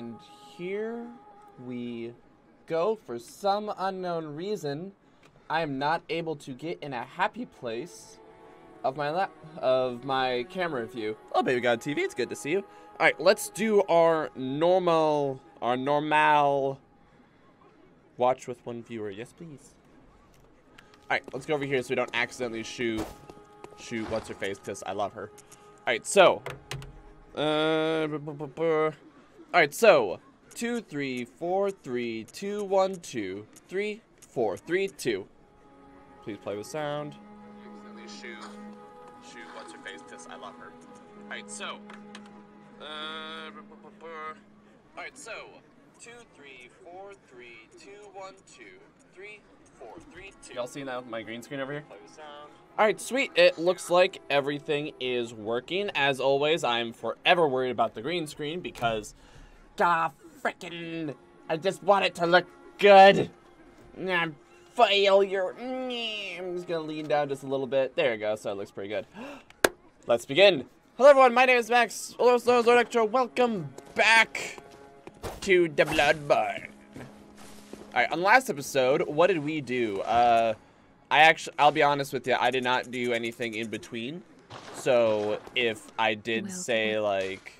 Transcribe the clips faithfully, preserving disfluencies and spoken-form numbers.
And here we go. For some unknown reason, I am not able to get in a happy place of my lap of my camera view. Oh, baby god T V, it's good to see you. All right, let's do our normal, our normal watch with one viewer. Yes, please. All right, let's go over here so we don't accidentally shoot, shoot what's her face, because I love her. All right, so, uh, buh, buh, buh, buh. all right, so two, three, four, three, two, one, two, three, four, three, two. Please play with sound. Accidentally shoot, shoot what's her face, because I love her. All right, so, uh, buh, buh, buh, buh. all right, so two, three, four, three, two, one, two, three. Y'all seeing that with my green screen over here? Alright, sweet. It looks like everything is working. As always, I'm forever worried about the green screen because, god frickin', I just want it to look good. I'm failure. I'm just gonna lean down just a little bit. There we go, so it looks pretty good. Let's begin. Hello everyone, my name is Max. Hello, Electro. Welcome back to the Bloodborne. Alright, on the last episode, what did we do? Uh, I actually, I'll be honest with you, I did not do anything in between. So, if I did Welcome. say, like,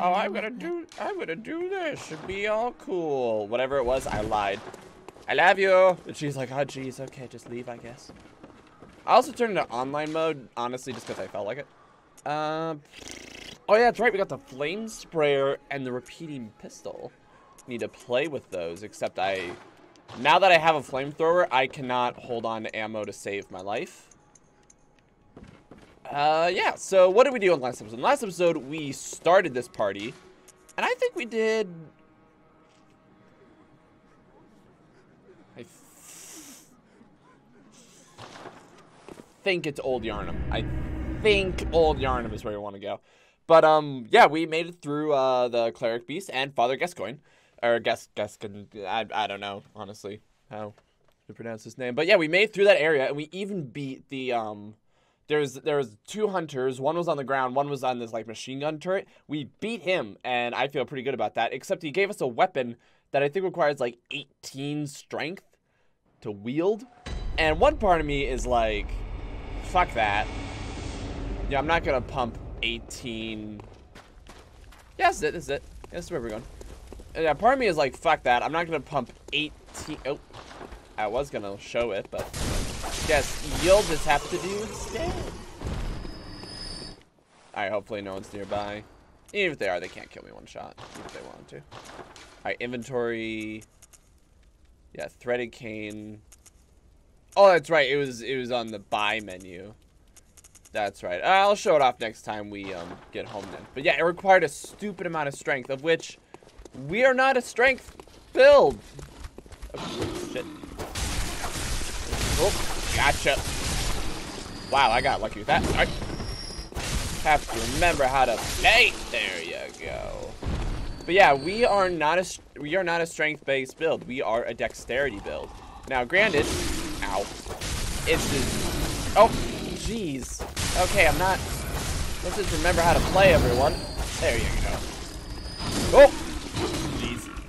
oh, I'm gonna do, I'm gonna do this, should be all cool. Whatever it was, I lied. I love you! And she's like, oh, geez, okay, just leave, I guess. I also turned into online mode, honestly, just because I felt like it. Um, oh yeah, that's right, we got the flame sprayer and the repeating pistol. Need to play with those, except I now that I have a flamethrower, I cannot hold on to ammo to save my life. Uh, yeah, so what did we do in the last episode? In the last episode, we started this party, and I think we did I f think it's Old Yharnam. I think Old Yharnam is where you want to go. But um, yeah, we made it through uh, the Cleric Beast and Father Gascoigne. Or Gas Gascon, I, I don't know, honestly, how to pronounce his name. But yeah, we made it through that area, and we even beat the, um, there's, there was two hunters. One was on the ground, one was on this, like, machine gun turret. We beat him, and I feel pretty good about that, except he gave us a weapon that I think requires, like, eighteen strength to wield. And one part of me is like, fuck that. Yeah, I'm not gonna pump eighteen. Yeah, this is it, this is it. Yeah, this is where we're going. Yeah, part of me is like, fuck that. I'm not gonna pump eighteen. Oh, I was gonna show it, but yes, you'll just have to do instead. All right, hopefully no one's nearby. Even if they are, they can't kill me one shot if they wanted to. All right, inventory. Yeah, threaded cane. Oh, that's right. It was it was on the buy menu. That's right. I'll show it off next time we um get home then. But yeah, it required a stupid amount of strength, of which. We are not a strength build. Oh, shit. Oh, gotcha. Wow, I got lucky with that. All right. Have to remember how to play. There you go. But yeah, we are not a we are not a strength-based build. We are a dexterity build. Now, granted, ow, it's just, oh, jeez. Okay, I'm not. Let's just remember how to play, everyone. There you go. Oh.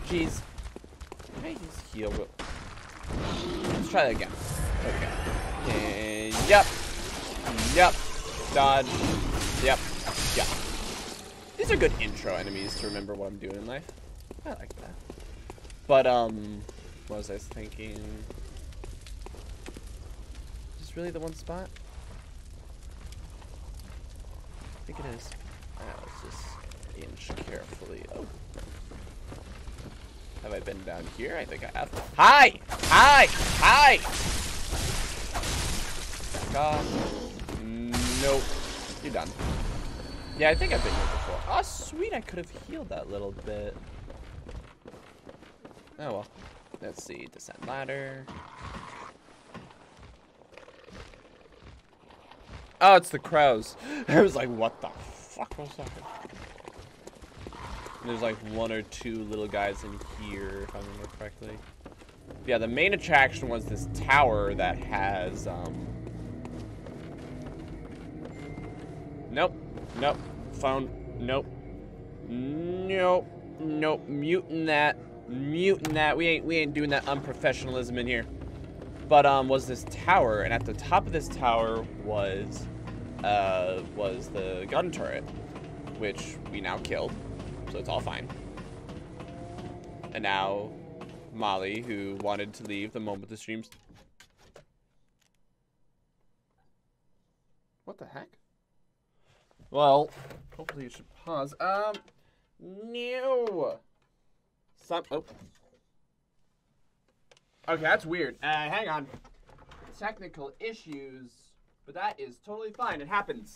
Jeez. Can I just heal real quick? Let's try that again. There we go. And yep. Yep. Dodge. Yep. Yep. These are good intro enemies to remember what I'm doing in life. I like that. But, um, what was I thinking? Is this really the one spot? I think it is. Oh, let's just inch carefully. Oh. Have I been down here? I think I have. Hi! Hi! Hi! Back off. Nope. You're done. Yeah, I think I've been here before. Oh, sweet. I could have healed that little bit. Oh, well. Let's see. Descend ladder. Oh, it's the crows. I was like, what the fuck was that? There's like one or two little guys in here, if I remember correctly. Yeah, the main attraction was this tower that has, um... Nope. Nope. Phone. Nope. Nope. Nope, muting that, muting that. We ain't we ain't doing that unprofessionalism in here. But um, was this tower, and at the top of this tower was uh was the gun turret, which we now killed, so it's all fine. And now Molly, who wanted to leave the moment the streams. What the heck? Well, hopefully you should pause. Um, no. Some. Oh. Okay, that's weird. Uh, hang on. Technical issues, but that is totally fine. It happens.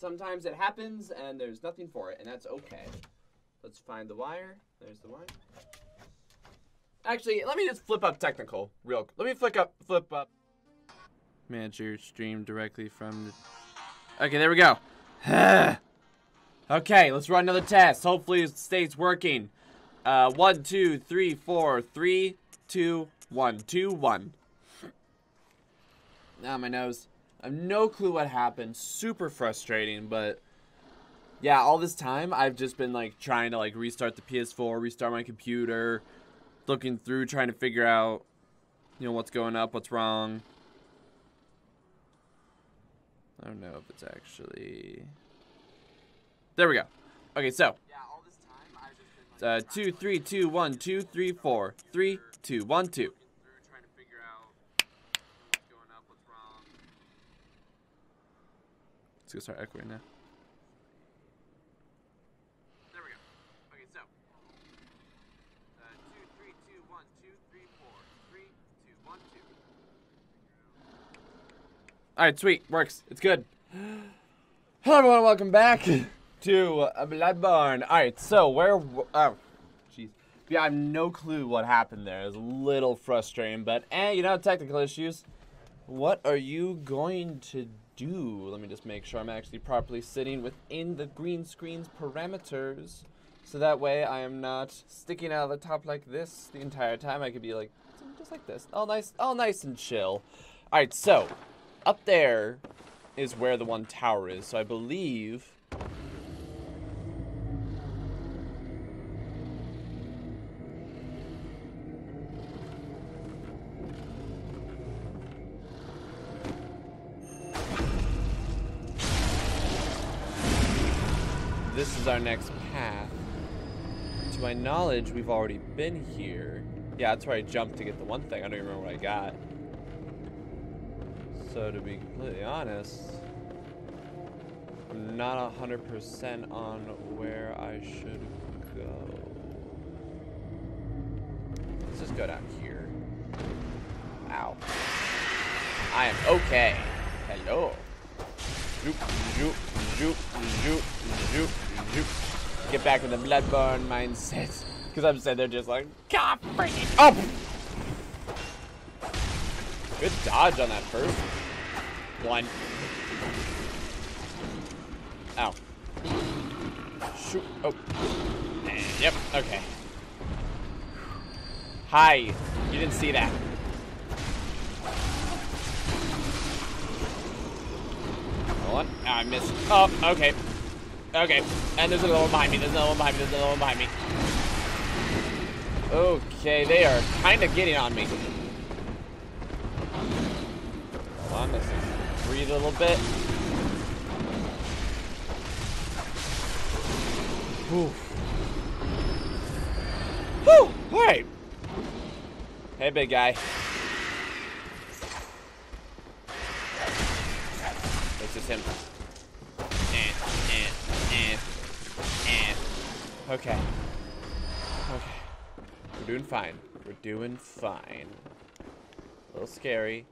Sometimes it happens, and there's nothing for it, and that's okay. Let's find the wire. There's the wire. Actually, let me just flip up technical real. Let me flick up, flip up. Manager stream directly from the... Okay, there we go. Okay, let's run another test. Hopefully it stays working. Uh, one, two, three, four, three, two, one, two, one. Now my nose. I have no clue what happened. Super frustrating, but yeah, all this time I've just been like trying to like restart the P S four, restart my computer, looking through, trying to figure out, you know, what's going up, what's wrong. I don't know if it's actually... There we go. Okay, so. Uh, two, three, two, one, two, three, four, three, two, one, two. Let's go start echoing now. There we go. Okay, so. Uh, two, three, two, one, two, three, four, three, two, one, two. Alright, sweet. Works. It's good. Hello, everyone. Welcome back to uh, Bloodborne. Alright, so where... Oh, jeez. Yeah, I have no clue what happened there. It was a little frustrating, but, eh, you know, technical issues. What are you going to do? Let me just make sure I'm actually properly sitting within the green screen's parameters. So that way I am not sticking out of the top like this the entire time. I could be, like, just like this. All nice, all nice and chill. Alright, so... Up there is where the one tower is, so I believe... This is our next path. To my knowledge, we've already been here. Yeah, that's where I jumped to get the one thing. I don't even remember what I got. So to be completely honest, I'm not one hundred percent on where I should go. Let's just go down here. Ow. I am okay. Hello. Zoop, zoop, zoop, zoop, zoop, zoop. Get back in the Bloodborne mindset. Because I'm sitting there just like, God, freaking up! Good dodge on that first one. Ow. Shoot. Oh. Yep. Okay. Hi. You didn't see that. Hold on. Oh, I missed. Oh, okay. Okay. And there's another one behind me. There's another one behind me. There's another one behind me. Okay. They are kind of getting on me. Hold on, let's just breathe a little bit. Whew. Whew! Alright. Hey, big guy. It's just him. Eh, eh, eh, eh. Okay. Okay. We're doing fine. We're doing fine. A little scary.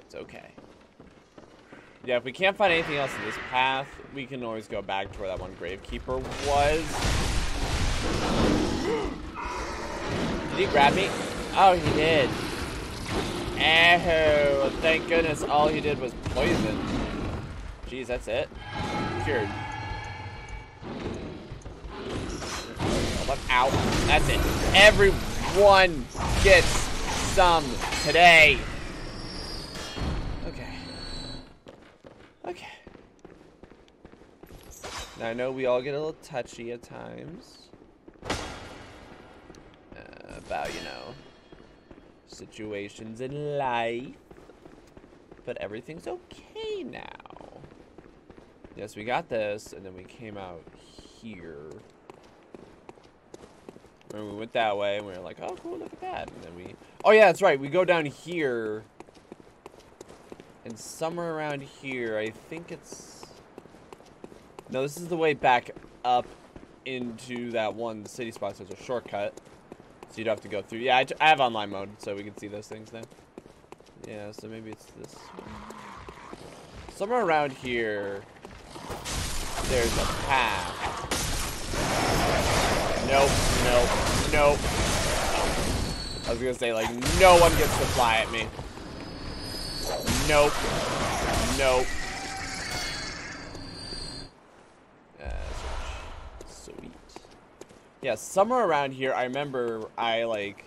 It's okay. Yeah, if we can't find anything else in this path, we can always go back to where that one gravekeeper was. Did he grab me? Oh, he did. Oh, thank goodness all he did was poison. Jeez, that's it. Cured. Ow. That's it. Everyone gets some today. Okay. Now I know we all get a little touchy at times. about, you know, situations in life. But everything's okay now. Yes, we got this, and then we came out here. And we went that way, and we were like, oh, cool, look at that. And then we... Oh, yeah, that's right. We go down here. And somewhere around here, I think it's... No, this is the way back up into that one city spot, so it's a shortcut. So you'd have to go through... Yeah, I, I have online mode, so we can see those things then. Yeah, so maybe it's this one. Somewhere around here, there's a path. Nope, nope, nope. Oh. I was gonna say, like, no one gets to fly at me. Nope. Nope. Uh, sweet. Yeah, somewhere around here, I remember I, like,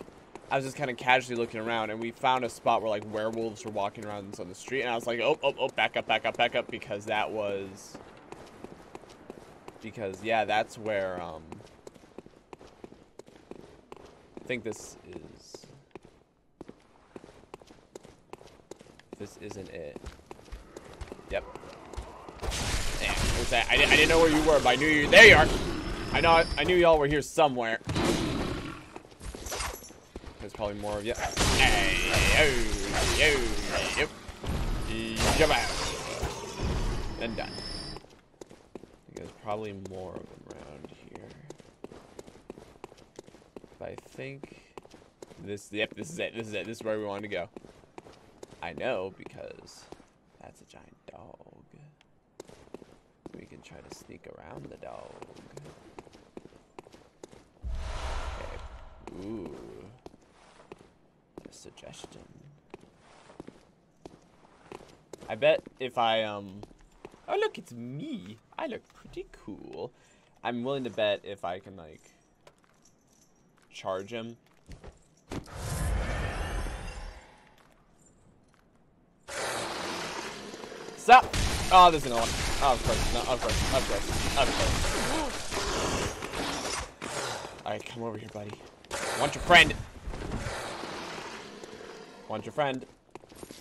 I was just kind of casually looking around, and we found a spot where, like, werewolves were walking around on the street, and I was like, oh, oh, oh, back up, back up, back up, because that was... Because, yeah, that's where, um... I think this is... This isn't it. Yep. Damn, what was that? I, I didn't know where you were, but I knew you... There you are! I know, I knew y'all were here somewhere. There's probably more of you. Hey, oh, yep. Jump out. And done. I think there's probably more of them around here. But I think this, yep, this is it, this is it, this is where we wanted to go. I know, because that's a giant dog. We can try to sneak around the dog. Okay. Ooh. A suggestion. I bet if I, um... Oh, look, it's me. I look pretty cool. I'm willing to bet if I can, like, charge him. Stop! Oh, there's another one. Oh, of course, no, of course, of course, of course. Alright, come over here, buddy. Want your friend! Want your friend.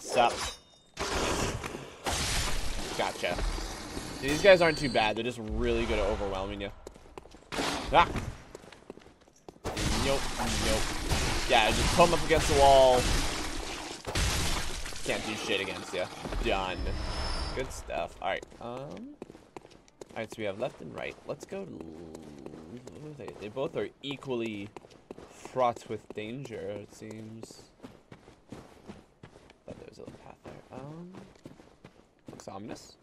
Stop. Gotcha. These guys aren't too bad. They're just really good at overwhelming you. Ah! Nope, nope. Yeah, just put them up against the wall. Can't do shit against you. Done. Good stuff. Alright, um... Alright, so we have left and right. Let's go... They, they both are equally fraught with danger, it seems. But there's a little path there. Um... Looks ominous.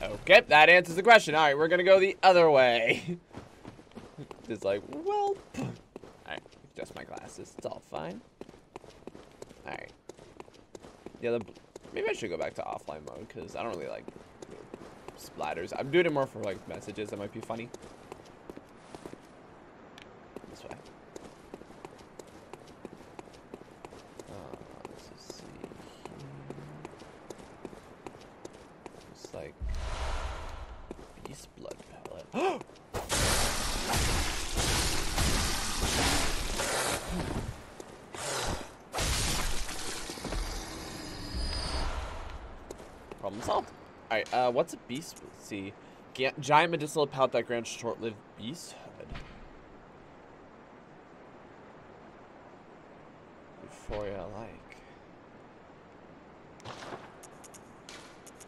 Okay, that answers the question. Alright, we're gonna go the other way. Just like, well... Alright, adjust my glasses. It's all fine. Alright. Yeah, the, maybe I should go back to offline mode, because I don't really like splatters. I'm doing it more for, like, messages that might be funny. This way. Uh, let's just see here. It's like... Beast blood pellet. Problem solved. Alright, uh, what's a beast? Let's see. Giant medicinal pellet that grants short-lived beasthood. Euphoria-like.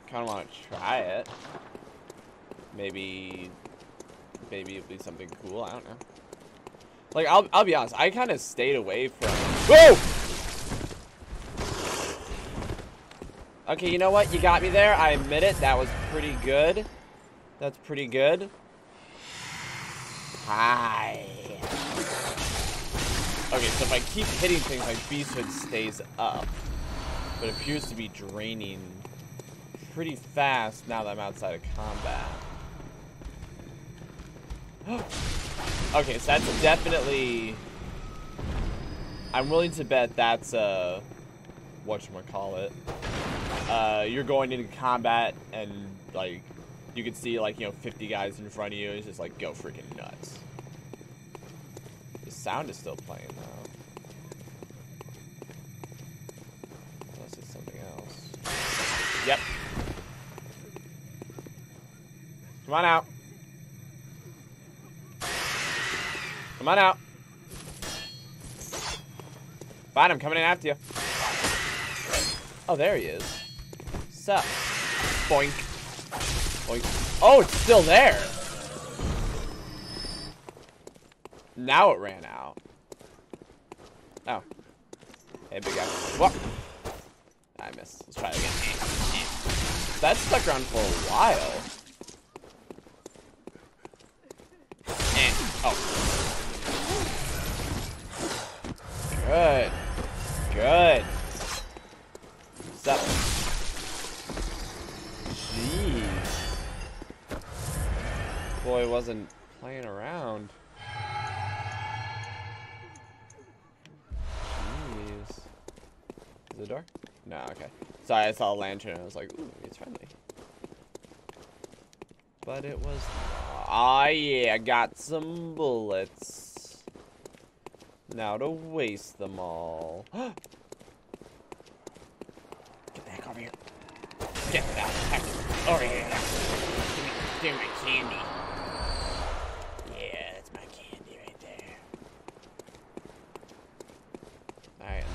Kinda wanna try it. Maybe... Maybe it'll be something cool, I don't know. Like, I'll, I'll be honest, I kinda stayed away from... Whoa! Okay, you know what? You got me there. I admit it. That was pretty good. That's pretty good. Hi. Okay, so if I keep hitting things, like, beasthood stays up. But it appears to be draining pretty fast now that I'm outside of combat. Okay, so that's definitely... I'm willing to bet that's a... Whatchamacallit. Uh, you're going into combat, and, like, you can see, like, you know, fifty guys in front of you, and it's just, like, go freaking nuts. sound is still playing, though. Unless it's something else. Yep. Come on out. Come on out. Fine, I'm coming in after you. Oh, there he is. Sup. Boink. Boink. Oh, it's still there. Now it ran out. Oh. Hey, big guy. What? I missed. Let's try it again. That stuck around for a while. And, oh. Good. Good. Stop. Jeez. Boy wasn't playing around. The door? No, okay. Sorry, I saw a lantern and I was like, ooh, it's friendly. But it was. Ah, oh, yeah, I got some bullets. Now to waste them all. Get the heck over here. Get the heck over here. Give me, give me my candy. Yeah, that's my candy right there. Alright, and then.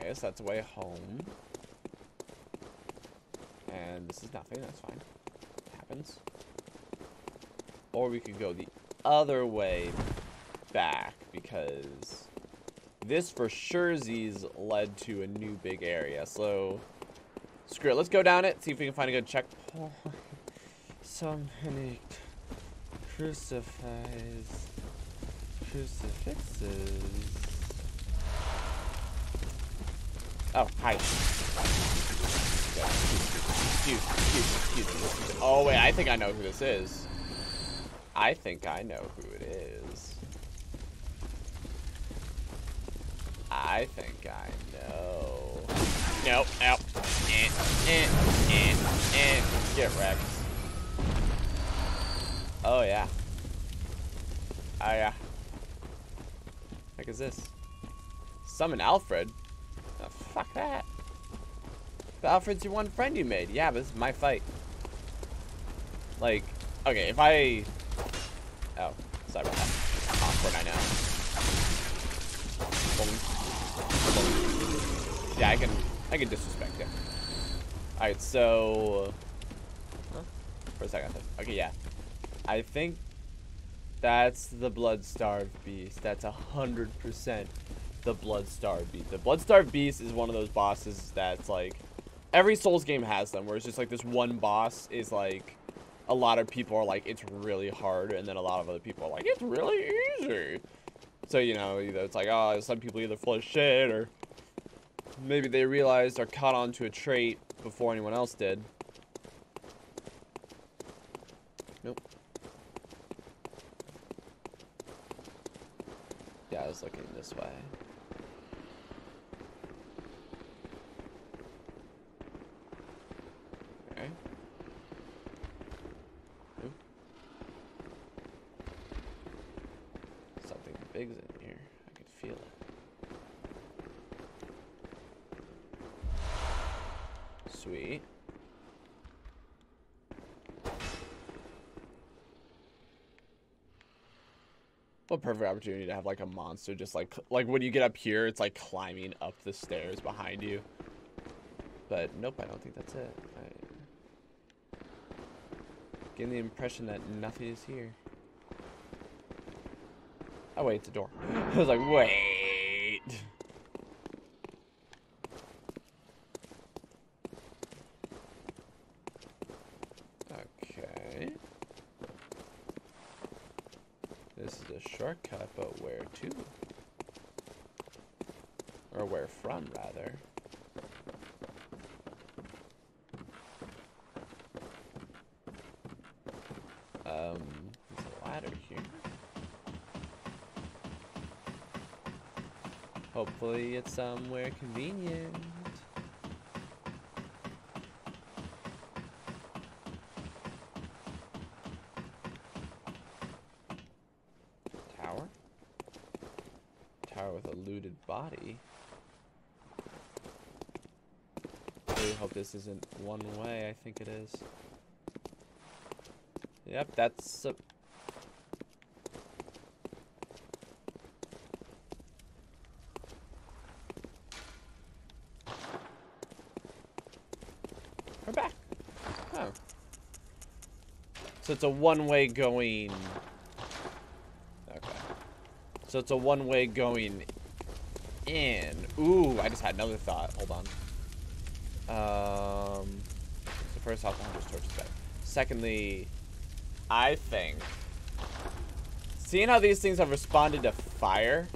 Okay, so that's the way home. And this is nothing, that's fine. It happens. Or we could go the other way back, because this for surezies led to a new big area. So, screw it. Let's go down it, see if we can find a good checkpoint. So many crucifixes. Crucifixes. Oh, hi. Excuse, excuse, excuse me. Oh, wait, I think I know who this is. I think I know who it is. I think I know. Nope, nope. Eh, eh, eh, eh. Get wrecked. Oh, yeah. Oh, yeah. What the heck is this? Summon Alfred? Oh, fuck that. But Alfred's your one friend you made. Yeah, but this is my fight. Like, okay, if I... Oh, sorry about that. Awkward, I know. Boom. Boom. Yeah, I can, I can disrespect him. Alright, so... Huh? For a second. Okay, yeah. I think that's the Blood Starved Beast. That's one hundred percent. The Blood Starved Beast. The Blood Starved Beast is one of those bosses that's like every Souls game has them, where it's just like this one boss is like a lot of people are like it's really hard, and then a lot of other people are like it's really easy. So you know, either it's like oh, some people either full of shit or maybe they realized or caught onto a trait before anyone else did. Nope. Yeah, I was looking this way. Something big's in here. I can feel it. Sweet. What a perfect opportunity to have like a monster just like like when you get up here, it's like climbing up the stairs behind you. But nope, I don't think that's it. I... Getting the impression that nothing is here. Oh wait, it's a door. I was like, wait. Okay. This is a shortcut, but where to? Or where from, rather. Um, there's a ladder here. Hopefully it's somewhere convenient. Tower? shower with a looted body. I really hope this isn't one way. I think it is. Yep, that's a... We're back. Oh. So it's a one-way going... Okay. So it's a one-way going in. Ooh, I just had another thought. Hold on. Um, so first off, the Hunter's Torch is back. Secondly... I think, seeing how these things have responded to fire,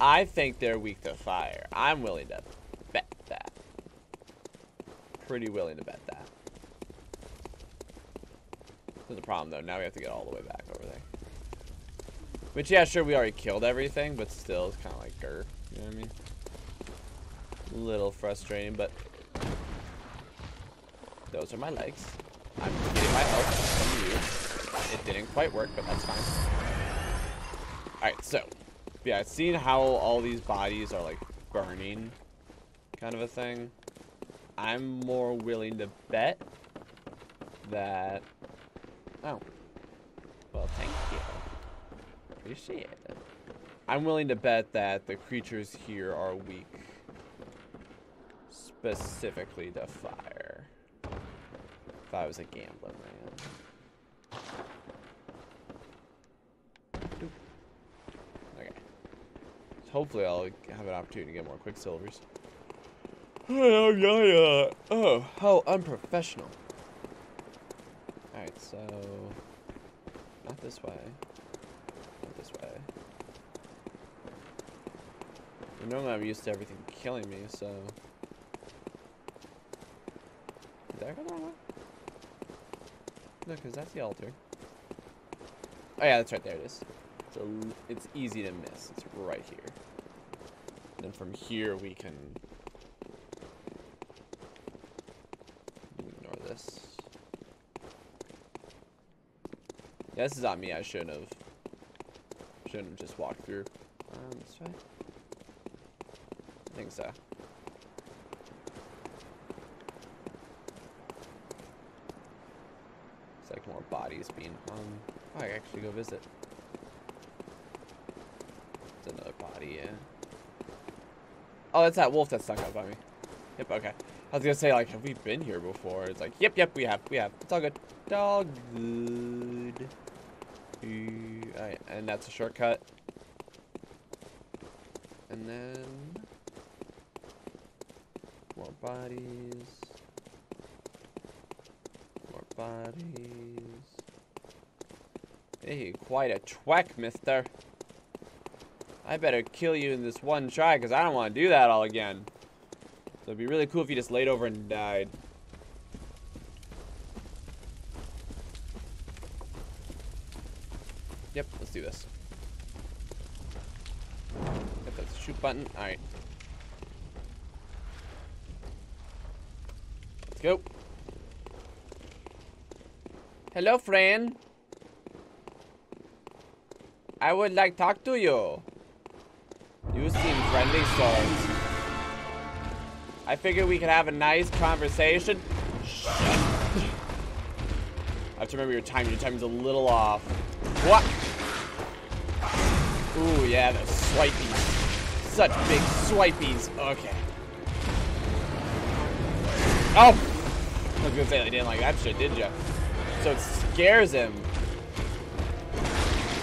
I think they're weak to fire. I'm willing to bet that. Pretty willing to bet that. There's a problem though. Now we have to get all the way back over there. Which, yeah, sure, we already killed everything, but still, it's kind of like grr. You know what I mean? A little frustrating, but those are my legs. I'm getting my health from you. It didn't quite work, but that's fine. Alright, so. Yeah, seeing how all these bodies are, like, burning kind of a thing, I'm more willing to bet that... Oh. Well, thank you. Appreciate it. I'm willing to bet that the creatures here are weak. Specifically to fire. If I was a gambler, man. Okay. So hopefully I'll have an opportunity to get more Quicksilvers. Oh, yeah, yeah. Oh, how unprofessional. Alright, so... Not this way. Not this way. You know I'm used to everything killing me, so... Did I go the wrong way? No, because that's the altar. Oh yeah, that's right. There it is. So it's easy to miss. It's right here. And then from here we can ignore this. Yeah, this is on me. I shouldn't have. Shouldn't have just walked through. Um, this way. I think so. Like more bodies being hung. Oh, I can actually go visit. There's another body, yeah. Oh, that's that wolf that stuck up by me. Yep, okay. I was gonna say, like, have we been here before? It's like, yep, yep, we have, we have. It's all good. It's all good. Alright, and that's a shortcut. And then... More bodies. Bodies. Hey, quite a twek, mister. I better kill you in this one try, because I don't want to do that all again. So it'd be really cool if you just laid over and died. Yep, let's do this. Yep, that's the shoot button. Alright. Let's go. Hello, friend. I would like to talk to you. You seem friendly, so I figured we could have a nice conversation. Shit. I have to remember your timing. Your timing's a little off. What? Ooh, yeah, the swipies. Such big swipies. Okay. Oh! I was gonna say, they didn't like that shit, did ya? So it scares him.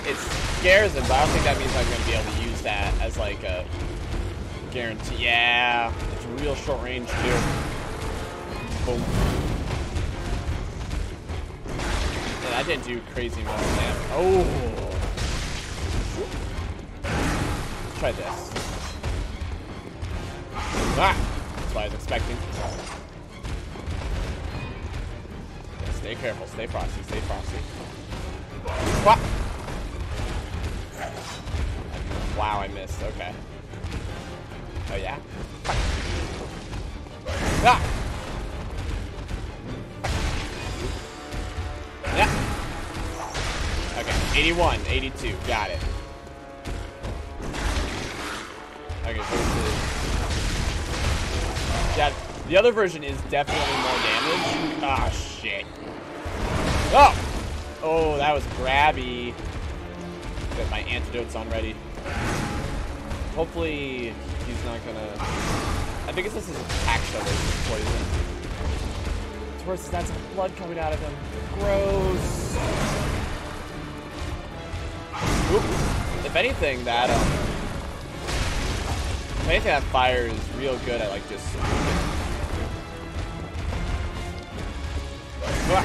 It scares him, but I don't think that means I'm going to be able to use that as like a guarantee. Yeah, it's real short range too. Boom. Yeah, that didn't do crazy amount of damage. Oh. Let's try this. Ah, that's what I was expecting. Stay careful, stay frosty, stay frosty. What? Wow, I missed, okay. Oh yeah? Ah! Yeah! Okay, eighty-one, eighty-two, got it. versus... That, the other version is definitely more damage. Ah, shit. Oh! Oh, that was grabby. Got my antidotes on ready. Hopefully, he's not gonna... I think it's just his attack shovel is poison. Taurus, that's blood coming out of him. Gross! Oops. If anything, that, um... If anything, that fire is real good at, like, just... Ah.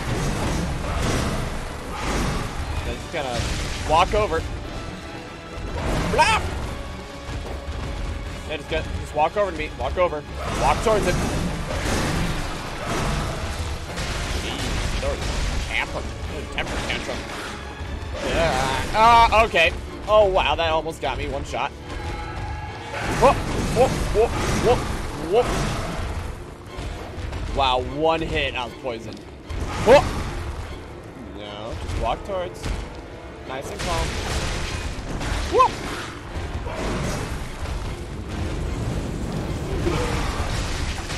Then just kind of walk over. Ah! Just, get, just walk over to me. Walk over. Walk towards it. Jeez, there was a temper, temper tantrum. Ah, yeah. uh, okay. Oh wow, that almost got me. One shot. Whoop, whoop, whoop, whoop, whoop. Wow, one hit. I was poisoned. Whoop. No, just walk towards. Nice and calm. Whoop.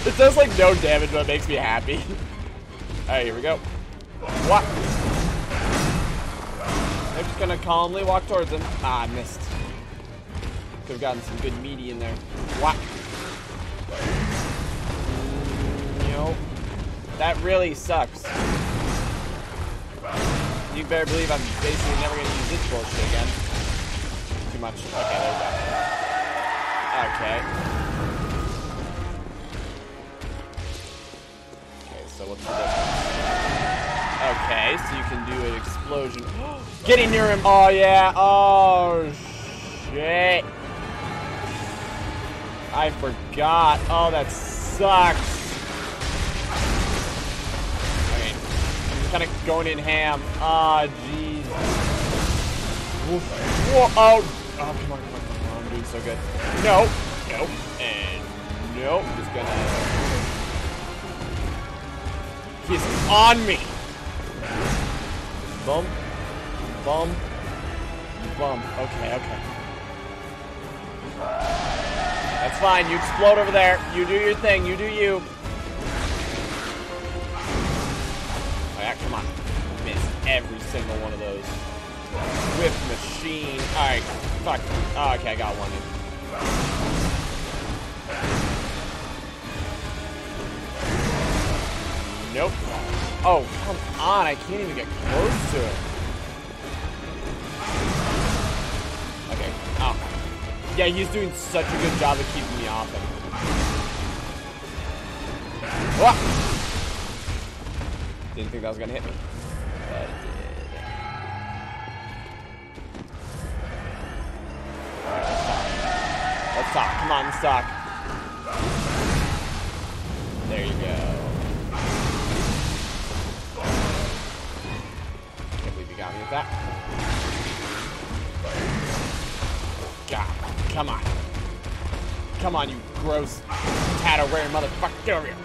It does like no damage, but it makes me happy. Alright, here we go. What? I'm just gonna calmly walk towards him. Ah, I missed. Could have gotten some good meaty in there. What? You know, that really sucks. You better believe I'm basically never gonna use this bullshit again. Too much. Okay, there we go. Okay. So what's the difference? Okay, so you can do an explosion. Getting near him. Oh, yeah. Oh, shit. I forgot. Oh, that sucks. Okay. I'm just kind of going in ham. Ah, oh, jeez. Oh, oh, come on, come on, come on. I'm doing so good. No. Nope. And nope. Just gonna... He's on me. Bum, bum, bum. Okay, okay. That's fine. You explode over there. You do your thing. You do you. Oh, yeah, come on. Miss every single one of those. Whip machine. All right. Fuck. Oh, okay, I got one. Dude. Nope. Oh, come on. I can't even get close to it. Okay. Oh. Yeah, he's doing such a good job of keeping me off him. Whoa! Didn't think that was going to hit me. But it did. Alright, let's talk. Let's talk. Come on, let's talk. There you go. Got me with that. God, come on. Come on, you gross, tatterware motherfucker. Get over here.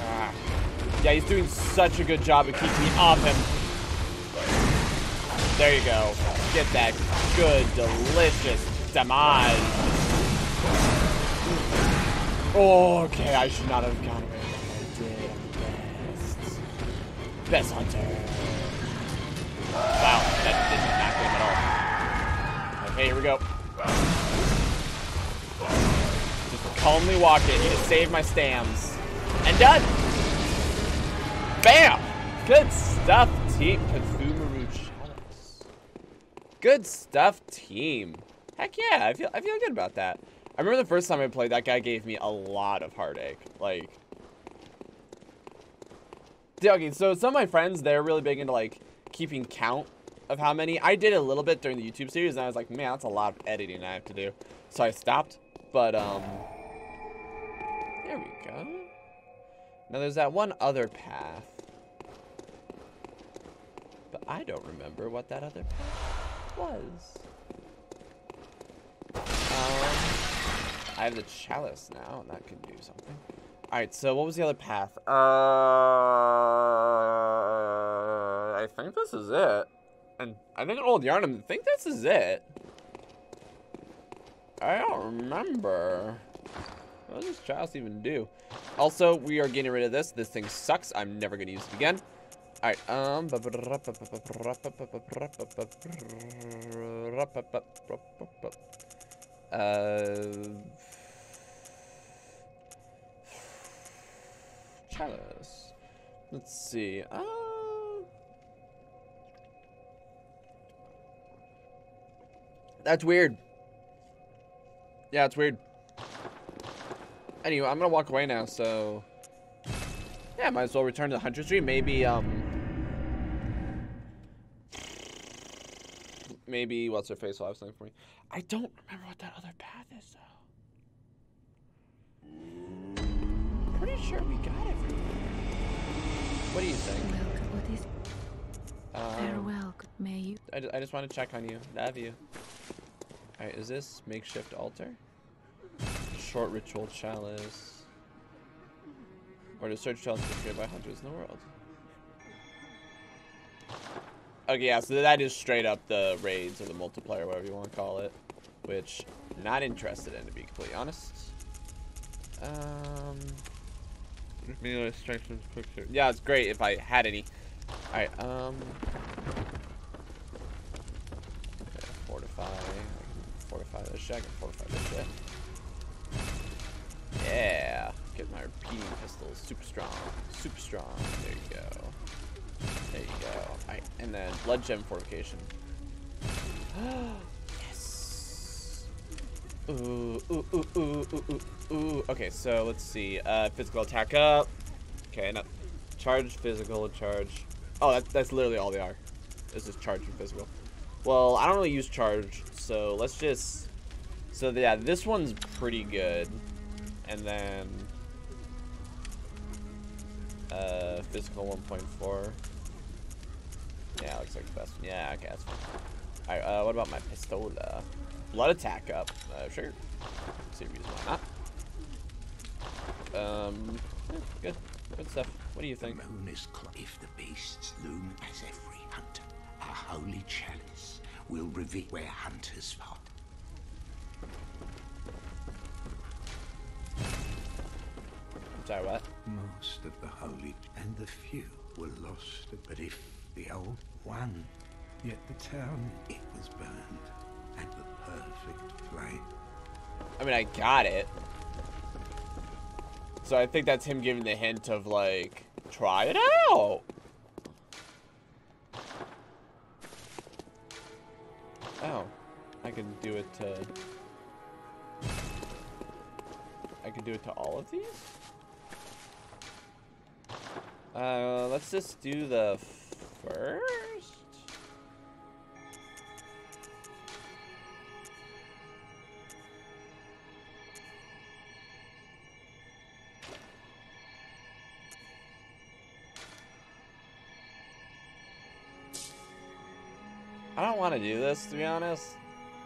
Ah. Yeah, he's doing such a good job of keeping me off him. There you go. Get that good, delicious damage. Oh, okay, I should not have gone away. Best hunter. Wow, that didn't knock him at all. Okay, here we go. Just calmly walk it. You just saved my stams. And done! Bam! Good stuff, team. Good stuff, team. Heck yeah, I feel I feel good about that. I remember the first time I played, that guy gave me a lot of heartache. Like... Okay, so some of my friends, they're really big into, like, keeping count of how many. I did a little bit during the YouTube series, and I was like, man, that's a lot of editing I have to do. So I stopped, but, um, there we go. Now, there's that one other path. But I don't remember what that other path was. Um, I have the chalice now, and that can do something. Alright, so what was the other path? Uh, I think this is it. And I think Old Yharnam, I think this is it. I don't remember. What does this chalice even do? Also, we are getting rid of this. This thing sucks. I'm never gonna use it again. All right. Um. Uh. Chalice. Let's see. Uh, that's weird. Yeah, it's weird. Anyway, I'm gonna walk away now, so yeah, might as well return to the Hunter's Dream. Maybe, um, maybe what's her face will have something for me. I don't remember what that other path is though. Pretty sure we got everything. What do you think? What is... um, farewell, may you. I, I just want to check on you. Love you. All right, is this makeshift altar? Short ritual chalice. Or to search chalice created by hunters in the world. Okay, yeah, so that is straight up the raids or the multiplayer, whatever you want to call it, which I'm not interested in, to be completely honest. Um. Yeah, it's great if I had any. Alright, um. Okay, fortify. I can fortify this shit. I can fortify this shit. Yeah. Get my repeating pistol. Super strong. Super strong. There you go. There you go. Alright, and then blood gem fortification. Yes! Ooh, ooh, ooh, ooh, ooh, ooh. Ooh, okay, so let's see. Uh, physical attack up. Okay, no. Charge, physical, charge. Oh, that, that's literally all they are. It's just charge and physical. Well, I don't really use charge, so let's just... So, yeah, this one's pretty good. And then... Uh, physical one point four. Yeah, looks like the best one. Yeah, okay, that's fine. Alright, uh, what about my pistola? Blood attack up. Uh, sure. Let's see if we use one or not. Um, yeah, good, good stuff. What do you think? If the beasts loom as every hunter, a holy chalice will reveal where hunters fought. Sorry, what? Most of the holy and the few were lost, but if the old one, yet the town it was burned, and the perfect play. I mean, I got it. So I think that's him giving the hint of, like, try it out! Oh. I can do it to... I can do it to all of these? Uh, let's just do the first? I don't want to do this, to be honest,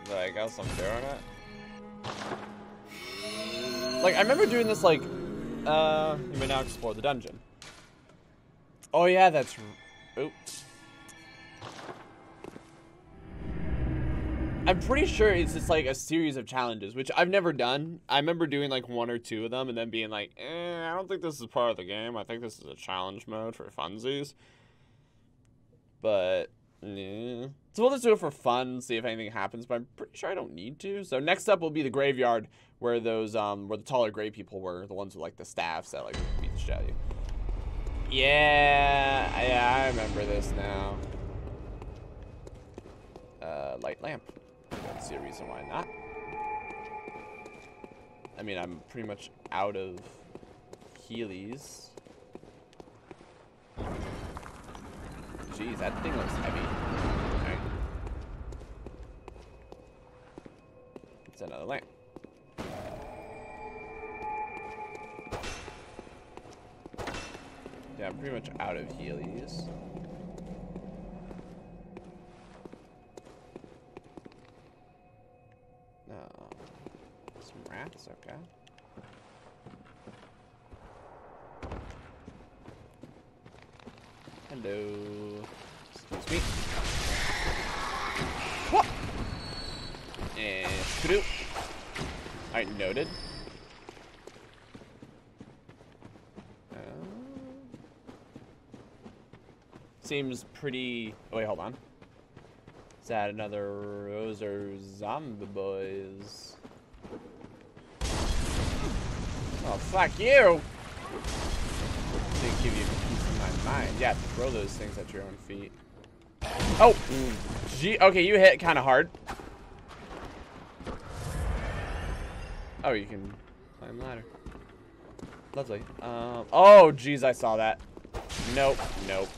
but I guess I'm doing it. Like, I remember doing this, like, uh, you may now explore the dungeon. Oh, yeah, that's... Oops. I'm pretty sure it's just, like, a series of challenges, which I've never done. I remember doing, like, one or two of them and then being like, eh, I don't think this is part of the game. I think this is a challenge mode for funsies. But... yeah. So we'll just do it for fun, see if anything happens, but I'm pretty sure I don't need to. So next up will be the graveyard where those um where the taller gray people were, the ones with like the staffs that like beat the shit out of you. Yeah, yeah, I remember this now. Uh light lamp. I don't see a reason why not. I mean, I'm pretty much out of healies. Jeez, that thing looks heavy. Alright. It's another lamp. Yeah, I'm pretty much out of healies. No. Oh, some rats, okay. Hello. Excuse me. What? And screw. I noted. Uh, seems pretty... Oh, wait, hold on. Is that another... Those are zombie boys. Oh, fuck you! Didn't give you a piece of my mind. Yeah, throw those things at your own feet. Oh! Gee, okay, you hit kind of hard. Oh, you can climb ladder. Lovely. Um, oh, jeez, I saw that. Nope, nope.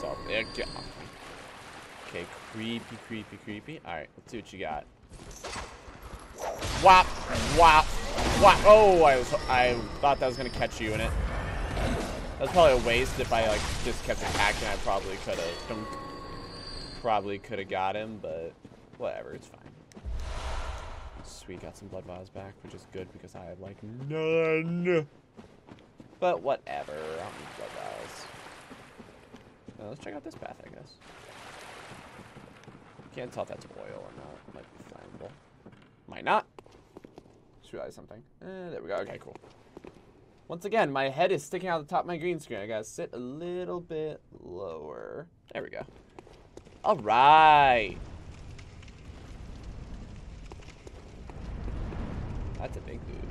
So, there you go. Okay, creepy, creepy, creepy. Alright, let's see what you got. Wop, wop, wop. Oh, I was, I thought that was gonna catch you in it. That was probably a waste. If I like just kept attacking, I probably could have, probably could have got him, but whatever, it's fine. Sweet, got some blood vials back, which is good because I had like none. But whatever, I don't need blood vials. Now, let's check out this path, I guess. Can't tell if that's oil or not. It might be flammable. Might not. Just realized something. Eh, there we go. Okay, cool. Once again, my head is sticking out the top of my green screen. I gotta sit a little bit lower. There we go. All right. That's a big dude.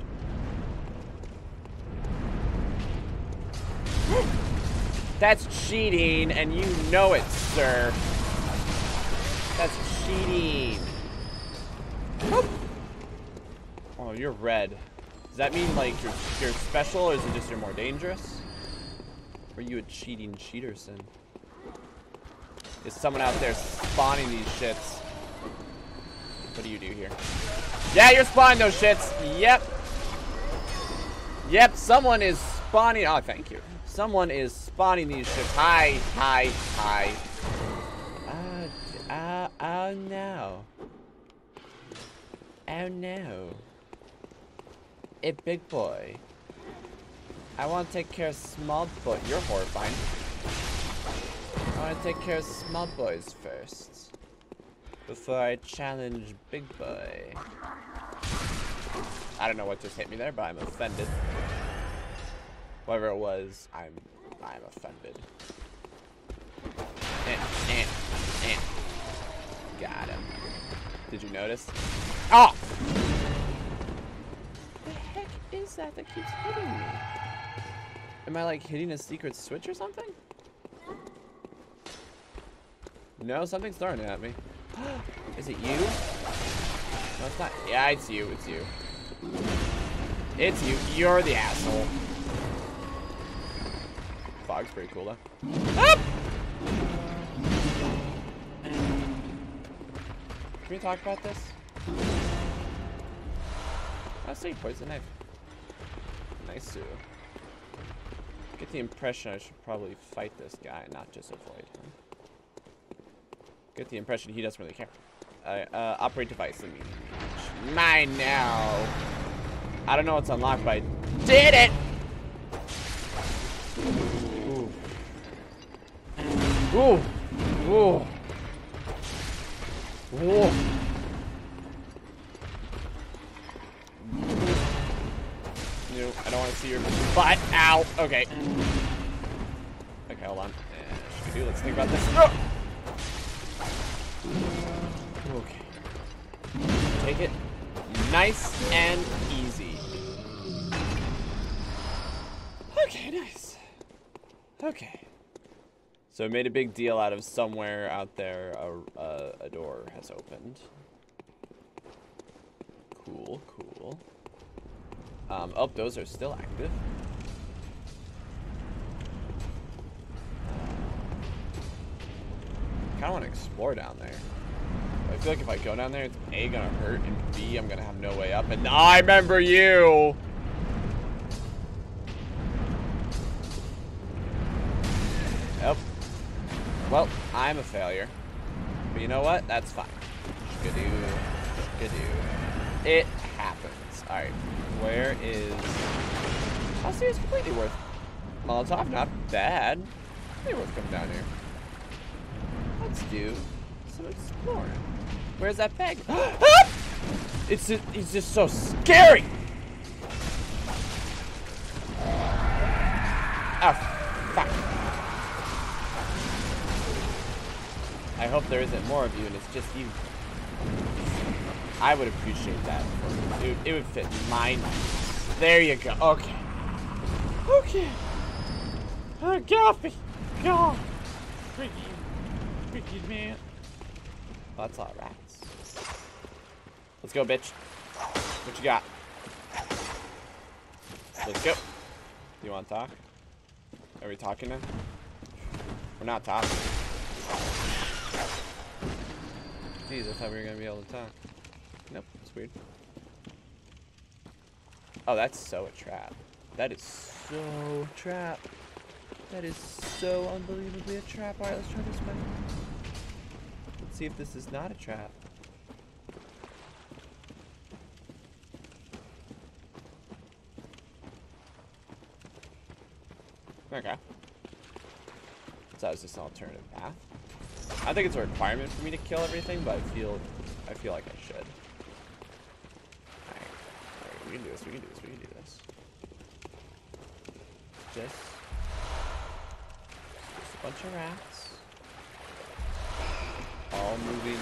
That's cheating, and you know it, sir. That's cheating. Nope. Oh, you're red. Does that mean, like, you're, you're special, or is it just you're more dangerous? Or are you a cheating cheaterson? Is someone out there spawning these shits? What do you do here? Yeah, you're spawning those shits. Yep. Yep, someone is spawning. Oh, thank you. Someone is spawning these shits. Hi, hi, hi. Uh, uh, oh, no. Oh no. Hey, big boy. I want to take care of small boy. You're horrifying. I want to take care of small boys first. Before I challenge big boy. I don't know what just hit me there, but I'm offended. Whatever it was, I'm I'm offended. Eh, eh, eh. Got him. Did you notice? Oh! The heck is that that keeps hitting me? Am I like hitting a secret switch or something? No, something's throwing it at me. Is it you? No, it's not. Yeah, it's you. It's you. It's you. You're the asshole. Fog's pretty cool though. Ah! Can we talk about this? I see poison knife. Nice. Get the impression I should probably fight this guy, not just avoid him. Get the impression he doesn't really care. Uh, uh, operate device. Let me. Mine now. I don't know what's unlocked, but I did it. Ooh. Ooh. Ooh. Ooh. I don't want to see your butt out. Okay. Okay, hold on. Yeah, do, let's think about this. Oh! Okay. Take it nice and easy. Okay, nice. Okay. So I made a big deal out of somewhere out there a, a, a door has opened. Cool, cool. Um, oh, those are still active. I kind of want to explore down there. I feel like if I go down there, it's A, gonna hurt, and B, I'm gonna have no way up. And I remember you! Nope. Well, I'm a failure. But you know what? That's fine. Shkadoo. Shkadoo. It happens. Alright. Where is... Oh, see, it's completely worth Molotov. Not bad. Completely worth coming down here. Let's do some exploring. Where's that peg? It's just, it's just so scary. Oh, fuck. I hope there isn't more of you and it's just you. I would appreciate that. Dude, it would fit mine. There you go. Okay. Okay. Oh, get off me. God. Freaky. Freaky man. Well, that's all rats. Let's go, bitch. What you got? Let's go. You want to talk? Are we talking now? We're not talking. Jeez, I thought we were going to be able to talk. Nope, that's weird. Oh, that's so a trap. That is so trap. That is so unbelievably a trap. Alright, let's try this one. Let's see if this is not a trap. Okay. So is this an alternative path? I think it's a requirement for me to kill everything, but I feel I feel like I should. Alright. Alright, we can do this, we can do this, we can do this. Just, just a bunch of rats. All moving.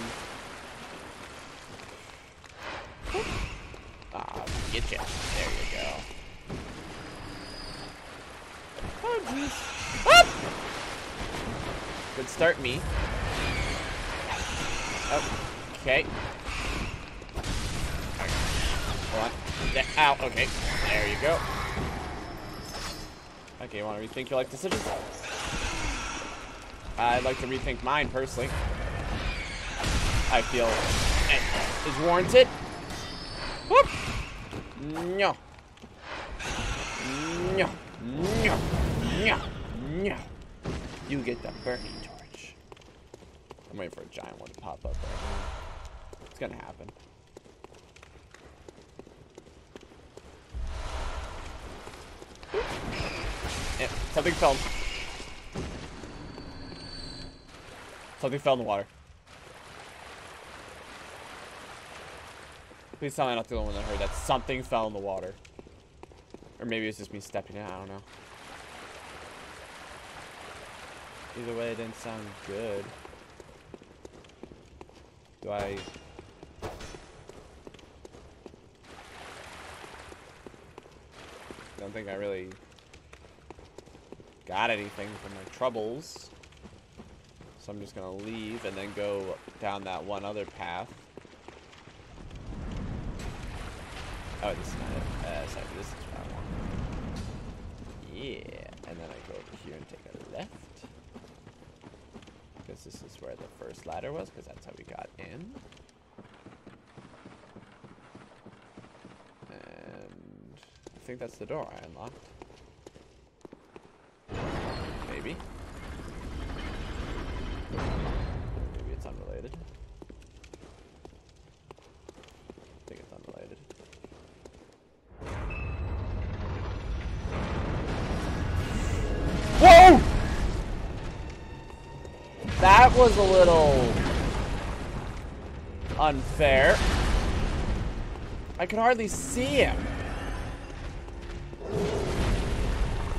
Ah, get ya. There you go. Oh, jeez. Ah! Good start, me. Oh, okay. Hold on. Ow, okay. There you go. Okay, you want to rethink your life decisions? I'd like to rethink mine, personally. I feel it is warranted. Whoop! No. No. No. No, no. You get the burning torch. I'm waiting for a giant one to pop up right now. It's gonna happen. Yeah, something fell. Something fell in the water. Please tell me I'm not the only one that heard that. Something fell in the water. Or maybe it's just me stepping out, I don't know. Either way, it didn't sound good. Do I... Don't think I really got anything from my troubles. So I'm just gonna leave and then go down that one other path. Oh, this is not it. Uh, sorry, this is what I want. Yeah, and then I go over here and take a left. Because this is where the first ladder was, because that's how we got in. And I think that's the door I unlocked. Maybe. Maybe it's unrelated. I think it's unrelated. Whoa! That was a little unfair. I could hardly see him.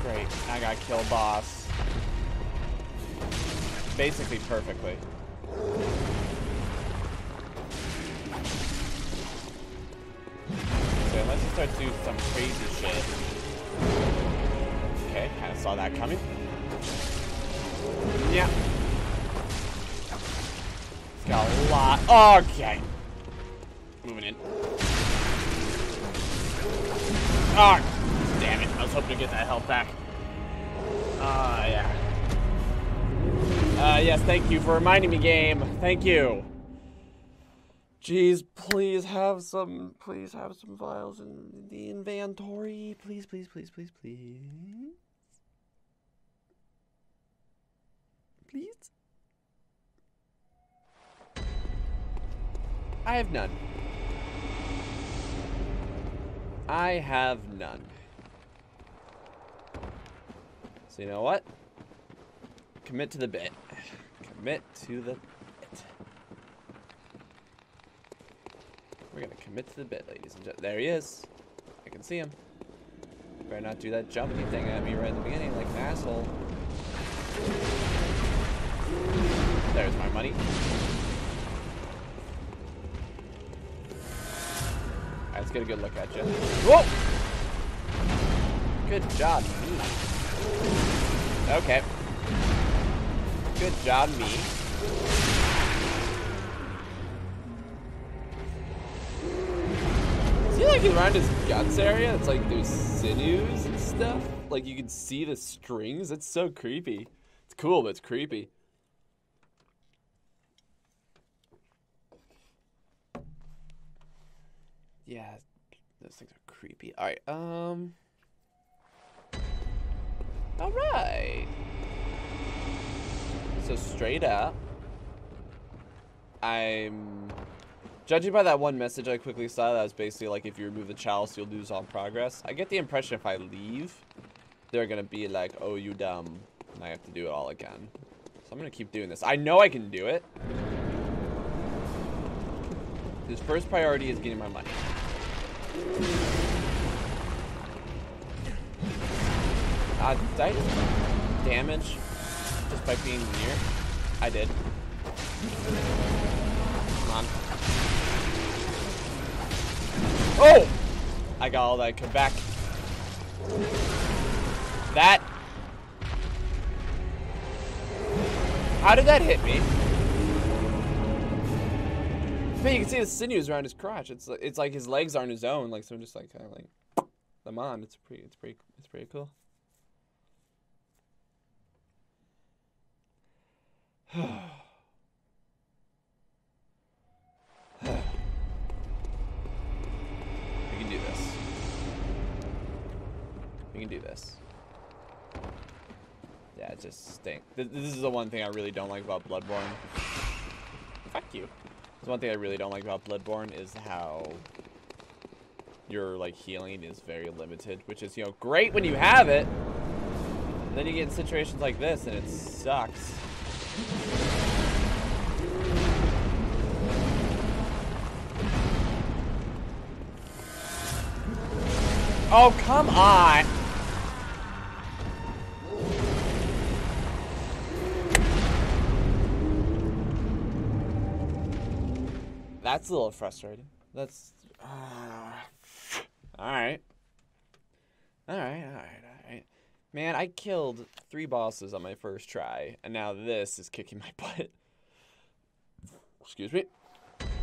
Great, I got killed, boss. Basically perfectly. So unless you start doing some crazy shit. Okay, kinda saw that coming. Yeah. Got a lot. Okay. Moving in. Oh, damn it. I was hoping to get that health back. Ah, uh, yeah. Uh, yes, thank you for reminding me, game. Thank you. Jeez, please have some, please have some vials in the inventory. Please, please, please, please, please. Please? I have none. I have none. So you know what? Commit to the bit. Commit to the bit. We're gonna commit to the bit, ladies and gentlemen. There he is. I can see him. Better not do that jumping thing at me right at the beginning like an asshole. There's my money. Alright, let's get a good look at you. Whoa! Good job, me. Okay. Good job, me. See, like around his guts area, it's like there's sinews and stuff. Like you can see the strings. It's so creepy. It's cool, but it's creepy. Yeah, those things are creepy. All right. Um. All right. So straight up, I'm. Judging by that one message I quickly saw, that was basically like, if you remove the chalice, you'll lose all progress. I get the impression if I leave, they're going to be like, oh, you dumb. And I have to do it all again. So I'm going to keep doing this. I know I can do it. His first priority is getting my money. Uh, did I just damage just by being near? I did. Come on. Oh! I got all that I could back. That. How did that hit me? But you can see the sinews around his crotch. It's it's like his legs aren't his own. Like so, I'm just like kind of like them on. It's pretty. It's pretty. It's pretty cool. We can do this. We can do this. Yeah, it just stinks. This, this is the one thing I really don't like about Bloodborne. Fuck you. This one thing I really don't like about Bloodborne is how your like healing is very limited, which is, you know, great when you have it. Then you get in situations like this and it sucks. Oh, come on. That's a little frustrating. That's uh, all right. All right, all right, all right. Man, I killed three bosses on my first try, and now this is kicking my butt. Excuse me. I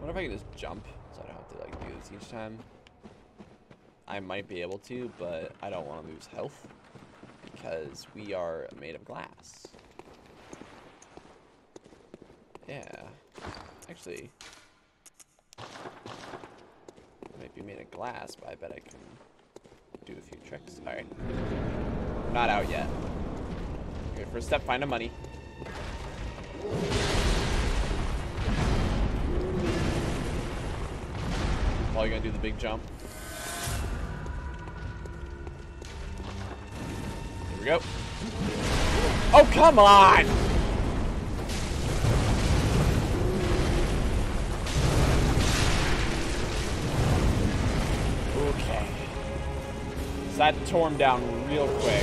wonder if I can just jump, so I don't have to like do this each time. I might be able to, but I don't want to lose health because we are made of glass. Yeah, actually, I might be made of glass, but I bet I can do a few tricks. All right, not out yet. Okay, first step, find the money. Oh, you're gonna do the big jump. Here we go. Oh, come on! Okay. So that tore him down real quick.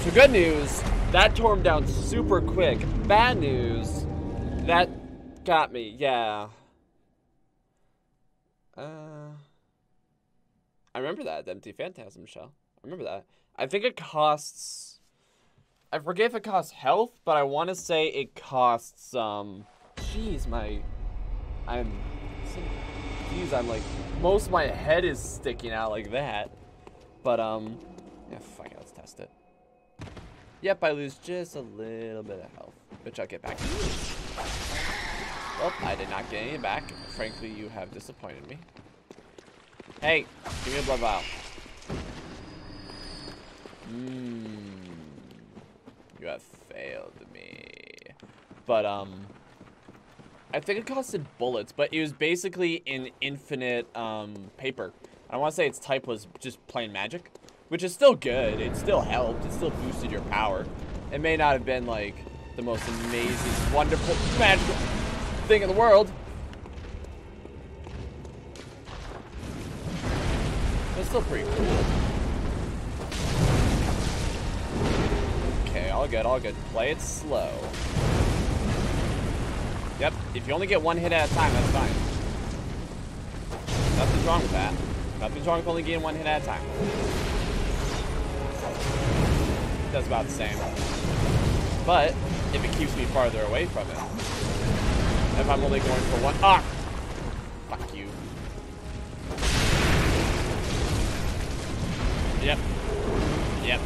So good news, that tore him down super quick. Bad news, that got me, yeah. Uh, I remember that, the empty phantasm shell. I remember that. I think it costs... I forget if it costs health, but I want to say it costs, um... Jeez, my... I'm... Jeez, I'm like... Most of my head is sticking out like that. But, um... yeah, fuck it, let's test it. Yep, I lose just a little bit of health, which I'll get back to. Well, I did not get any back. Frankly, you have disappointed me. Hey, give me a blood vial. Mmm. You have failed me. But, um... I think it costed bullets, but it was basically an infinite, um, paper. I want to say its type was just plain magic. which is still good. It still helped. It still boosted your power. It may not have been like the most amazing, wonderful, magical thing in the world. It's still pretty cool. Okay, all good, all good. Play it slow. Yep, if you only get one hit at a time, that's fine. Nothing's wrong with that. Nothing's wrong with only getting one hit at a time. That's about the same. But, if it keeps me farther away from it. If I'm only going for one- ah! Fuck you. Yep. Yep.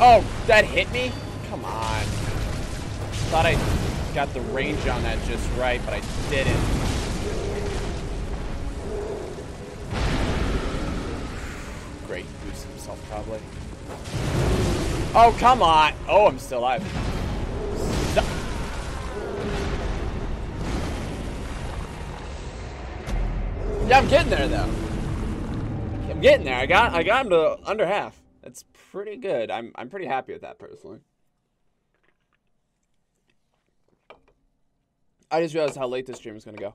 Oh, that hit me? Come on. Thought I got the range on that just right, but I didn't. Great, he boosted himself probably. Oh, come on! Oh, I'm still alive. Stop. Yeah, I'm getting there though. I'm getting there. I got I got him to under half. That's pretty good. I'm I'm pretty happy with that personally. I just realized how late this stream is going to go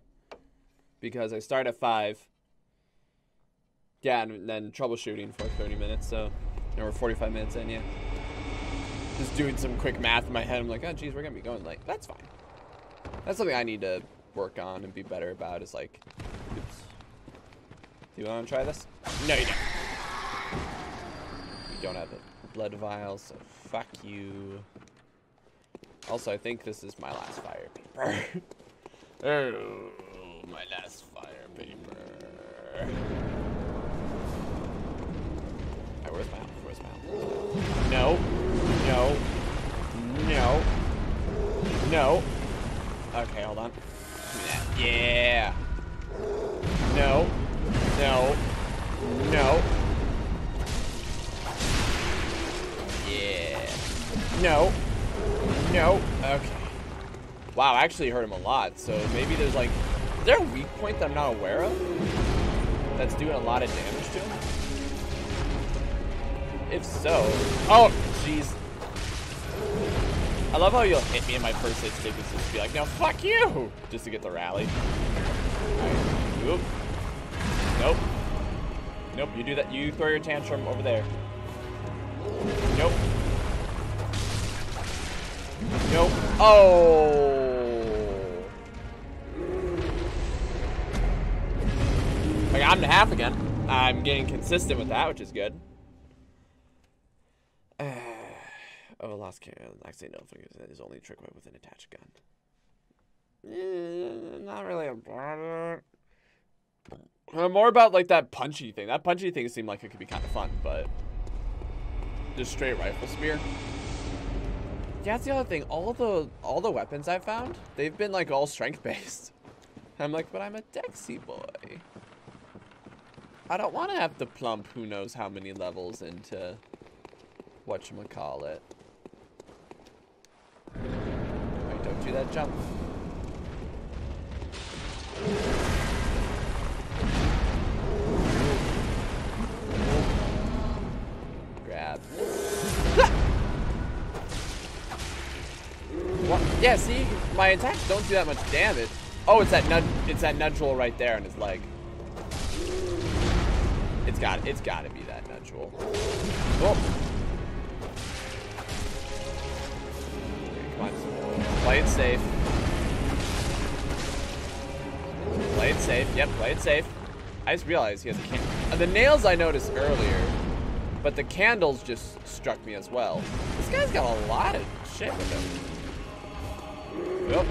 because I start at five. Yeah, and then troubleshooting for thirty minutes, so you know, we're forty-five minutes in, yeah. Just doing some quick math in my head. I'm like, oh, geez, we're going to be going late. That's fine. That's something I need to work on and be better about is like, oops. Do you want to try this? No, you don't. You don't have it. Blood vials, so fuck you. Also, I think this is my last fire paper. Oh, my last fire paper. Alright, where's my health? Where's my health? No. No. No. No. Okay, hold on. Yeah. No. No. No. Yeah. No. No. Okay. Wow, I actually hurt him a lot. So maybe there's like, is there a weak point that I'm not aware of? That's doing a lot of damage to him? If so. Oh, jeez. I love how you'll hit me in my first hit stick and just be like, no, fuck you! Just to get the rally. Alright. Nope. Nope. Nope, you do that. You throw your tantrum over there. Nope. Nope. Oh. I got him to half again. I'm getting consistent with that, which is good. Uh, oh, lost carry. Actually, no, that is only trick with an attached gun. Uh, not really a. I'm more about like that punchy thing. That punchy thing seemed like it could be kind of fun, but just straight rifle spear. Yeah, that's the other thing. All the all the weapons I've found, they've been like all strength based. I'm like, but I'm a Dexy boy. I don't want to have to plump who knows how many levels into whatchamacallit. Alright, don't do that jump. Grab. What? Yeah, see, my attacks don't do that much damage. Oh, it's that nut, it's that nudge roll right there on his leg. It's got, it's got to be that nudge roll. Oh. Okay, come on, play it safe. Play it safe. Yep, play it safe. I just realized he has a candle. Uh, the nails I noticed earlier, but the candles just struck me as well. This guy's got a lot of shit with him. Yep.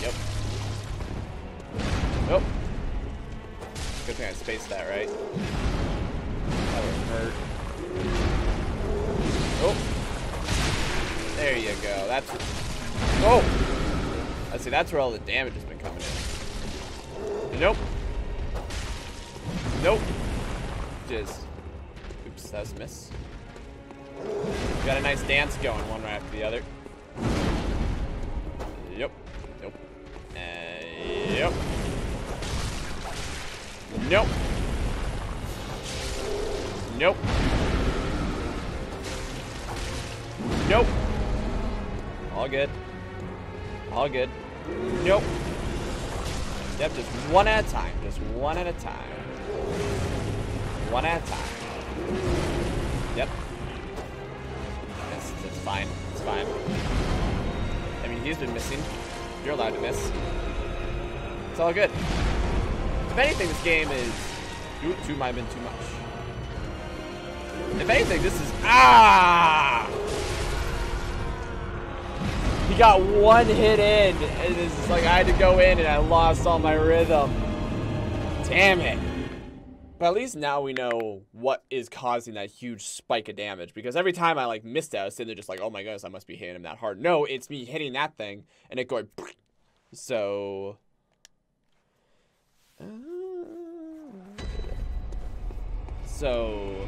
Yep. Nope. Good thing I spaced that right. That would hurt. Oh. There you go. That's. Oh. Let's see. That's where all the damage has been coming in. Nope. Nope. Just. Oops. That's a miss. Got a nice dance going, one right after the other. Yep. Nope. Uh, yep. Nope. Nope. Nope. All good. All good. Nope. Yep, just one at a time. Just one at a time. One at a time. Yep. It's, it's fine. It's fine. I mean, he's been missing. You're allowed to miss. It's all good. If anything, this game is... Ooh, two might have been too much. If anything, this is... Ah! He got one hit in, and it's just like I had to go in and I lost all my rhythm. Damn it. But at least now we know what is causing that huge spike of damage, because every time I like missed out, so they're just like, oh my goodness, I must be hitting him that hard. No, it's me hitting that thing and it going... So... So,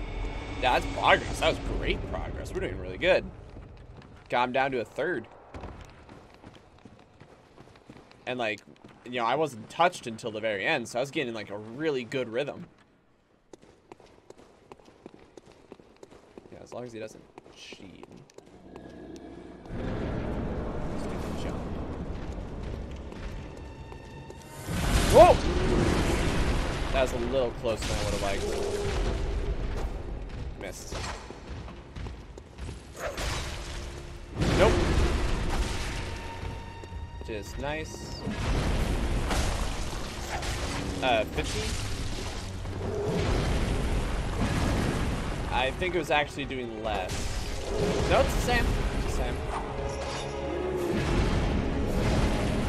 yeah, that's progress. That was great progress. We're doing really good. Got him down to a third. And, like, you know, I wasn't touched until the very end, so I was getting, like, a really good rhythm. Yeah, as long as he doesn't cheat. Whoa! That was a little closer than I would have liked. Missed. Nope. Just nice. Uh, fifty? I think it was actually doing less. No, it's the same. It's the same.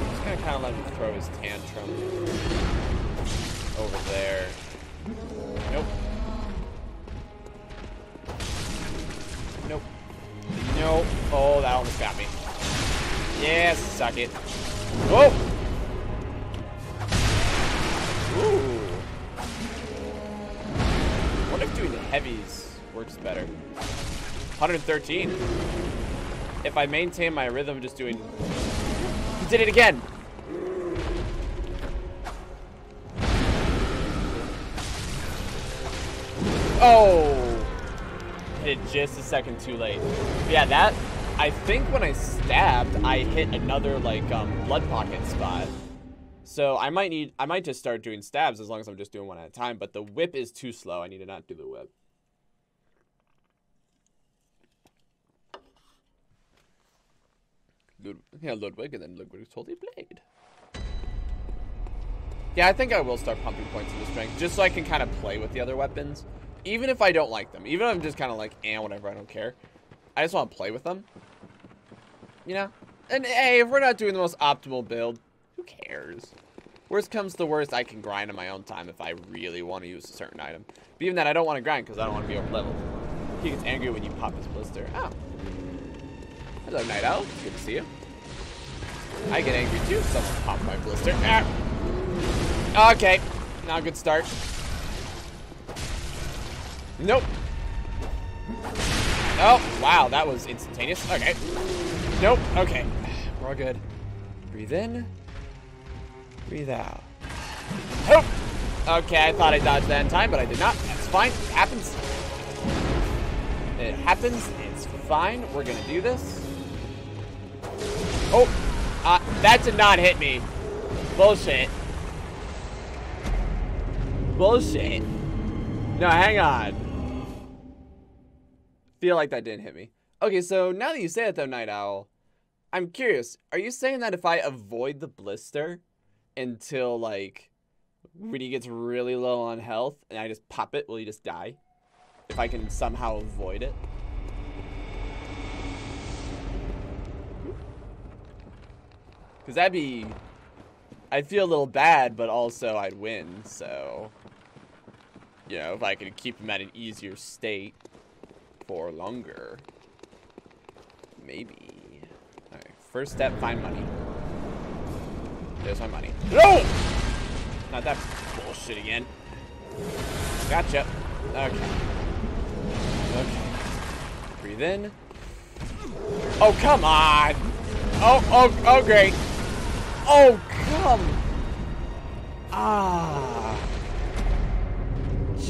Just kind of let him throw his tantrum over there. Nope. Nope. Nope. Oh, that almost got me. Yes, suck it. Whoa! Ooh. I wonder if doing the heavies works better. one hundred thirteen. If I maintain my rhythm of just doing... He did it again! Oh! Hit just a second too late. Yeah, that... I think when I stabbed, I hit another, like, um, blood pocket spot. So I might need... I might just start doing stabs as long as I'm just doing one at a time, but the whip is too slow. I need to not do the whip. Lud- yeah, Ludwig, and then Ludwig's Holy Blade. Yeah, I think I will start pumping points into strength, just so I can kind of play with the other weapons. Even if I don't like them, even if I'm just kind of like, eh, whatever, I don't care. I just want to play with them. You know? And hey, if we're not doing the most optimal build, who cares? Worst comes to worst, I can grind on my own time if I really want to use a certain item. But even then, I don't want to grind because I don't want to be over-leveled. He gets angry when you pop his blister. Oh. Hello, Night Owl. Good to see you. I get angry too if someone popped my blister. Ah. Okay. Not a good start. Nope. Oh, wow, that was instantaneous. Okay. Nope. Okay. We're all good. Breathe in. Breathe out. Nope. Okay, I thought I dodged that in time, but I did not. That's fine. It happens. It happens. It's fine. We're going to do this. Oh, uh, that did not hit me. Bullshit. Bullshit. No, hang on. Feel like that didn't hit me. Okay, so now that you say it though, Night Owl, I'm curious. Are you saying that if I avoid the blister until like when he gets really low on health and I just pop it, will he just die? If I can somehow avoid it? Because that'd be... I'd feel a little bad, but also I'd win, so... You know, if I could keep him at an easier state. Or longer. Maybe. Alright, first step, find money. There's my money. No! Not that bullshit again. Gotcha. Okay. Okay. Breathe in. Oh, come on! Oh, oh, oh, great. Oh, come! Ah.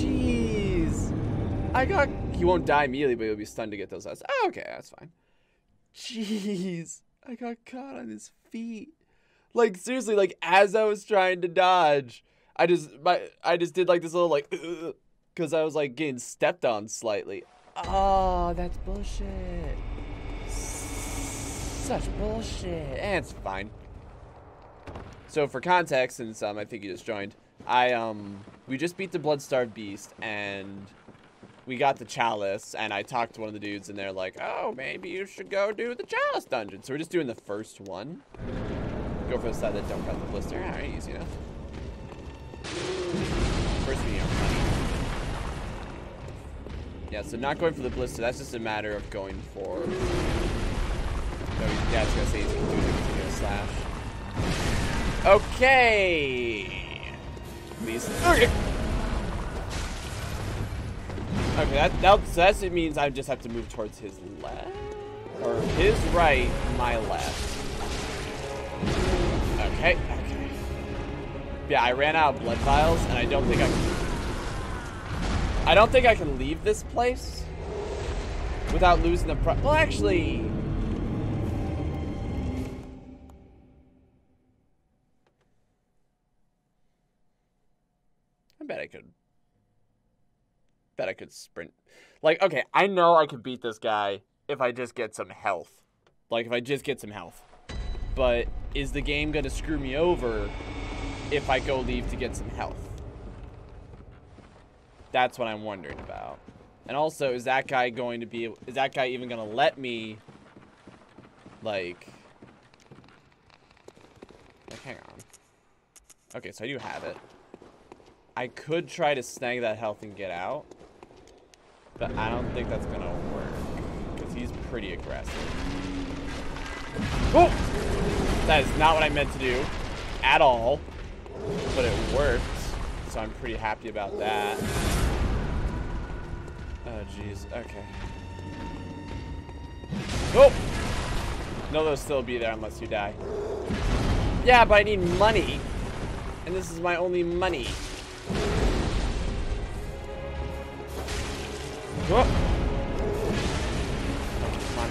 Jeez. I got... He won't die immediately, but he'll be stunned to get those eyes. Oh, okay, that's fine. Jeez. I got caught on his feet. Like, seriously, like, as I was trying to dodge, I just my I just did, like, this little, like... Because I was, like, getting stepped on slightly. Oh, that's bullshit. Such bullshit. And it's fine. So, for context, since um, I think you just joined, I, um... we just beat the Blood Starved Beast, and... we got the chalice, and I talked to one of the dudes, and they're like, oh, maybe you should go do the chalice dungeon. So we're just doing the first one. Go for the side that don't got the blister. All right, easy enough. First we need our money. Yeah, so not going for the blister, that's just a matter of going for... No, yeah, I was gonna say he's gonna do it if he's gonna slash. Okay! Please. Okay! Okay, that, that, so that's, it means I just have to move towards his left, or his right, my left. Okay, okay. Yeah, I ran out of blood vials, and I don't think I can, I don't think I can leave this place without losing the pro- well, actually. I bet I could. That I could sprint. Like, okay, I know I could beat this guy if I just get some health. Like, if I just get some health. But is the game gonna screw me over if I go leave to get some health? That's what I'm wondering about. And also, is that guy going to be, is that guy even gonna let me, like, like hang on. Okay, so I do have it. I could try to snag that health and get out. But I don't think that's gonna work. Because he's pretty aggressive. Oh! That is not what I meant to do. At all. But it worked. So I'm pretty happy about that. Oh, jeez. Okay. Oh! No, they'll still be there unless you die. Yeah, but I need money. And this is my only money. Whoa. Come on.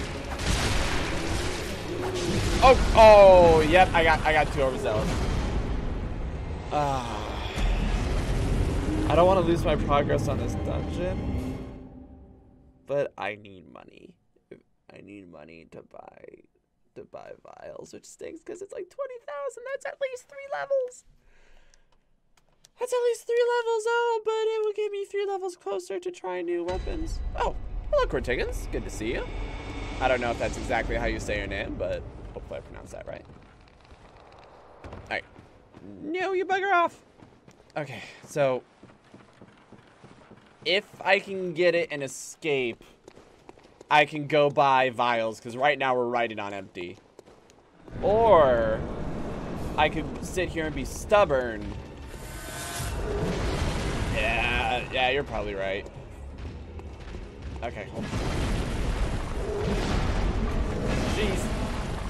Oh, oh, yep. I got, I got too overzealous. Uh, I don't want to lose my progress on this dungeon, but I need money. I need money to buy, to buy vials, which stinks because it's like twenty thousand. That's at least three levels. That's at least three levels, oh, but it will get me three levels closer to trying new weapons. Oh, hello, Cortigans. Good to see you. I don't know if that's exactly how you say your name, but hopefully I pronounced that right. All right. No, you bugger off. Okay, so if I can get it and escape, I can go buy vials, because right now we're riding on empty. Or I could sit here and be stubborn. Yeah, yeah, you're probably right. Okay, hold on. Jeez.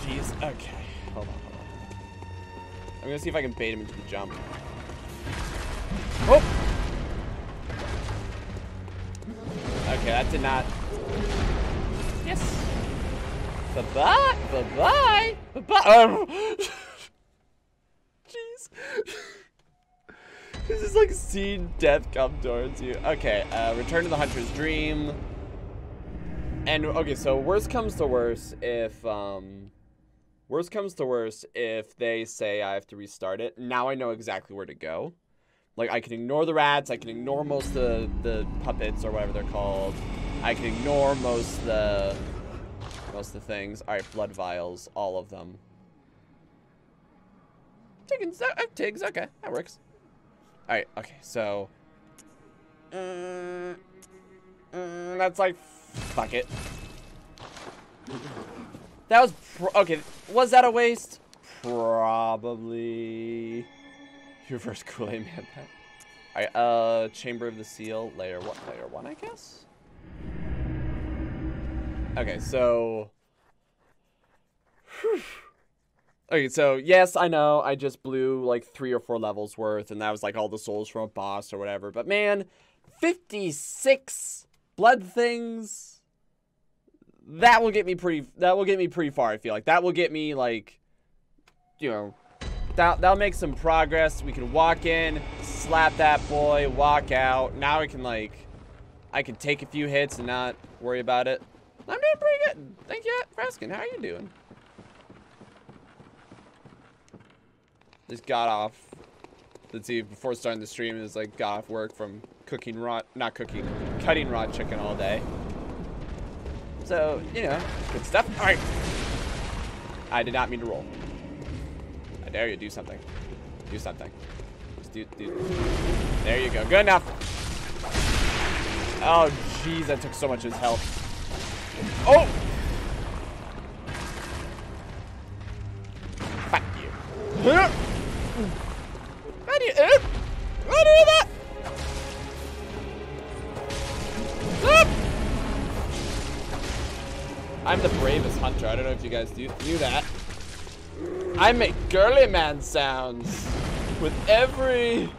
Jeez, okay. Hold on, hold on. I'm gonna see if I can bait him into the jump. Oh! Okay, that did not... Yes! Bye-bye! Bye-bye! Bye-bye! Oh. Jeez. This is like seeing death come towards you. Okay, uh, Return to the Hunter's Dream. And, okay, so worst comes to worst if, um... worst comes to worst if they say I have to restart it. Now I know exactly where to go. Like, I can ignore the rats. I can ignore most of the, the puppets or whatever they're called. I can ignore most of the... most of the things. All right, blood vials. All of them. Tigs, oh, tigs. Okay, that works. All right, okay, so mm, mm, that's like, fuck it. That was, pro okay, was that a waste? Probably. Reverse Kool-Aid Man. All right, uh, Chamber of the Seal, layer one, layer one, I guess? Okay, so, whew. Okay, so, yes, I know, I just blew, like, three or four levels worth, and that was, like, all the souls from a boss or whatever, but, man, fifty-six blood things. That will get me pretty, that will get me pretty far, I feel like. That will get me, like, you know, that, that'll make some progress. We can walk in, slap that boy, walk out. Now I can, like, I can take a few hits and not worry about it. I'm doing pretty good. Thank you for asking. How are you doing? Just got off. Let's see, before starting the stream, it was like got off work from cooking raw, not cooking, cutting raw chicken all day. So, you know, good stuff. All right. I did not mean to roll. I dare you, do something. Do something. Just do, do. There you go. Good enough. Oh, jeez, I took so much of his health. Oh! Fuck you. How do you, how do you do that? I'm the bravest hunter. I don't know if you guys do, do that. I make girly man sounds with every...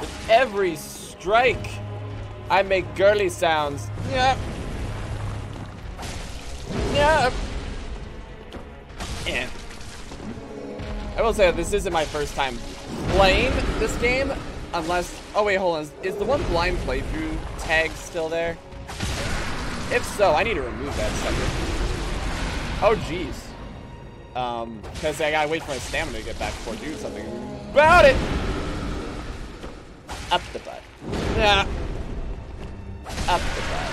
With every strike. I make girly sounds. Yep. Yep. Yeah. I will say that this isn't my first time playing this game, unless... Oh wait, hold on. Is the one blind playthrough tag still there? If so, I need to remove that sucker. Oh jeez. Um, because I gotta wait for my stamina to get back before I do something about it. Up the butt. Yeah. Up the butt.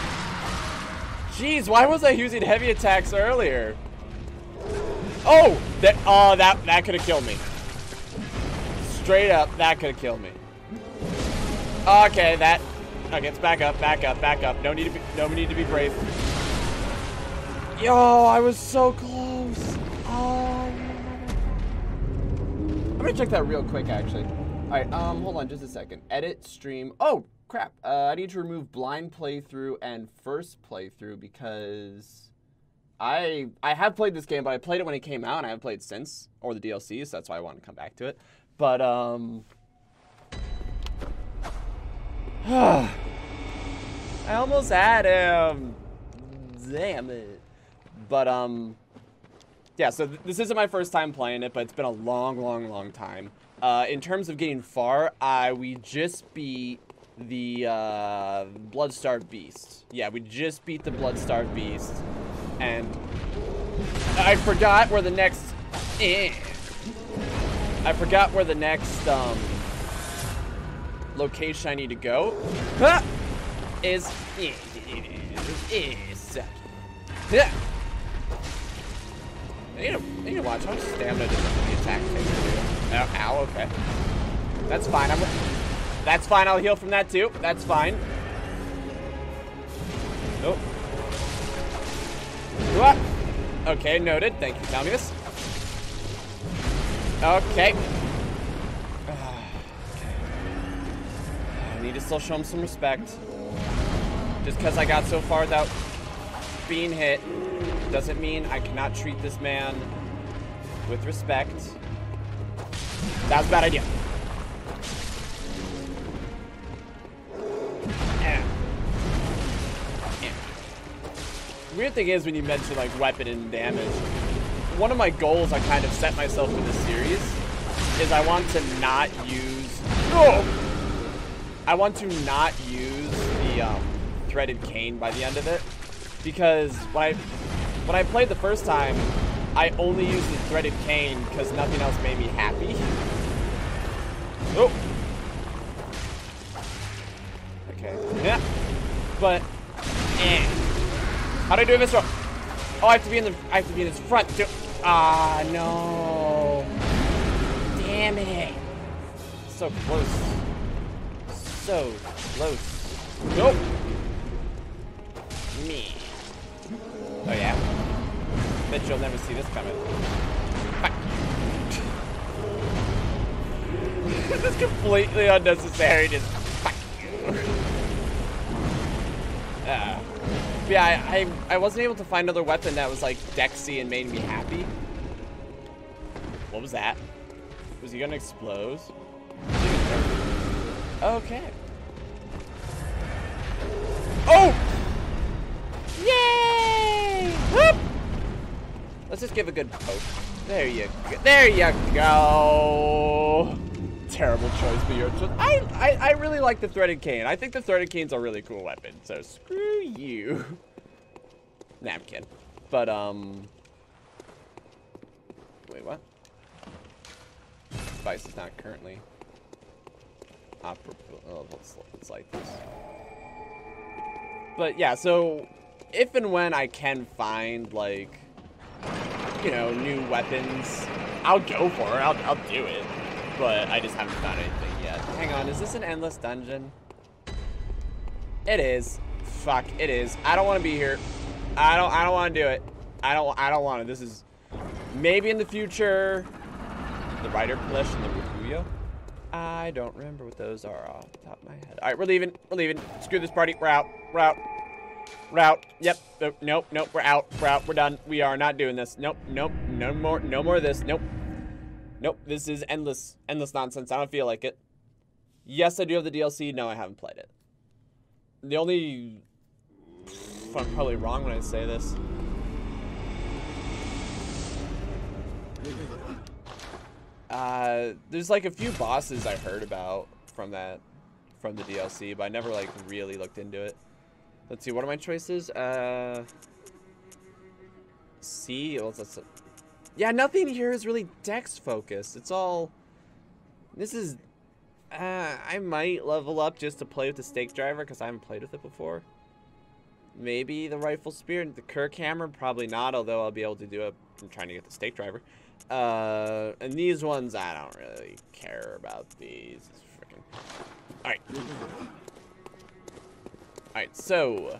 Jeez, why was I using heavy attacks earlier? Oh, that oh that that could have killed me. Straight up, that could have killed me. Okay, that okay. It's back up, back up, back up. No need to be, no need to be brave. Yo, I was so close. Oh. I'm gonna check that real quick, actually. All right, um, hold on just a second. Edit, stream. Oh, crap. Uh, I need to remove blind playthrough and first playthrough because I I have played this game, but I played it when it came out, and I haven't played since, or the D L C, so that's why I wanted to come back to it. But, um... I almost had him. Damn it. But, um... yeah, so th this isn't my first time playing it, but it's been a long, long, long time. Uh, in terms of getting far, I we just beat the uh, Blood Starved Beast. Yeah, we just beat the Blood Starved Beast, and I forgot where the next. Eh, I forgot where the next um, location I need to go huh, is. Eh, is huh. I need, to, I need to watch how much stamina does the attack take. Oh, ow, okay. That's fine. I'm That's fine. I'll heal from that too. That's fine. Nope. Oh. Okay, noted. Thank you for telling me this. Okay. I need to still show him some respect. Just because I got so far without being hit doesn't mean I cannot treat this man with respect. That was a bad idea. Yeah. Yeah. Weird thing is when you mention like weapon and damage, one of my goals I kind of set myself in this series is I want to not use oh! I want to not use the um, Threaded Cane by the end of it, because when I when I played the first time, I only used the Threaded Cane because nothing else made me happy. Oh. Okay. Yeah. But. Eh. How do I do this wrong? Oh, I have to be in the. I have to be in this front. Too. Ah no. Damn it. So close. So close. Nope. Me. Oh yeah. Bet you'll never see this coming. Fuck. This is completely unnecessary. Just fuck you. Uh, yeah, I, I I wasn't able to find another weapon that was like Dexy and made me happy. What was that? Was he gonna explode? Okay. Oh! Yay! Whoop! Let's just give a good poke. There you go. There you go. Terrible choice for your choice. I, I, I really like the Threaded Cane. I think the Threaded Cane's a really cool weapon. So screw you. Napkin. But, um... Wait, what? Device is not currently... operable. Oh, let's, let's light this. But, yeah, so... if and when I can find, like... you know, new weapons, I'll go for it. I'll, I'll do it. But I just haven't found anything yet. Hang on, is this an endless dungeon? It is. Fuck, it is. I don't want to be here. I don't I don't want to do it. I don't I don't want to. This is maybe in the future. The Reiterpallasch and the Rakuyo. I don't remember what those are off the top of my head. All right, we're leaving. We're leaving. Screw this party. We're out. We're out. We're out. Yep. Nope. Nope. We're out. We're out. We're done. We are not doing this. Nope. Nope. No more. No more of this. Nope. Nope. This is endless. Endless nonsense. I don't feel like it. Yes, I do have the D L C. No, I haven't played it. The only... I'm probably wrong when I say this. Uh, there's like a few bosses I heard about from that, from the D L C, but I never like really looked into it. Let's see, what are my choices? Uh, C. Well, that's a, yeah, nothing here is really Dex focused. It's all. This is. Uh, I might level up just to play with the Stake Driver because I haven't played with it before. Maybe the Rifle Spear and the Kirkhammer, probably not, although I'll be able to do it. I'm trying to get the Stake Driver. Uh, and these ones, I don't really care about these. Freaking... Alright. Alright, so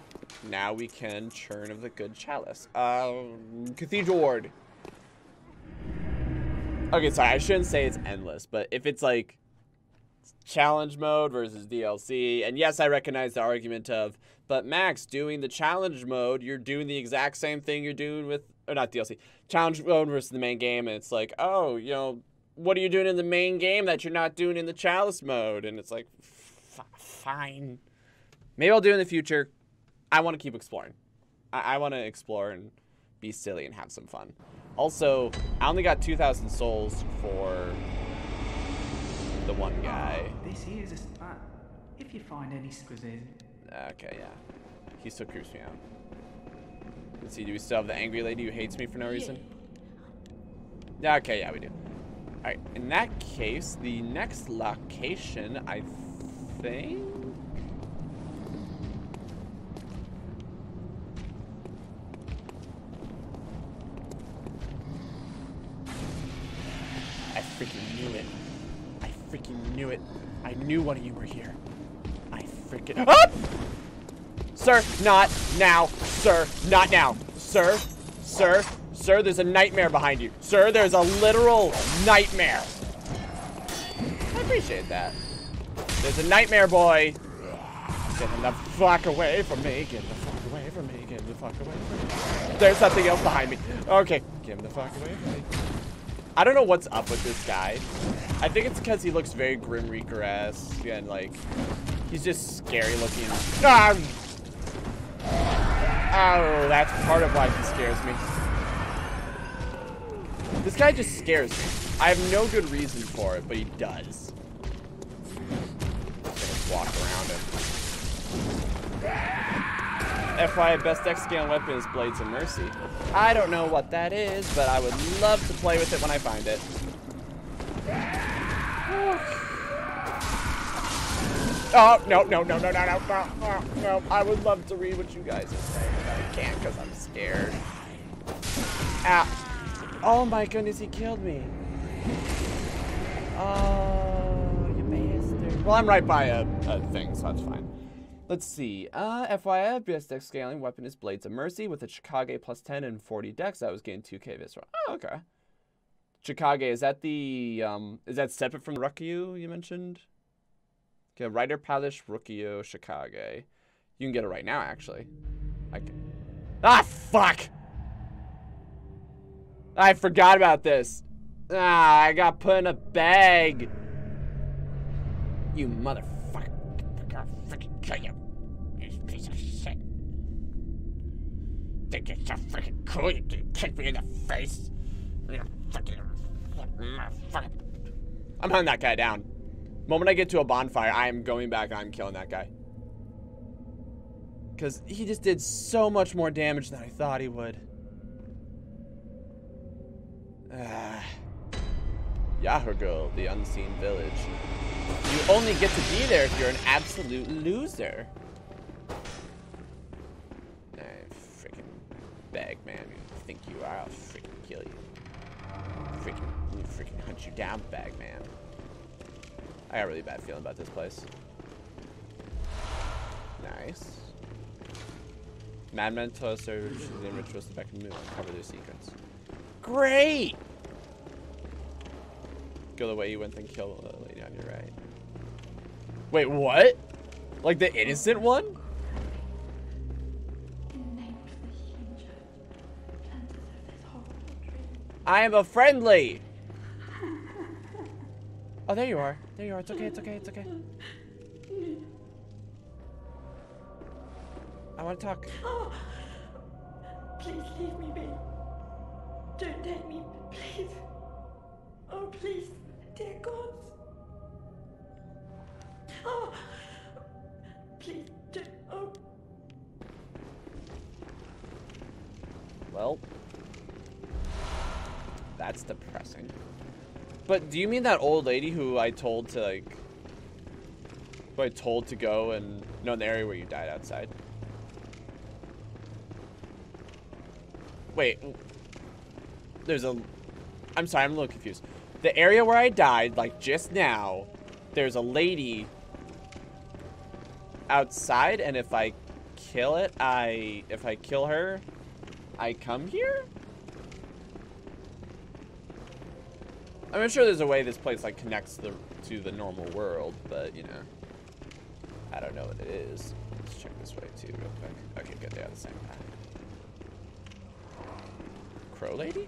now we can Churn of the Good Chalice. Um, Cathedral Ward. Okay, sorry, I shouldn't say it's endless, but if it's like challenge mode versus D L C, and yes, I recognize the argument of, but Max, doing the challenge mode, you're doing the exact same thing you're doing with, or not D L C, challenge mode versus the main game, and it's like, oh, you know, what are you doing in the main game that you're not doing in the chalice mode? And it's like, fine. Maybe I'll do it in the future. I want to keep exploring. I, I want to explore and be silly and have some fun. Also, I only got two thousand souls for the one guy. Oh, this here's a spot. If you find any squizzes. Okay, yeah. He still creeps me out. Let's see, do we still have the angry lady who hates me for no reason? Yeah. Okay, yeah, we do. Alright, in that case, the next location, I think... I freaking knew it. I freaking knew it. I knew one of you were here. Freaking up! Sir, not now. Sir, not now. Sir, sir, sir, there's a nightmare behind you. Sir, there's a literal nightmare. I appreciate that. There's a nightmare, boy. Get the fuck away from me. Get the fuck away from me. Get the fuck away from me. There's something else behind me. Okay. Get him the fuck away from me. I don't know what's up with this guy. I think it's because he looks very Grim Reaper-esque and like... he's just scary looking. Ah! Oh, that's part of why he scares me. This guy just scares me. I have no good reason for it, but he does. Just walk around him. F Y I, best Dex scale weapon is Blades of Mercy. I don't know what that is, but I would love to play with it when I find it. Oh. Oh, no, no, no, no, no, no, no, no, no. I would love to read what you guys are saying, but I can't because I'm scared. Ah. Oh my goodness, he killed me. Oh, you bastard. Well, I'm right by a, a thing, so that's fine. Let's see. Uh, F Y I, best dex scaling weapon is Blades of Mercy with a Chikage plus ten and forty dex. I was getting two K visceral. Oh, okay. Chikage, is that the, um, is that separate from Rakuyo you mentioned? Okay, Reiterpallasch, Rakuyo, Chikage. You can get it right now, actually. I can... Ah, fuck! I forgot about this. Ah, I got put in a bag. You motherfucker. I'll freaking kill you. You piece of shit. Think you're so freaking cool? You kick me in the face. You fucking motherfucker. I'm hunting that guy down. Moment I get to a bonfire, I am going back. I'm killing that guy. Because he just did so much more damage than I thought he would. Uh, Yahar'gul, the unseen village. You only get to be there if you're an absolute loser. Nah, freaking bag man. You think you are? I'll freaking kill you. Freaking, freaking hunt you down, bag man. I got a really bad feeling about this place. Nice. Madman told us their rituals to back and move and cover their secrets. Great! Go the way you went, then kill the lady on your right. Wait, what? Like the innocent one? I am a friendly! Oh, there you are. There you are. It's okay, it's okay, it's okay. I want to talk. Oh, please leave me be. Don't take me, please. Oh, please, dear gods. Oh, please don't. Oh. Well, that's depressing. But do you mean that old lady who I told to, like, who I told to go and, no, in the area where you died outside? Wait. There's a... I'm sorry, I'm a little confused. The area where I died, like, just now, there's a lady outside, and if I kill it, I... If I kill her, I come here? I'm not sure there's a way this place, like, connects the, to the normal world, but, you know. I don't know what it is. Let's check this way, too, real quick. Okay, good, they are the same path. Crow lady?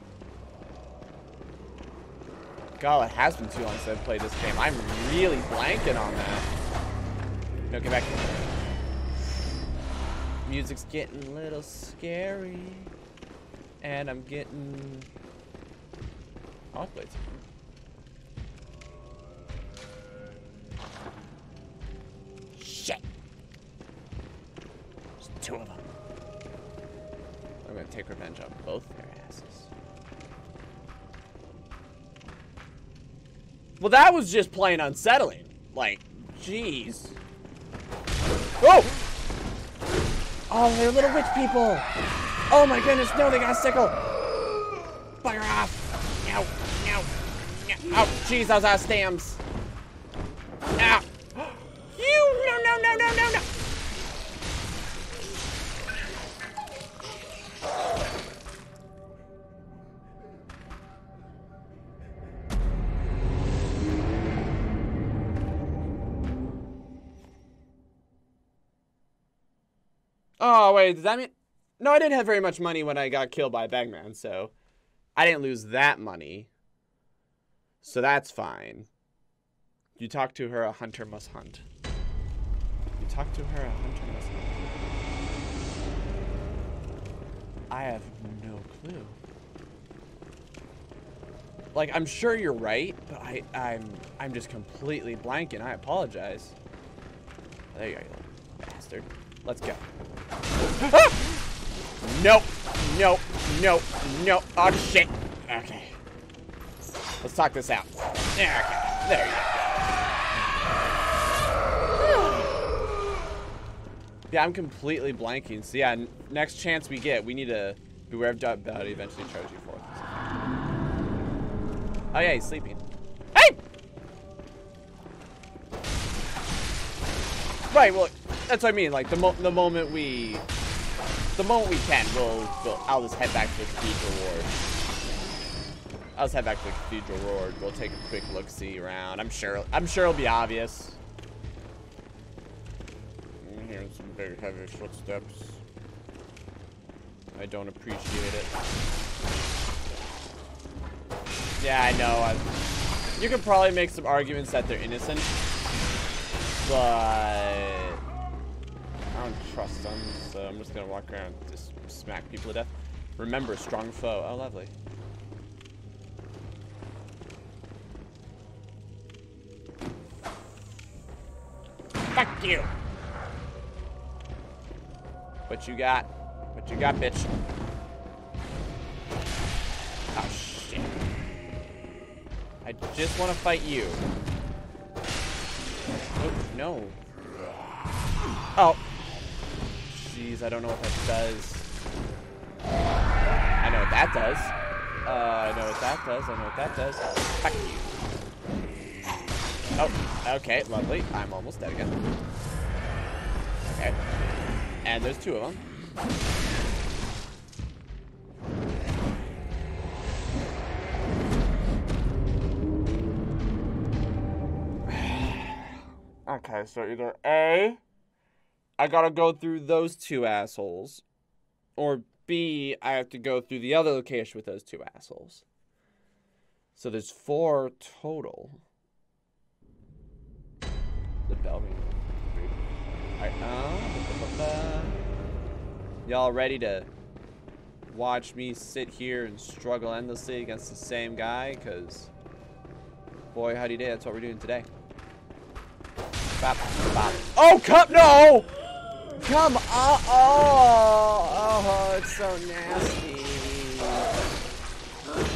God, it has been too long since I've played this game. I'm really blanking on that. No, get back here. Music's getting a little scary. And I'm getting... I want to play something. Shit! There's two of them. I'm going to take revenge on both their asses. Well, that was just plain unsettling. Like, jeez. Oh! Oh, they're little witch people. Oh my goodness, no, they got a sickle. Bugger off. No, no, no. Oh, jeez, I was out of stamps. Ow. You! No, no, no, no, no, no. Oh, wait, does that mean... No, I didn't have very much money when I got killed by a bagman, so... I didn't lose that money. So that's fine. You talk to her, a hunter must hunt. You talk to her, a hunter must hunt. I have no clue. Like, I'm sure you're right, but I, I'm, I'm just completely blanking. I apologize. Oh, there you go, you bastard. Let's go. Ah! Nope. Nope. Nope. Nope. Oh, shit. Okay. Let's talk this out. There we go. There you go. Yeah, I'm completely blanking. So, yeah, n next chance we get, we need to beware of doubt that eventually charge you for it. Oh, yeah, he's sleeping. Hey! Right, well... That's what I mean, like, the, mo the moment we, the moment we can, we'll, we'll, I'll just head back to the Cathedral Ward. I'll just head back to the Cathedral Ward. We'll take a quick look-see around. I'm sure, I'm sure it'll be obvious. I'm hearing some very heavy footsteps. I don't appreciate it. Yeah, I know. I'm, you could probably make some arguments that they're innocent. but I don't trust them, so I'm just gonna walk around and just smack people to death. Remember, strong foe. Oh, lovely. Fuck you! What you got? What you got, bitch? Oh, shit. I just want to fight you. Oh, no. Oh. Jeez, I don't know what that does. I know what that does. Uh, I know what that does. I know what that does. Fuck you. Oh, okay, lovely. I'm almost dead again. Okay. And there's two of them. Okay, so either A, I gotta go through those two assholes, or B, I have to go through the other location with those two assholes. So there's four total. The bell being... Alright, um... y'all ready to watch me sit here and struggle endlessly against the same guy? Because, boy, howdy day, that's what we're doing today. Bop, bop. Oh, come, no! Come on! Oh, oh, oh, it's so nasty.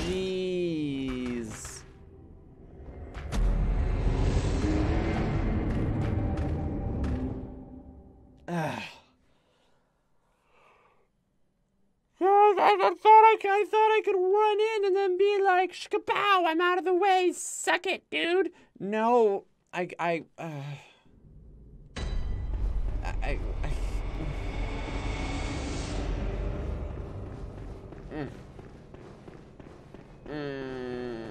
Jeez. I, I, thought I, I thought I could run in and then be like, shkabow, I'm out of the way, suck it, dude. No, I, I, uh... I, I, mm. Mm.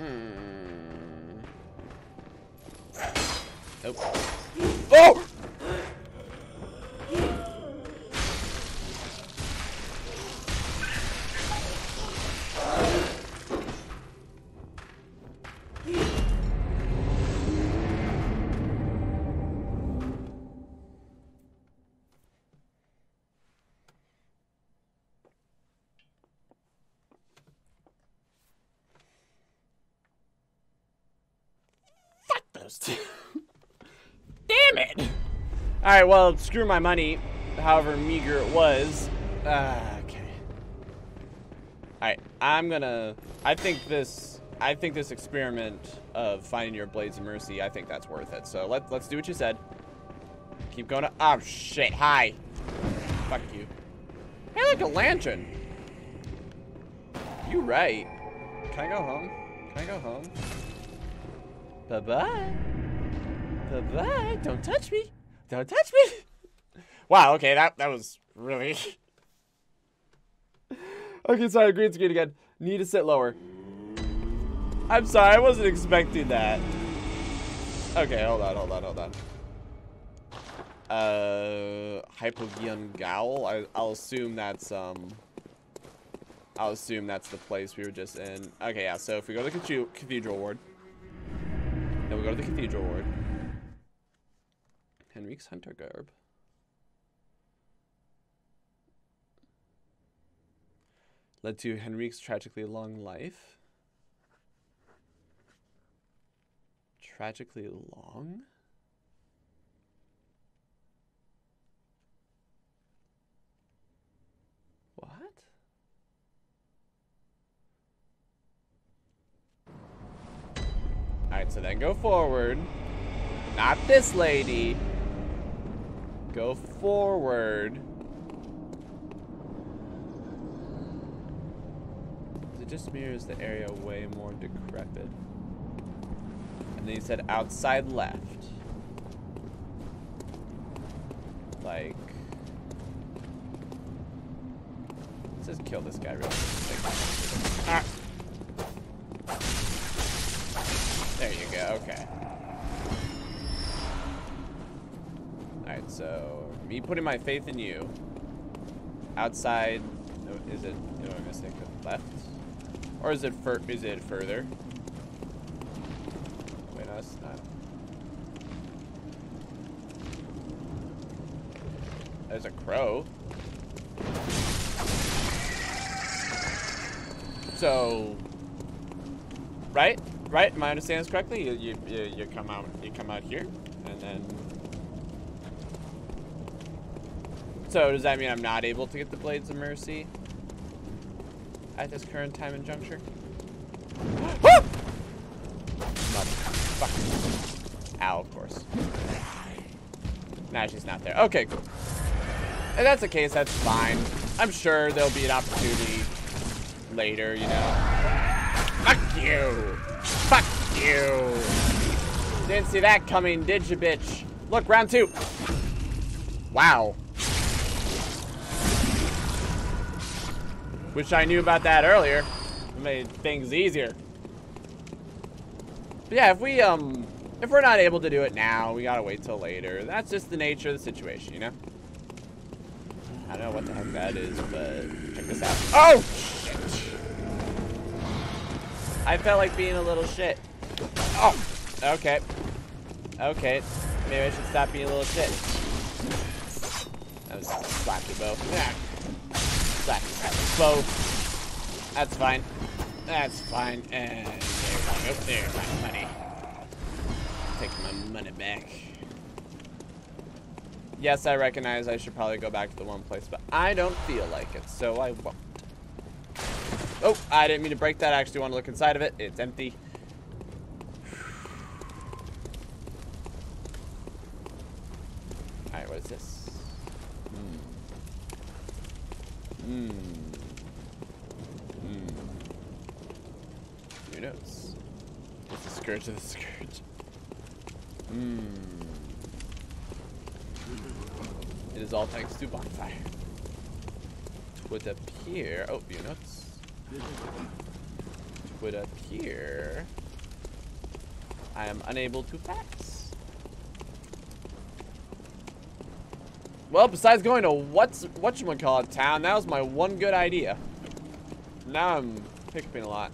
Mm. Oh. Oh! Damn it! Alright, well, screw my money, however meager it was. Uh, okay. Alright, I'm gonna... I think this... I think this experiment of finding your Blades of Mercy, I think that's worth it. So let, let's do what you said. Keep going to... Oh, shit. Hi. Fuck you. Hey, look, a lantern. You right. Can I go home? Can I go home? Bye-bye. Bye-bye. Don't touch me. Don't touch me. Wow, okay, that, that was really... Okay, sorry, green screen again. Need to sit lower. I'm sorry, I wasn't expecting that. Okay, hold on, hold on, hold on. Uh, Hypogean Gaol? I, I'll assume that's, um... I'll assume that's the place we were just in. Okay, yeah, so if we go to the Cathedral Ward... Then we go to the Cathedral Ward. Henrique's hunter garb. Led to Henrique's tragically long life. Tragically long? What? Alright, so then go forward. Not this lady. Go forward. It just mirrors the area way more decrepit. And then he said outside left. Like... Let's just kill this guy real quick. Ah. There you go, okay. Alright, so me putting my faith in you. Outside, is it, am I missing left? Or is it, fur, is it further? Wait, no, There's a crow. So, right, right. Am I understanding this correctly? You, you, you, you come out, you come out here, and then. So does that mean I'm not able to get the Blades of Mercy at this current time and juncture? Ah! Motherfucker. Ow, of course. Nah, she's not there. Okay, cool. If that's the case, that's fine. I'm sure there'll be an opportunity later, you know. Fuck you! Fuck you! Didn't see that coming, did you, bitch? Look, round two! Wow. Wish I knew about that earlier. It made things easier. But yeah, if we, um... if we're not able to do it now, we gotta wait till later. That's just the nature of the situation, you know? I don't know what the heck that is, but check this out. Oh, shit. I felt like being a little shit. Oh, okay. Okay, maybe I should stop being a little shit. That was slappy bow. Yeah. Slappy bow. That's fine. That's fine. And there we go. There's my money. Take my money back. Yes, I recognize I should probably go back to the one place, but I don't feel like it, so I won't. Oh, I didn't mean to break that. I actually want to look inside of it. It's empty. Alright, what is this? Hmm. Hmm. Hmm. Who knows? It's the scourge of the scourge. Hmm. It is all thanks to bonfire. It would appear. Oh, you nuts. It would appear. I am unable to pass. Well, besides going to what's whatchamacallit town, that was my one good idea. Now I'm hiccuping a lot.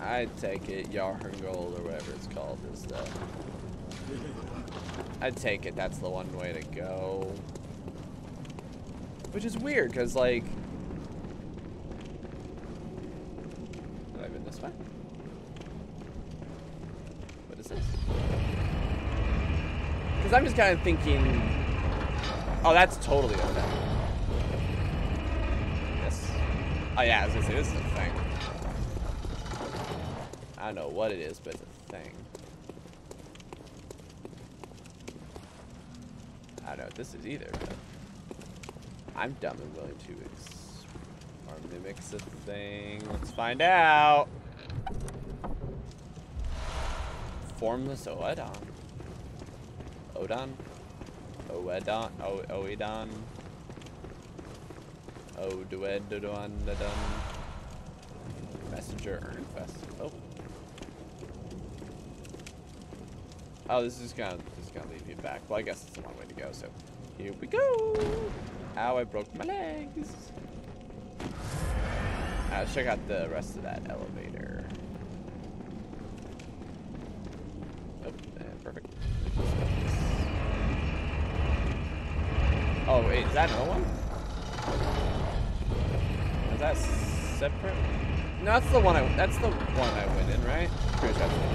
I'd take it, Yahar'gul or whatever it's called is the. I'd take it, that's the one way to go. Which is weird, because, like. Have I been this way? What is this? Because I'm just kind of thinking. Oh, that's totally over there. Yes. Oh, yeah, I was gonna say, this is a thing. I don't know what it is, but it's a thing. I don't know what this is either, but I'm dumb and willing to ex or mimic the thing. Let's find out. Formless Oedon. Oedon? Oedon? Oedon? Oedon? Messenger Earnfest. Oh. Oh, this is gonna this is gonna lead me back. Well, I guess it's a long way to go. So, here we go. Ow! I broke my legs. Right, let's check out the rest of that elevator. Oh, eh, perfect. Oh wait, is that another one? Is that separate? No, that's the one. I that's the one I went in, right? Pretty sure that's the one.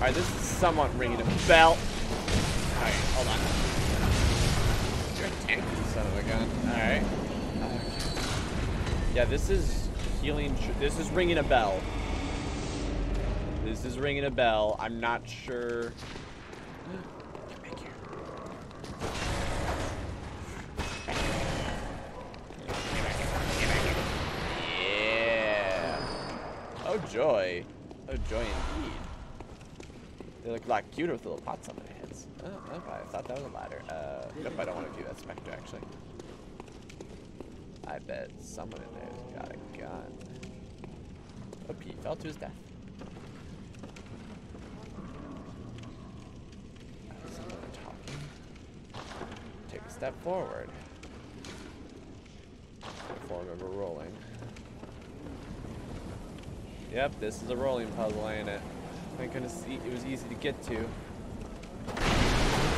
Alright, this is somewhat ringing a bell. Alright, hold on. You're a tank, son of a gun. Alright. Yeah, this is healing. This is ringing a bell. This is ringing a bell. I'm not sure. Come back here. Get back here. Get back here. Yeah. joy. Oh, joy indeed. They look a lot cuter with little pots on their heads. Oh, nope, I thought that was a ladder. Uh, nope, I don't want to do that specter, actually. I bet someone in there's got a gun. Oh, he fell to his death. Someone talking. Take a step forward. Before I remember rolling. Yep, this is a rolling puzzle, ain't it? Thank goodness it was easy to get to.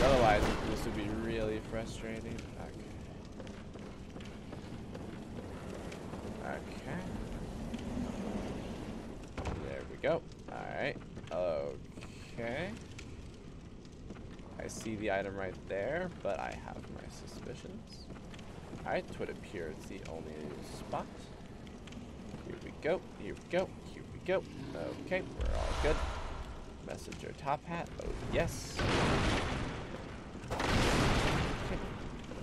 Otherwise, this would be really frustrating. Okay. Okay. There we go. Alright. Okay. I see the item right there, but I have my suspicions. Alright, it would appear it's the only spot. Here we go. Here we go. Here we go. Okay, we're all good. Messenger top hat. Oh, yes. Okay.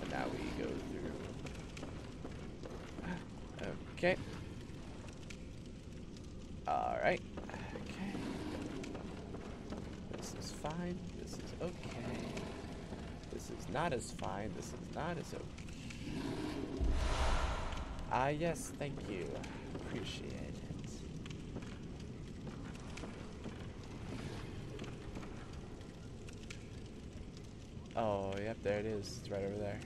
And now we go through. Okay. Alright. Okay. This is fine. This is okay. This is not as fine. This is not as okay. Ah, yes. Thank you. Appreciate it. Oh, yep, there it is. It's right over there.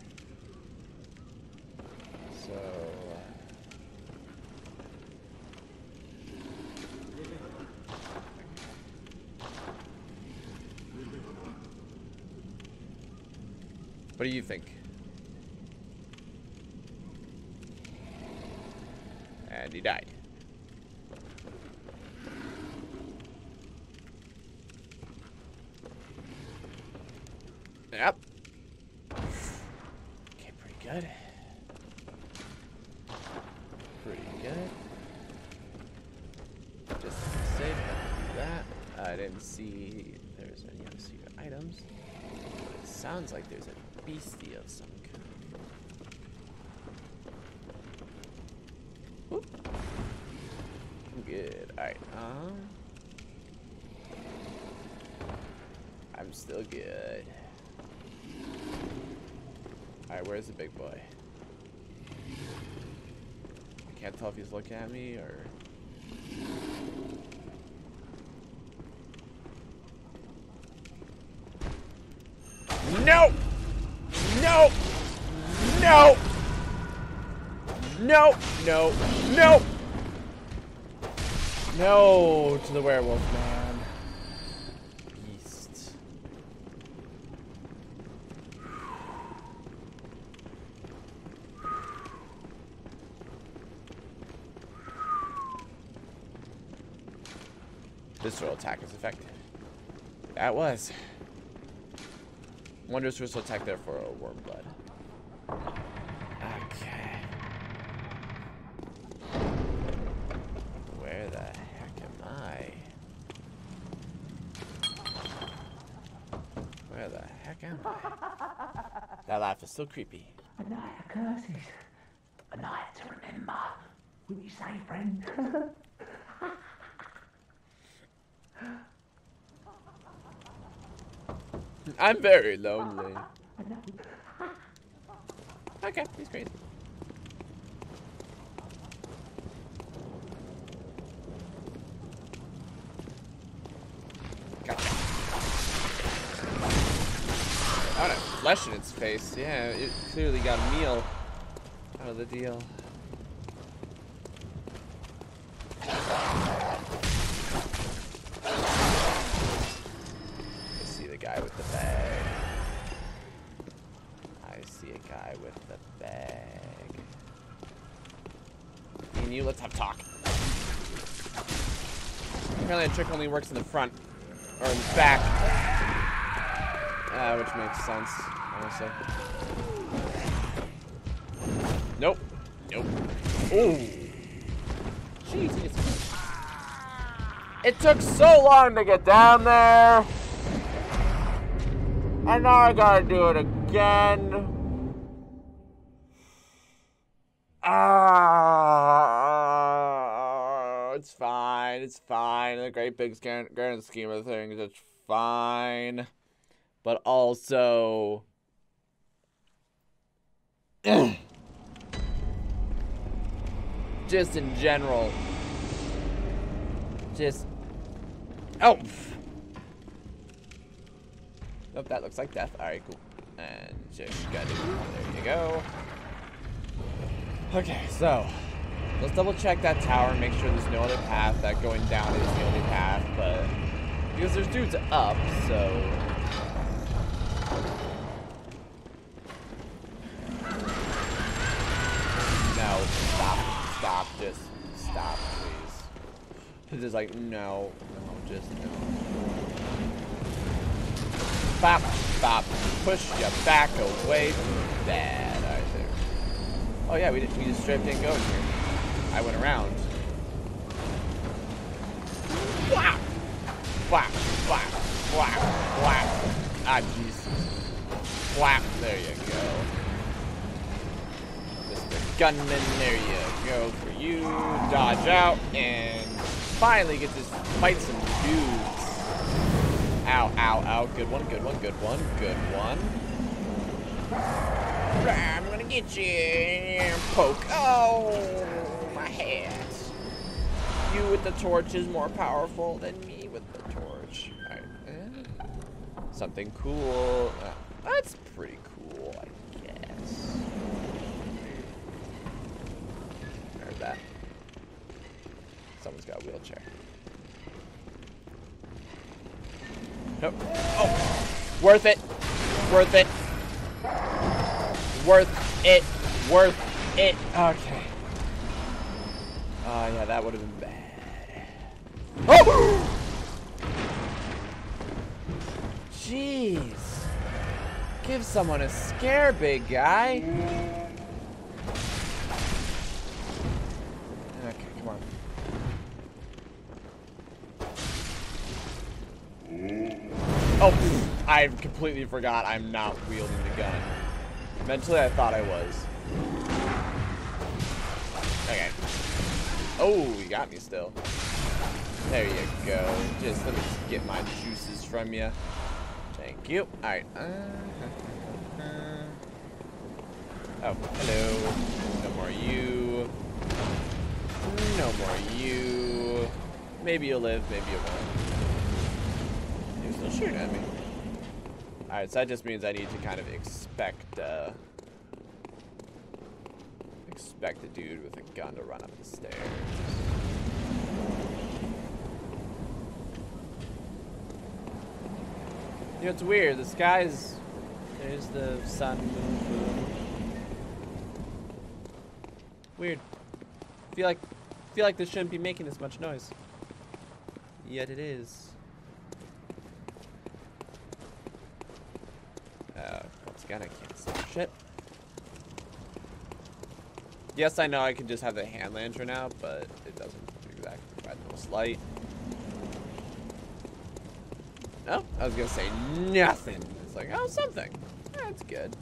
So... What do you think? And he died. Yep. Okay, pretty good. Pretty good. Just save that. I didn't see there's any other secret items. But it sounds like there's a beastie of some kind. Whoop. Good. Alright. Um. I'm still good. Alright, where's the big boy? I can't tell if he's looking at me or... No! No! No! No! No! No! No to the werewolf man. Visceral attack is effective. That was. Wondrous visceral attack, therefore, a worm blood. Okay. Where the heck am I? Where the heck am I? That laugh is still creepy. A night of curses. A night to remember. Wouldn't you say, friend? I'm very lonely. Okay, he's crazy. Gotcha. I got flesh in its face. Yeah, it clearly got a meal out of the deal. Apparently, the trick only works in the front or in the back, uh, which makes sense, honestly. Nope. Nope. Ooh. Jesus. It took so long to get down there, and now I gotta do it again. Ah, uh, it's fine. fine. It's fine. In the great big grand scheme of things, it's fine. But also... just in general. Just... Oh! Nope, that looks like death. Alright, cool. And just gotta do there you go. Okay, so... let's double check that tower and make sure there's no other path. That going down is the only path, but... because there's dudes up, so... No, stop. Stop. Just stop, please. It's just like, no. No, just no. Bop, bop. Push you back away. Bad. Alright, there. Oh, yeah, we, did, we just straight didn't go in here. I went around. Whack! Whack! Whack! Whack! Whack! Ah, jeez. Whack! There you go. Mister Gunman, there you go for you. Dodge out and finally get to fight some dudes. Ow, ow, ow. Good one, good one, good one, good one. I'm gonna get you. Poke. Oh! My hands. You with the torch is more powerful than me with the torch. All right. Eh. Something cool. Uh, that's pretty cool, I guess. Heard that. Someone's got a wheelchair. Nope. Oh. Worth it. Worth it. Worth it. Worth it. Okay. Oh, uh, yeah, that would have been bad. Oh! Jeez. Give someone a scare, big guy. Okay, come on. Oh, I completely forgot I'm not wielding the gun. Mentally, I thought I was. Okay. Oh, you got me still. There you go. Just let me just get my juices from you. Thank you. All right. Uh, uh, uh. Oh, hello. No more you. No more you. Maybe you'll live. Maybe you won't. You're still shooting at me. All right. So that just means I need to kind of expect. Uh, Expect a dude with a gun to run up the stairs. You know, it's weird. The sky's... There's the sun, moon, moon. Weird. Feel like... Feel like this shouldn't be making this much noise. Yet it is. Oh, once again, I can't stop shit. Yes, I know I can just have the hand lantern out, but it doesn't exactly provide the most light. No, I was gonna say nothing. It's like, oh, something. That's good.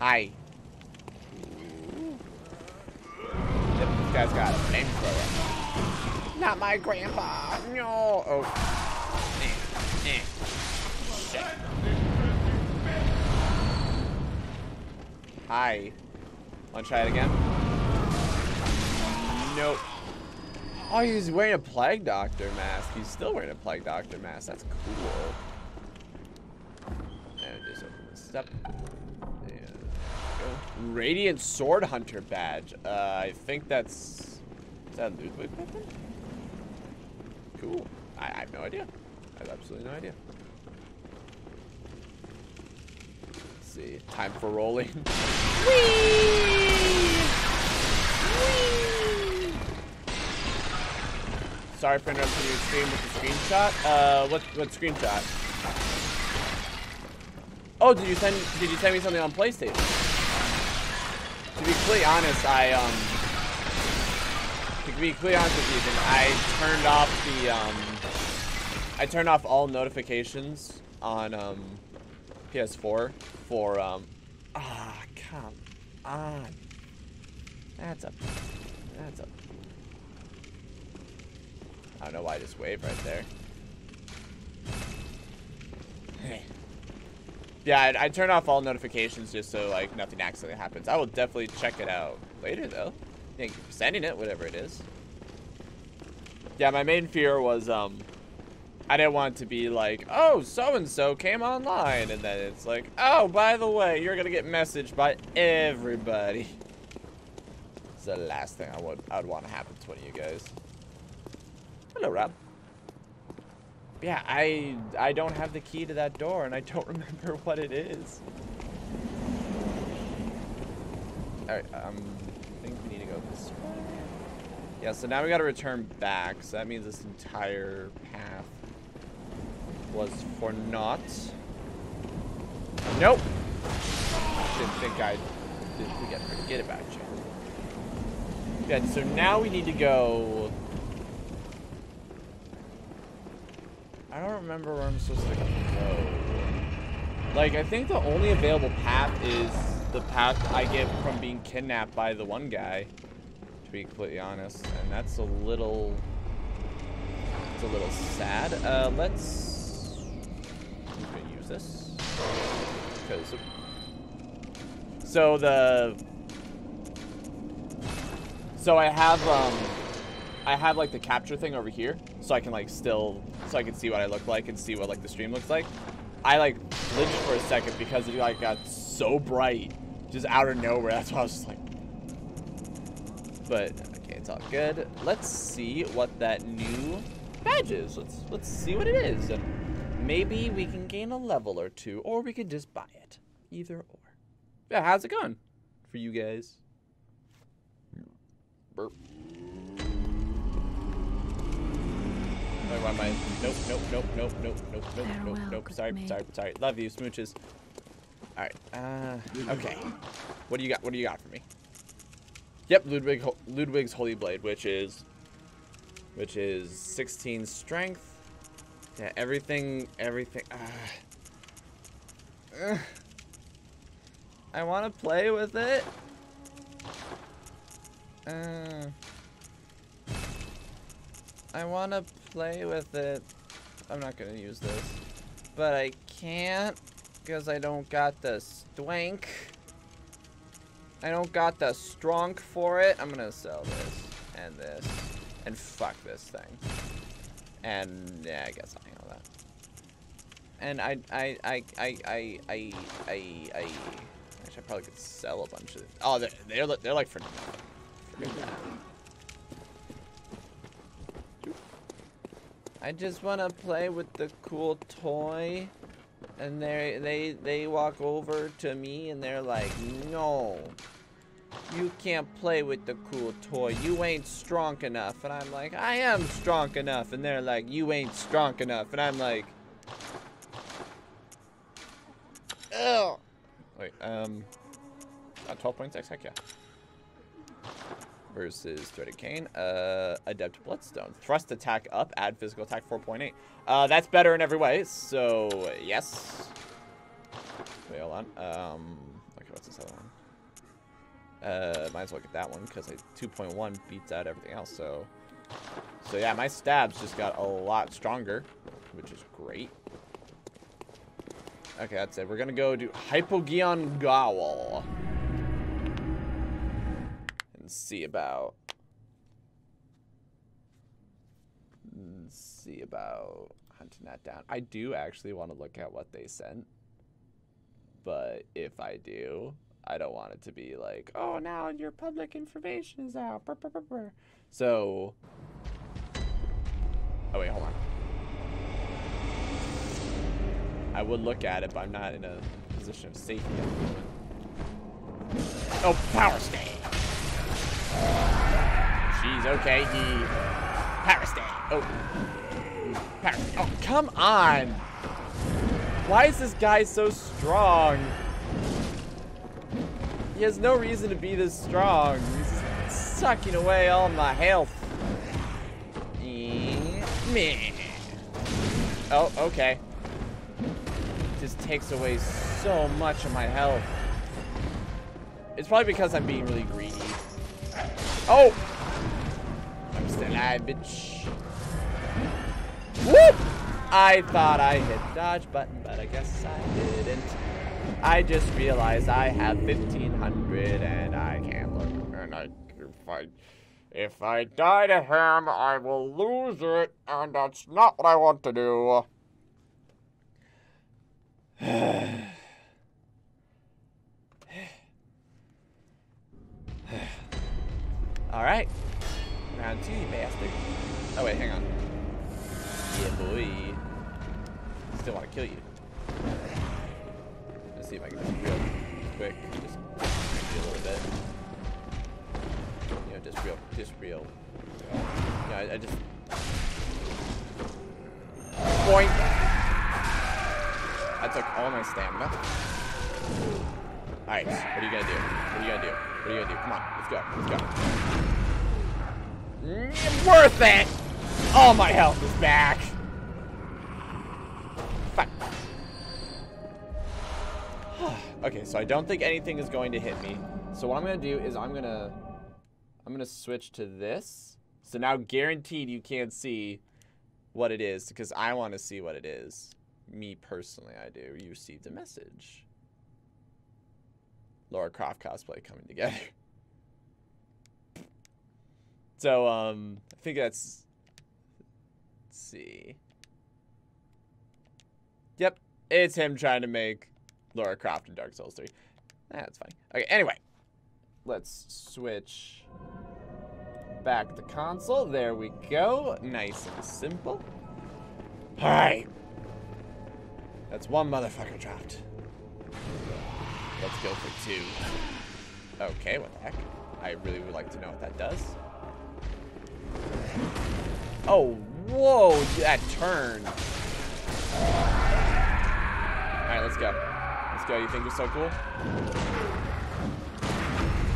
Hi. Yep, this guy's got a flamethrower. Not my grandpa. No. Oh. Eh, eh. Shit. Hi. Wanna try it again? Nope. Oh, he's wearing a Plague Doctor mask. He's still wearing a Plague Doctor mask. That's cool. And just open this up. And there we go. Radiant Sword Hunter badge. Uh, I think that's... Is that Ludwig? Cool. I, I have no idea. I have absolutely no idea. Time for rolling. Whee! Whee! Sorry for interrupting your stream with the screenshot. Uh, what what screenshot? Oh, did you send did you send me something on PlayStation? To be completely honest, I um to be completely honest with you, then I turned off the um I turned off all notifications on um P S four. For um ah, come on, That's up. That's up. I don't know why this wave right there. Yeah, I'd, I'd turn off all notifications just so like nothing accidentally happens. I will definitely check it out later though. Thank you for sending it, whatever it is. Yeah, my main fear was um, I didn't want it to be like, oh, so-and-so came online, and then it's like, oh, by the way, you're gonna get messaged by everybody. It's the last thing I would I'd want to happen to one of you guys. Hello, Rob. Yeah, I I don't have the key to that door, and I don't remember what it is. All right, um, I think we need to go this way. Yeah, so now we got to return back. So that means this entire path was for naught. Nope. Didn't think I did. We got to forget about you. Yeah. So now we need to go. I don't remember where I'm supposed to go. Like, I think the only available path is the path I get from being kidnapped by the one guy, to be completely honest. And that's a little... It's a little sad. Uh, let's... I'm gonna use this. Because... So the... So I have, um... I have, like, the capture thing over here, so I can, like, still... So I can see what I look like and see what, like, the stream looks like. I, like, glitched for a second because it, like, got so bright. Just out of nowhere. That's why I was just like... But, okay, it's all good. Let's see what that new badge is. Let's let's see what it is. And maybe we can gain a level or two, or we could just buy it. Either or. Yeah, how's it going for you guys? Burp. Wait, why am I? Nope, nope, nope, nope, nope, nope, nope, nope, nope. Sorry, sorry, sorry. Love you, smooches. All right. Uh, okay. What do you got? What do you got for me? Yep, Ludwig, Ludwig's Holy Blade, which is, which is sixteen strength. Yeah, everything, everything. Uh, uh, I want to play with it. Uh, I want to play with it. I'm not gonna use this, but I can't because I don't got the stwank. I don't got the stronk for it. I'm gonna sell this, and this, and fuck this thing. And, yeah, I guess I'll hang on that. And I, I, I, I, I, I, I, I, actually I probably could sell a bunch of, oh, they're, they're, they're like for nothing. Forget that. I just wanna play with the cool toy, and they they they walk over to me and they're like, no, you can't play with the cool toy, you ain't strong enough. And I'm like, I am strong enough. And they're like, you ain't strong enough. And I'm like, oh wait, um twelve point six, heck yeah. Versus Threaded Cane, uh, Adept Bloodstone. Thrust attack up, add physical attack four point eight. Uh, that's better in every way, so yes. Wait, hold on. Um, okay, what's this other one? Uh, might as well get that one, because two point one beats out everything else, so. So yeah, my stabs just got a lot stronger, which is great. Okay, that's it. We're gonna go do Hypogean Gaol. See about see about hunting that down. I do actually want to look at what they sent, but if I do, I don't want it to be like, oh, now your public information is out. Burr, burr, burr, burr. So, oh wait, hold on. I would look at it, but I'm not in a position of safety at the moment. Oh, power stand. Jeez, okay, he... Power stand. Oh. Power stand. Oh, come on! Why is this guy so strong? He has no reason to be this strong. He's sucking away all my health. Me. Oh, okay. Just takes away so much of my health. It's probably because I'm being really greedy. Oh! I'm still alive, bitch. Whoop! I thought I hit dodge button, but I guess I didn't. I just realized I have fifteen hundred and I can't look. And I, if I, if I die to him, I will lose it, and that's not what I want to do. Alright. Round two, you bastard. Oh, wait, hang on. Yeah, boy. Still want to kill you. Let's see if I can just real quick. Just maybe a little bit. You know, just real. Just real. You know, I, I just. Boink! I took all my stamina. Alright, what are you gonna do? What are you gonna do? What are you gonna do? Come on, let's go. Let's go. Worth it! All my health is back! Fuck. Okay, so I don't think anything is going to hit me. So what I'm gonna do is I'm gonna I'm gonna switch to this. So now guaranteed you can't see what it is, because I wanna see what it is. Me personally, I do. You received a message. Lara Croft cosplay coming together. So, um, I think that's, let's see. Yep, it's him trying to make Lara Croft in Dark Souls three. That's funny. Okay, anyway, let's switch back to console. There we go. Nice and simple. All right. That's one motherfucker dropped. Let's go for two. Okay, what the heck? I really would like to know what that does. Oh, whoa, that turn. All right, let's go. Let's go, you think you're so cool?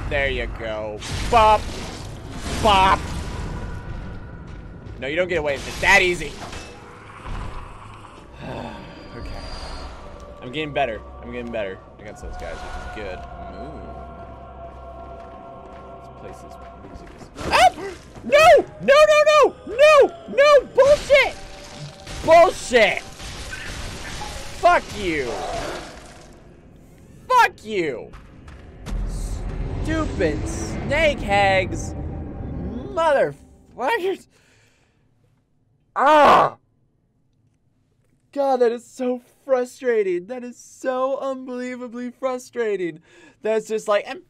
There you go. Bop, bop. No, you don't get away with it that easy. Okay, I'm getting better, I'm getting better. Against those guys, which is good. Ooh. This place is music is. Ah! No! No! No! No! No! No! Bullshit! Bullshit! Fuck you! Fuck you! Stupid snake hags, motherfuckers! Ah! God, that is so frustrating. That is so unbelievably frustrating. That's just like, and,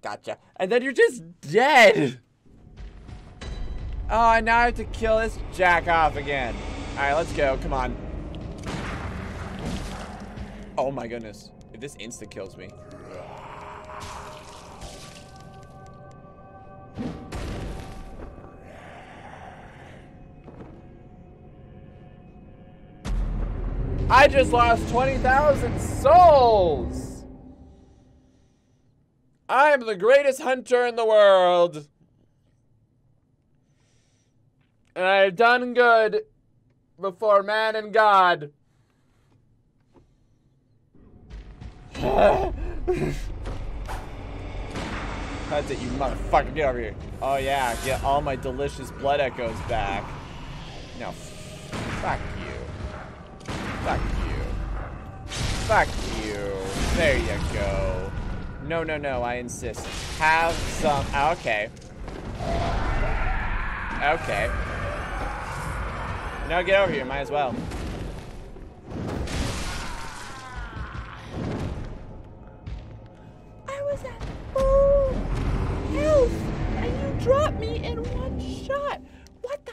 gotcha. And then you're just dead. Oh, and now I have to kill this jack off again. All right, let's go. Come on. Oh my goodness. If this insta kills me. I just lost twenty thousand souls! I am the greatest hunter in the world! And I have done good before man and God. That's it, you motherfucker. Get over here. Oh yeah, get all my delicious blood echoes back. Now, fuck you. Fuck you. Fuck you. There you go. No, no, no, I insist. Have some. Oh, okay. Okay. No, get over here. Might as well. I was at full health, and you dropped me in one shot. What the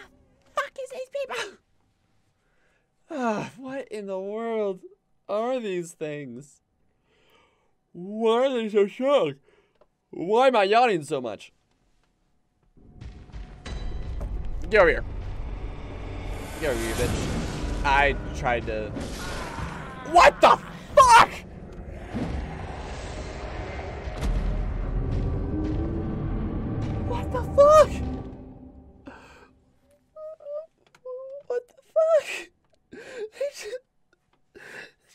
fuck is these people? Ah, what in the world are these things? Why are they so shook? Why am I yawning so much? Get over here. Get over here, bitch. I tried to... What the fuck?! What the fuck?!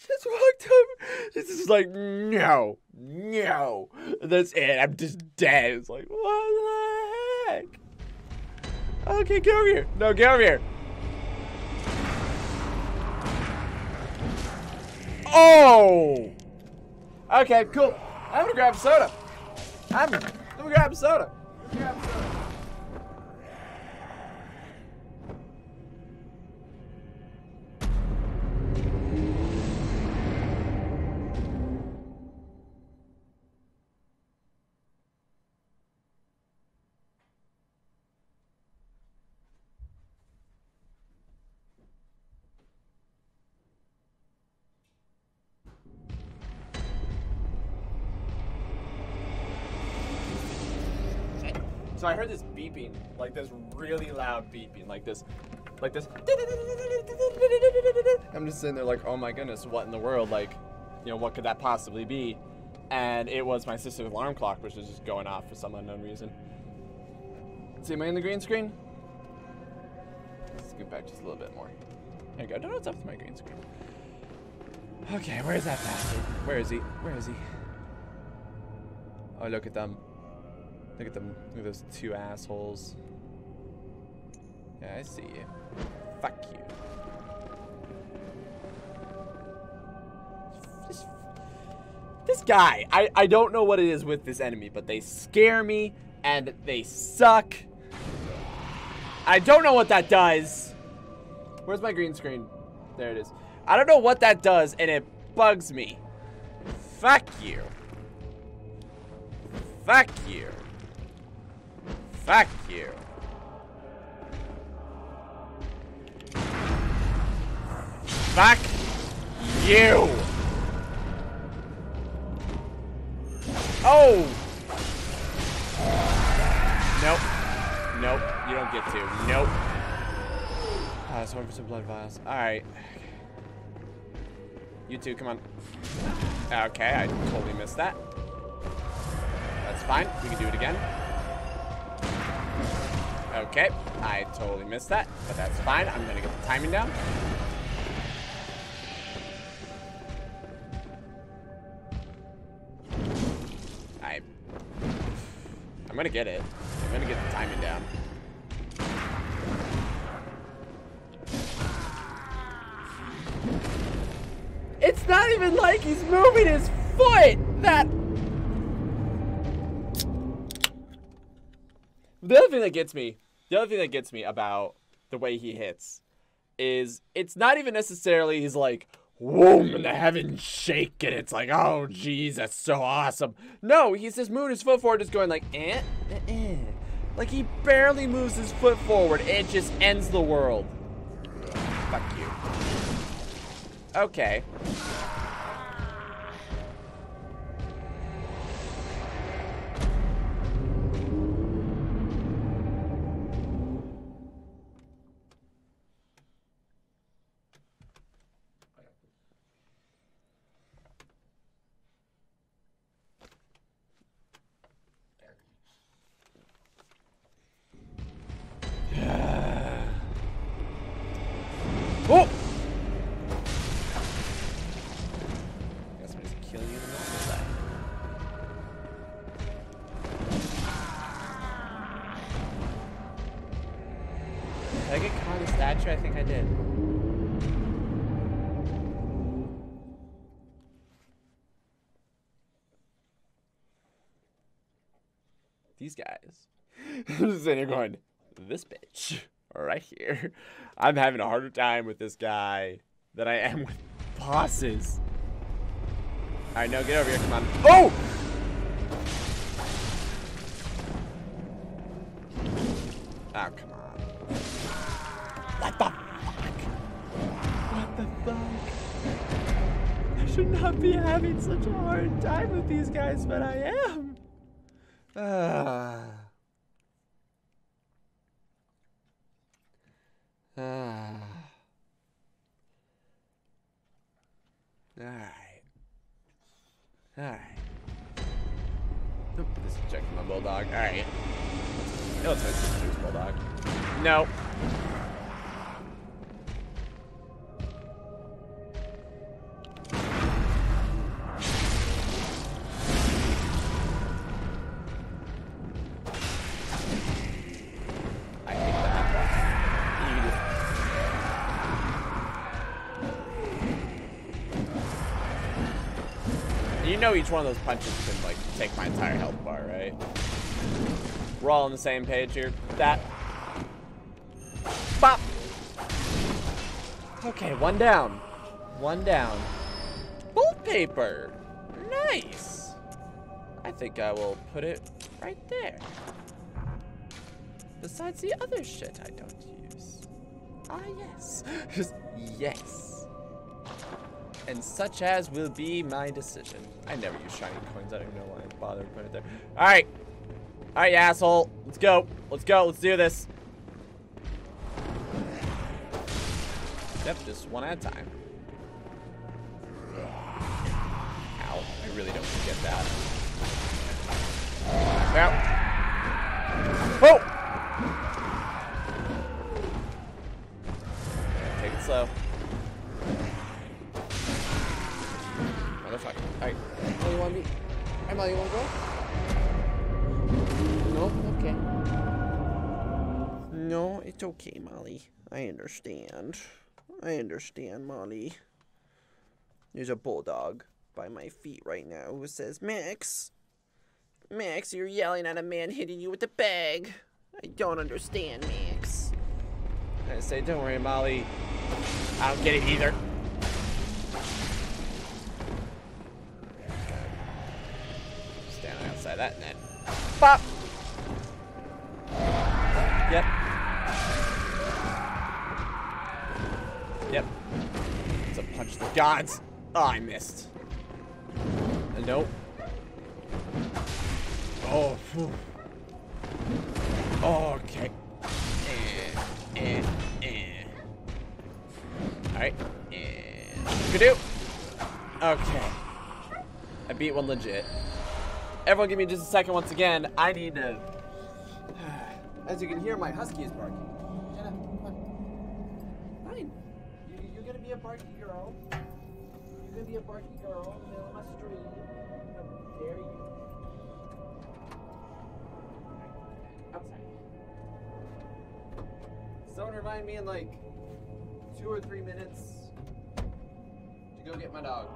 Just walked up. It's just like, no, no, that's it. I'm just dead. It's like, what the back. Okay, get over here. No, get over here. Oh! Okay, cool. I'm gonna grab soda. I'm gonna grab soda. I'm gonna grab soda. So I heard this beeping, like this really loud beeping, like this, like this. I'm just sitting there like, oh my goodness, what in the world? Like, you know, what could that possibly be? And it was my sister's alarm clock, which was just going off for some unknown reason. See, am I in the green screen? Let's scoot back just a little bit more. There you go. I don't know what's up with my green screen. Okay, where's that bastard? Where is he? Where is he? Oh, look at them. Look at them, look at those two assholes. Yeah, I see you. Fuck you. Just, this guy, I, I don't know what it is with this enemy, but they scare me and they suck. I don't know what that does. Where's my green screen? There it is. I don't know what that does and it bugs me. Fuck you. Fuck you. Fuck you. Fuck you. Oh. Nope. Nope. You don't get to. Nope. I was hoping for some blood vials. All right. You two, come on. Okay, I totally missed that. That's fine. We can do it again. Okay, I totally missed that, but that's fine. I'm gonna get the timing down. I, I'm gonna get it. I'm gonna get the timing down. It's not even like he's moving his foot. That. The other thing that gets me. The other thing that gets me about the way he hits is it's not even necessarily he's like, whoom, and the heavens shake, and it's like, oh, geez, that's so awesome. No, he's just moving his foot forward, just going like, eh, eh, eh. Like, he barely moves his foot forward. It just ends the world. Fuck you. Okay. These guys. I'm just sitting here going, this bitch right here. I'm having a harder time with this guy than I am with bosses. All right, no, get over here, come on. Oh! Oh, come on. What the fuck? What the fuck? I should not be having such a hard time with these guys, but I am. Ah. Ah. All right. All right. Nope, this is checking my bulldog. All right. No, it's my sister's bulldog. No. You know each one of those punches can, like, take my entire health bar, right? We're all on the same page here. That. Bop! Okay, one down. One down. Bolt paper! Nice! I think I will put it right there. Besides the other shit I don't use. Ah, yes. Just yes. And such as will be my decision. I never use shiny coins. I don't know why I bothered putting it there. All right. All right, you asshole. Let's go. Let's go. Let's do this. Yep, just one at a time. Ow. I really don't get that. Ow. Whoa! Yeah, take it slow. Motherfucker. Alright. Molly, you want me? Alright, Molly, you want to go? No? Okay. No, it's okay, Molly. I understand. I understand, Molly. There's a bulldog by my feet right now who says, Max! Max, you're yelling at a man hitting you with a bag. I don't understand, Max. I say, don't worry, Molly. I don't get it either. Standing outside that net. Bop! Yep. Yep. It's a punch of the gods. Oh, I missed. Uh, nope. Oh, phew. Oh, okay. Eh, eh, eh. Alright. Eh. Good-do. Okay. I beat one legit. Everyone give me just a second once again. I need to... As you can hear, my husky is barking. Shut up. Come on. Fine. You, you're gonna be a barky girl. You're gonna be a barky girl in the middle of my street. How dare you. Don't remind me in like two or three minutes to go get my dog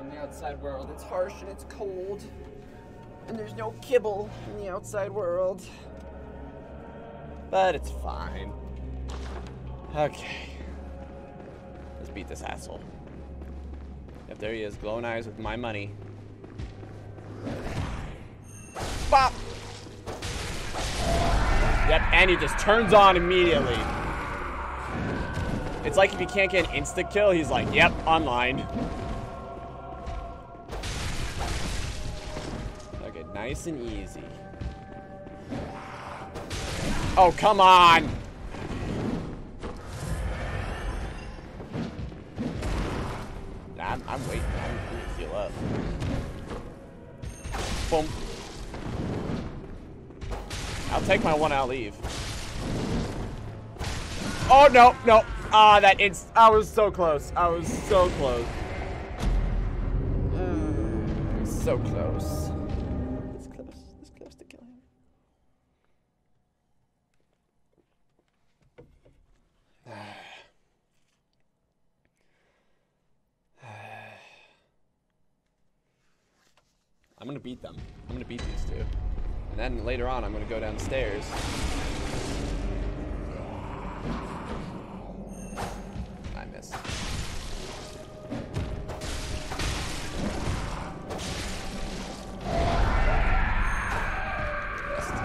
in the outside world. It's harsh and it's cold, and there's no kibble in the outside world. But it's fine. Okay. Let's beat this asshole. Yep, there he is, glowing eyes with my money. Bop! Yep, and he just turns on immediately. It's like if you can't get an insta-kill, he's like, yep, online. Okay, nice and easy. Oh, come on! Nah, I'm, I'm waiting. I'm gonna heal up. Boom. I'll take my one, I'll leave. Oh, no, no. Ah, that inst- I was so close. I was so close. Mm, so close. This close. This close to killing him. I'm gonna beat them. I'm gonna beat these two. And then later on, I'm going to go downstairs. I missed. Missed.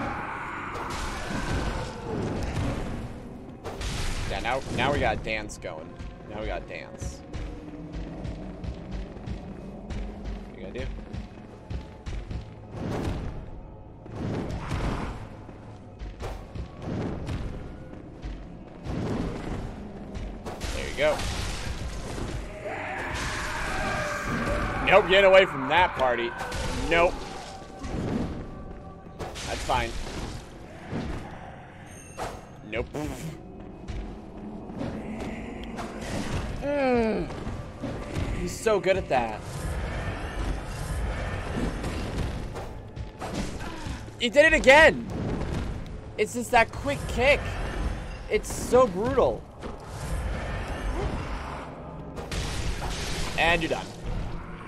Yeah, now, now we got dance going. Now we got dance. What do you got to do? Go. Nope, get away from that party. Nope. That's fine. Nope. Mm. He's so good at that. He did it again. It's just that quick kick. It's so brutal. And you're done.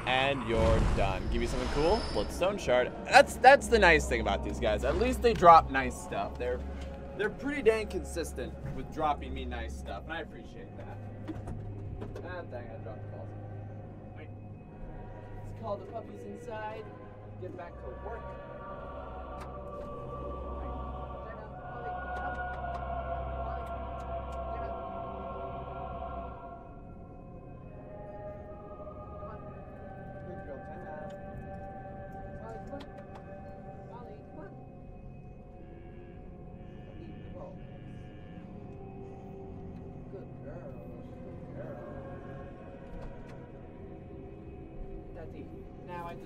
and you're done. Give you something cool, Bloodstone Shard. That's that's the nice thing about these guys. At least they drop nice stuff. They're they're pretty dang consistent with dropping me nice stuff, and I appreciate that. Ah, dang, I dropped the ball. Wait. Let's call the puppies inside. Get back to work.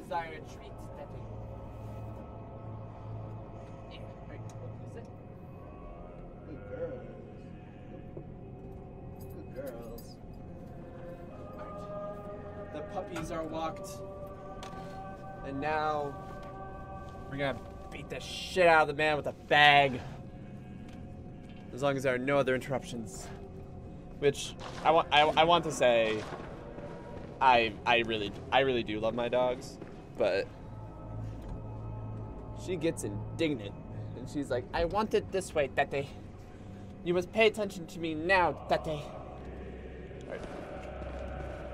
Desire a treat, Daddy. Yeah, right. What is it? Good girls. Good girls. Alright. The puppies are walked. And now we're gonna beat the shit out of the man with a bag. As long as there are no other interruptions. Which I want I, I want to say I I really I really do love my dogs, but she gets indignant and she's like, I want it this way, Daddy. You must pay attention to me now, Daddy. Alright.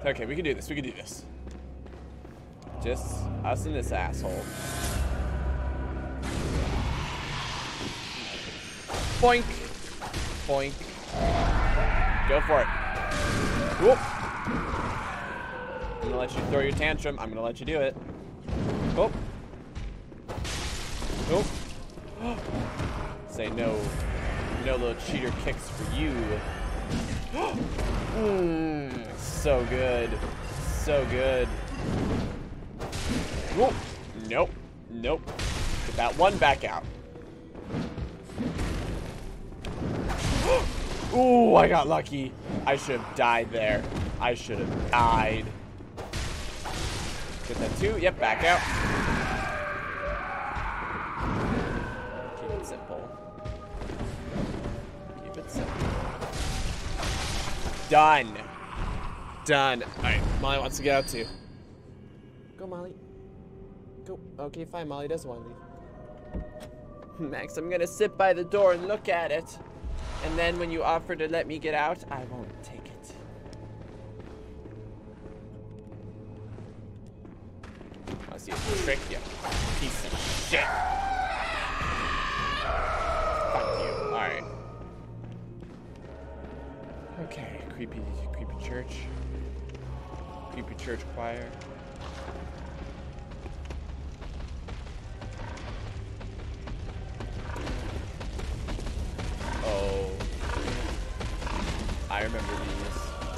Okay, we can do this, we can do this. Just us and this asshole. Boink! Boink. Go for it. Whoop! I'm gonna let you throw your tantrum. I'm gonna let you do it. Oh. Oh. Say no. No little cheater kicks for you. Mm, so good. So good. Whoa. Nope. Nope. Get that one back out. Ooh, I got lucky. I should have died there. I should have died. Get that two. Yep, back out. Keep it simple. Keep it simple. Done. Done. Alright, Molly wants to get out too. Go, Molly. Go. Okay, fine. Molly doesn't want to leave. Max, I'm going to sit by the door and look at it. And then when you offer to let me get out, I won't take it. I see a trick, you piece of shit. Fuck you. Alright. Okay, creepy, creepy church. Creepy church choir. Oh. I remember these.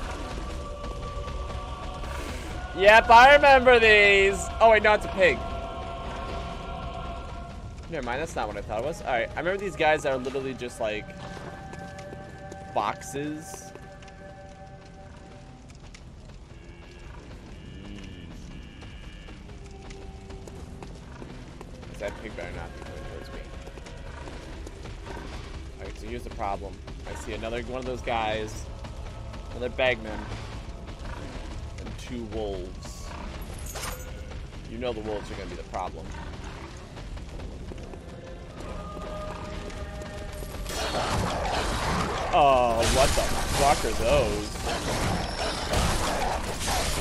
Yep, I remember these. Oh wait, no, it's a pig. Never mind, that's not what I thought it was. All right, I remember these guys that are literally just like boxes. Is that pig better not be coming towards me? All right, so here's the problem. I see another one of those guys, another bagman. Two wolves. You know the wolves are gonna be the problem. Oh, what the fuck are those?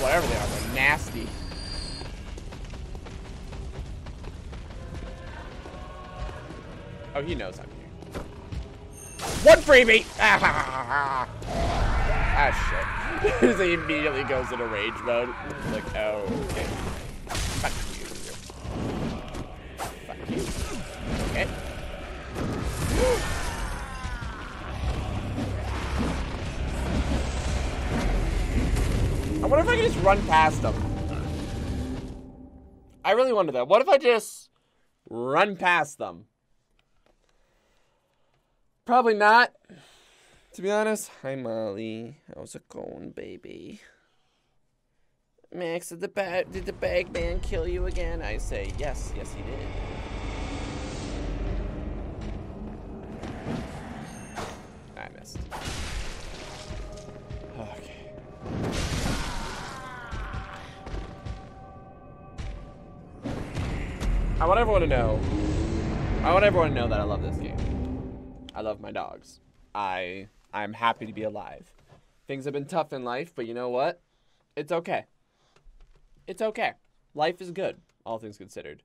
Whatever they are, they're nasty. Oh, he knows I'm here. One freebie! Ah, ah shit. He immediately goes into rage mode. Like, oh, okay. Fuck you. Fuck you. Okay. I wonder if I can just run past them. I really wonder that. What if I just run past them? Probably not. To be honest, hi Molly, how's it going, baby? Max, did the bag did the bag man kill you again? I say yes, yes he did. I missed. Okay. I want everyone to know, I want everyone to know that I love this game. I love my dogs. I, I'm happy to be alive. Things have been tough in life, but you know what? It's okay. It's okay. Life is good, all things considered.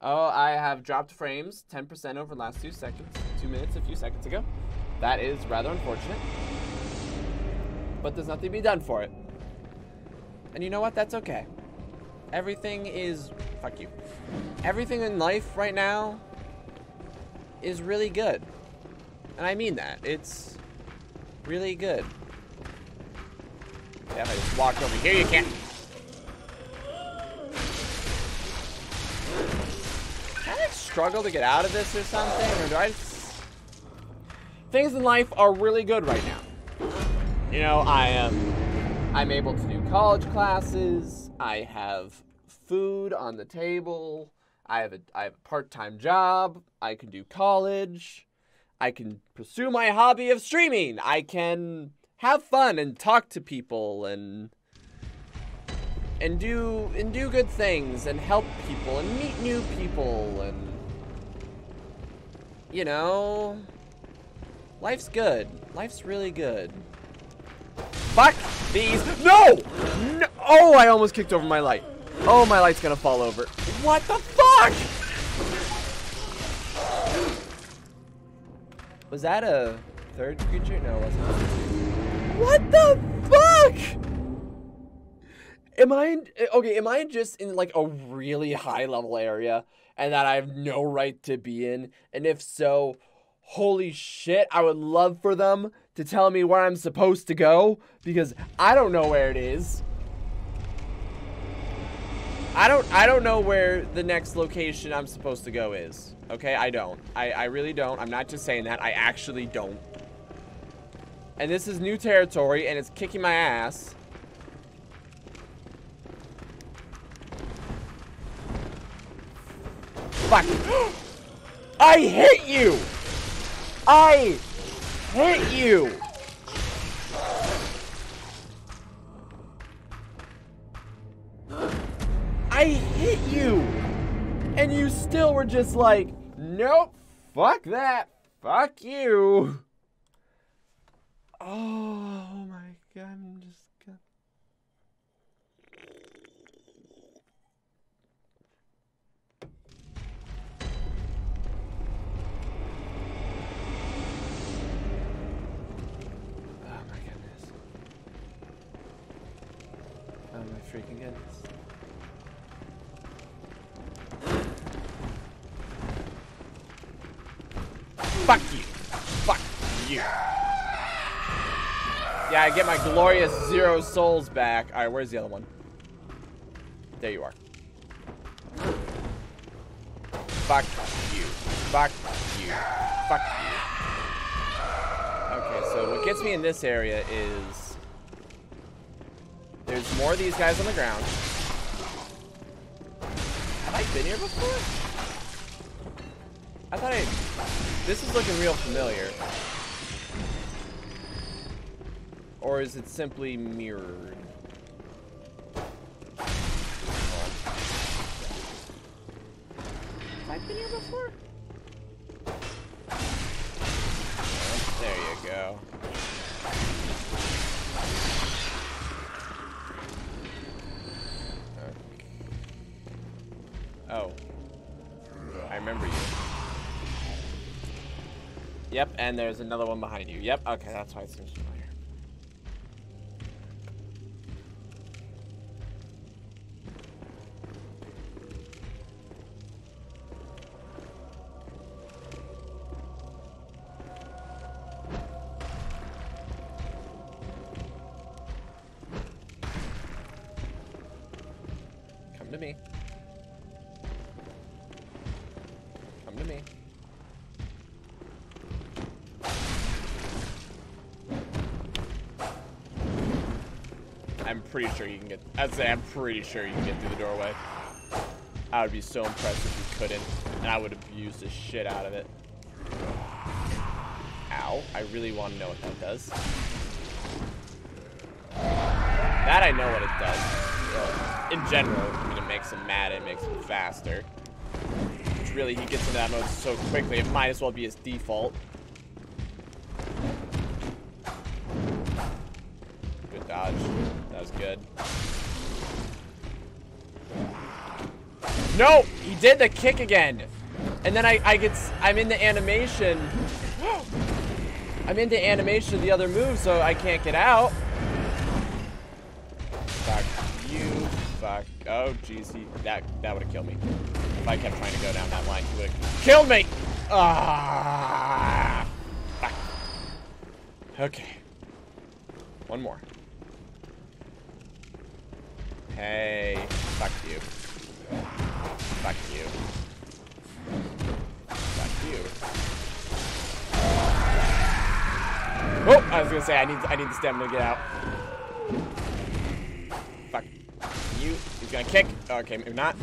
Oh, I have dropped frames ten percent over the last two seconds, two minutes, a few seconds ago. That is rather unfortunate, but there's nothing to be done for it. And you know what? That's okay. Everything is, fuck you. Everything in life right now is really good. And I mean that. It's really good. Yeah, if I just walk over here, you can't. Can I like, struggle to get out of this or something? Or do I just... Things in life are really good right now. You know, I am... Um, I'm able to do college classes. I have food on the table. I have a, I have a part-time job. I can do college. I can pursue my hobby of streaming. I can have fun and talk to people and and do and do good things and help people and meet new people and you know, life's good. Life's really good. Fuck these! No! No! Oh, I almost kicked over my light. Oh, my light's gonna fall over. What the fuck? Was that a third creature? No, it wasn't. What the fuck? Am I, in, okay, am I just in like a really high level area and that I have no right to be in? And if so, holy shit, I would love for them to tell me where I'm supposed to go because I don't know where it is. I don't, I don't know where the next location I'm supposed to go is. Okay, I don't. I, I really don't. I'm not just saying that. I actually don't. And this is new territory, and it's kicking my ass. Fuck. I hit you! I hit you! I hit you! And you still were just like... Nope, fuck that, fuck you. Oh my god, I'm just gonna... Oh my goodness. Oh my freaking goodness. Fuck you. Fuck you. Yeah, I get my glorious zero souls back. All right, where's the other one? There you are. Fuck you. Fuck you. Fuck you. Okay, so what gets me in this area is... There's more of these guys on the ground. Have I been here before? I thought I... This is looking real familiar. Or is it simply mirrored? Have I been here before? There you go. Okay. Oh. I remember you. Yep, and there's another one behind you. Yep, okay, that's why it seems familiar. Come to me. Come to me. I'm pretty sure you can get, I'd say I'm pretty sure you can get through the doorway. I would be so impressed if you couldn't, and I would abuse the shit out of it. Ow, I really want to know what that does. That I know what it does. In general, I mean, it makes them mad, it makes them faster. Which really, he gets into that mode so quickly, it might as well be his default. Good dodge. That was good. No! He did the kick again! And then I, I get, I'm in the animation. I'm in the animation of the other move, so I can't get out. Fuck you. Fuck. Oh, jeez. He, that that would have killed me. If I kept trying to go down that line, he would have killed me! Ah! Fuck. Okay. One more. Hey. Fuck you. Fuck you. Fuck you. Oh, I was gonna say I need I need the stamina to get out. Fuck you. He's gonna kick. Okay, maybe not.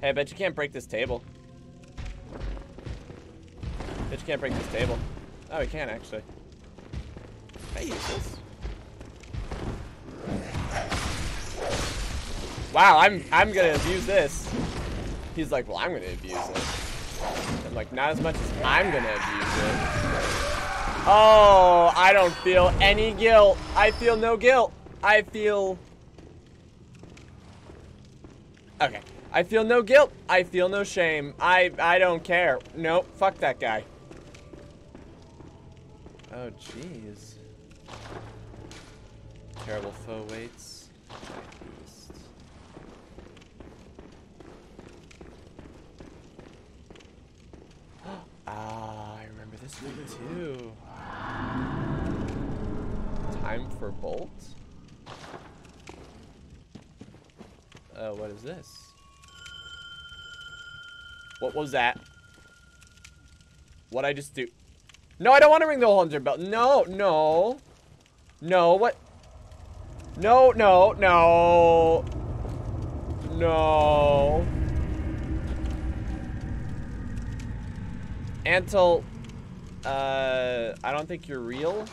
Hey, I bet you can't break this table. I bet you can't break this table. Oh, he can actually. I use this. Wow, I'm I'm gonna abuse this. He's like, well, I'm gonna abuse it. I'm like, not as much as I'm gonna abuse it. Oh, I don't feel any guilt. I feel no guilt. I feel... Okay. I feel no guilt. I feel no shame. I, I don't care. Nope. Fuck that guy. Oh, jeez. Terrible foe waits. Ah, I remember this one too. Time for Bolt? Uh, what is this? What was that? What I just do? No, I don't want to ring the hundred bell. No, no. No, what? No, no, no. No. Antle, uh, I don't think you're real.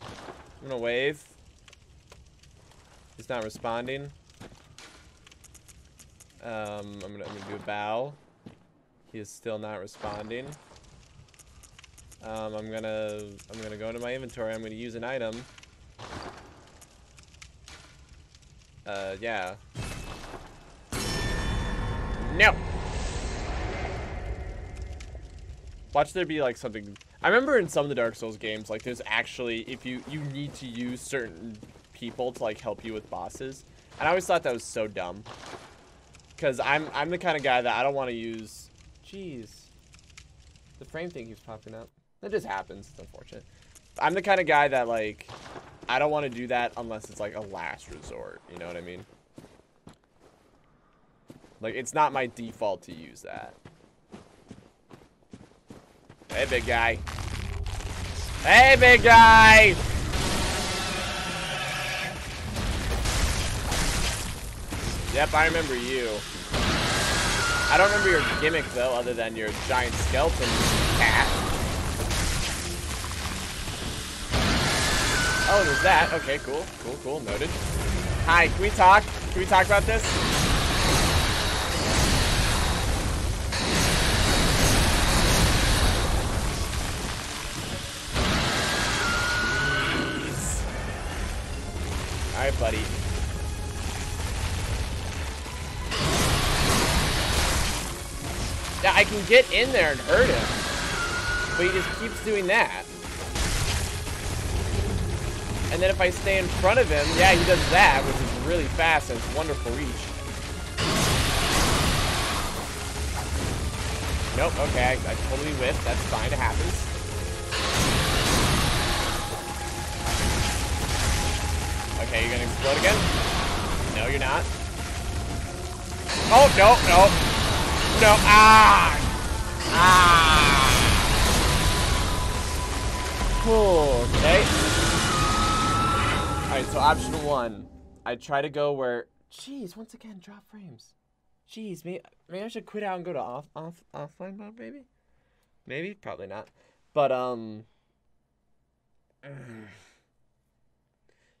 I'm gonna wave. He's not responding. Um, I'm gonna, I'm gonna do a bow. He is still not responding. Um, I'm gonna, I'm gonna go into my inventory. I'm gonna use an item. Uh, yeah. No. Watch there be like something. I remember in some of the Dark Souls games, like there's actually, if you you need to use certain people to like help you with bosses, and I always thought that was so dumb. Cause I'm I'm the kind of guy that I don't want to use. Jeez, the frame thing keeps popping up. That just happens. It's unfortunate. I'm the kind of guy that like I don't want to do that unless it's like a last resort. You know what I mean? Like it's not my default to use that. Hey, big guy. Hey, big guy! Yep, I remember you. I don't remember your gimmick, though, other than your giant skeleton cat. Oh, there's that. Okay, cool. Cool, cool. Noted. Hi, can we talk? Can we talk about this? Alright, buddy. Yeah, I can get in there and hurt him. But he just keeps doing that. And then if I stay in front of him, yeah, he does that, which is really fast and it's wonderful reach. Nope, okay, I, I totally whiffed. That's fine, it happens. Okay, you're gonna explode again? No, you're not. Oh, no, no. No, ah! Ah! Cool, okay. Alright, so option one. I try to go where... Jeez, once again, drop frames. Jeez, maybe, maybe I should quit out and go to off, off, offline mode, maybe? Maybe? Probably not. But, um...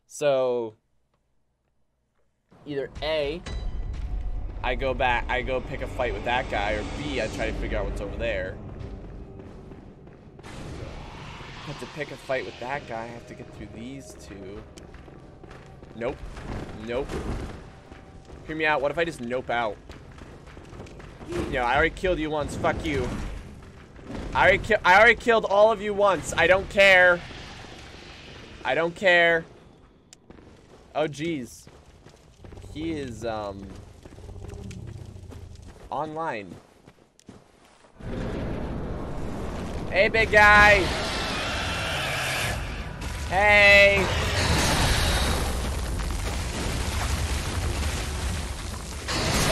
So, either A, I go back, I go pick a fight with that guy, or B, I try to figure out what's over there. I have to pick a fight with that guy, I have to get through these two. Nope, nope. Hear me out, what if I just nope out? No, I already killed you once, fuck you. I already, I already killed all of you once, I don't care. I don't care. Oh geez. He is, um... online. Hey, big guy. Hey.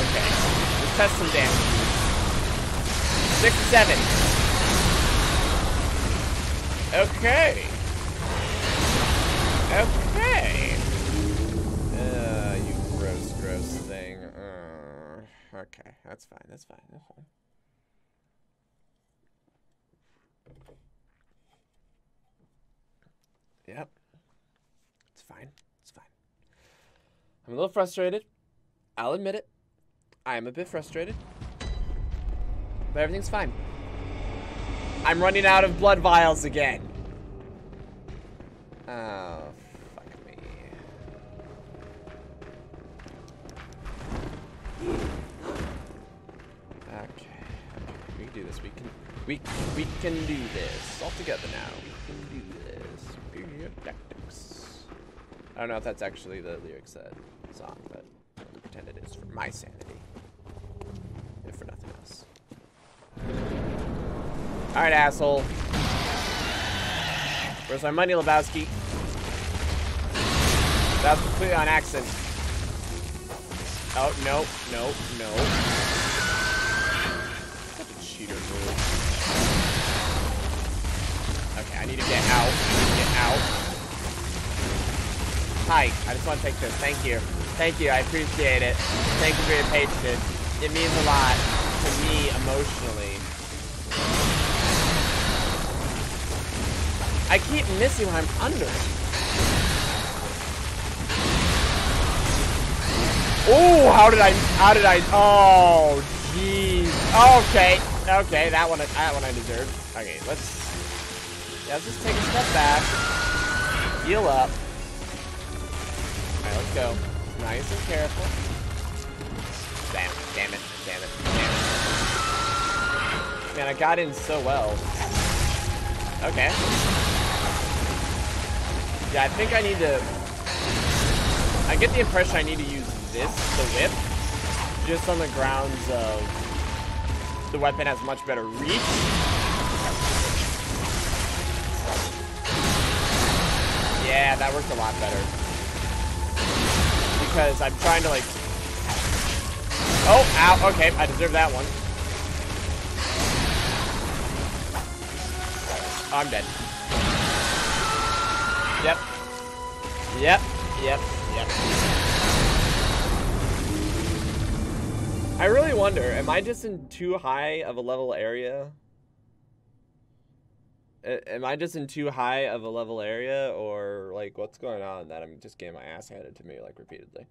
Okay. Let's test some damage. Six, seven. Okay. Okay. Uh, you gross, gross thing. Uh, okay, that's fine. That's fine. That's fine. Yep. It's fine. It's fine. I'm a little frustrated. I'll admit it. I am a bit frustrated. But everything's fine. I'm running out of blood vials again. Oh, fuck me. Okay. Okay. We can do this. We can we we can do this. All together now. We can do this. Tactics. I don't know if that's actually the lyrics that song, but I'm gonna pretend it is for my sanity. If for nothing else. Alright, asshole. Where's my money, Lebowski? That was completely on accident. Oh, no, no, no. Such a cheater move. Okay, I need to get out. I need to get out. Hi, I just want to take this. Thank you. Thank you. I appreciate it. Thank you for your patience. It means a lot to me emotionally. I keep missing when I'm under it. Oh, how did I, how did I, oh, jeez. Okay, okay, that one, that one I deserved. Okay, let's, yeah, let's just take a step back, heal up. Alright, let's go. Nice and careful. Damn it, damn it, damn it, damn it. Man, I got in so well. Okay. Yeah, I think I need to... I get the impression I need to use this, the whip, just on the grounds of the weapon has much better reach. Yeah, that worked a lot better. Because I'm trying to like... Oh, ow, okay, I deserve that one. Oh, I'm dead. Yep. Yep, yep, yep. I really wonder, am I just in too high of a level area? Am I just in too high of a level area, or, like, what's going on that I'm just getting my ass handed to me, like, repeatedly?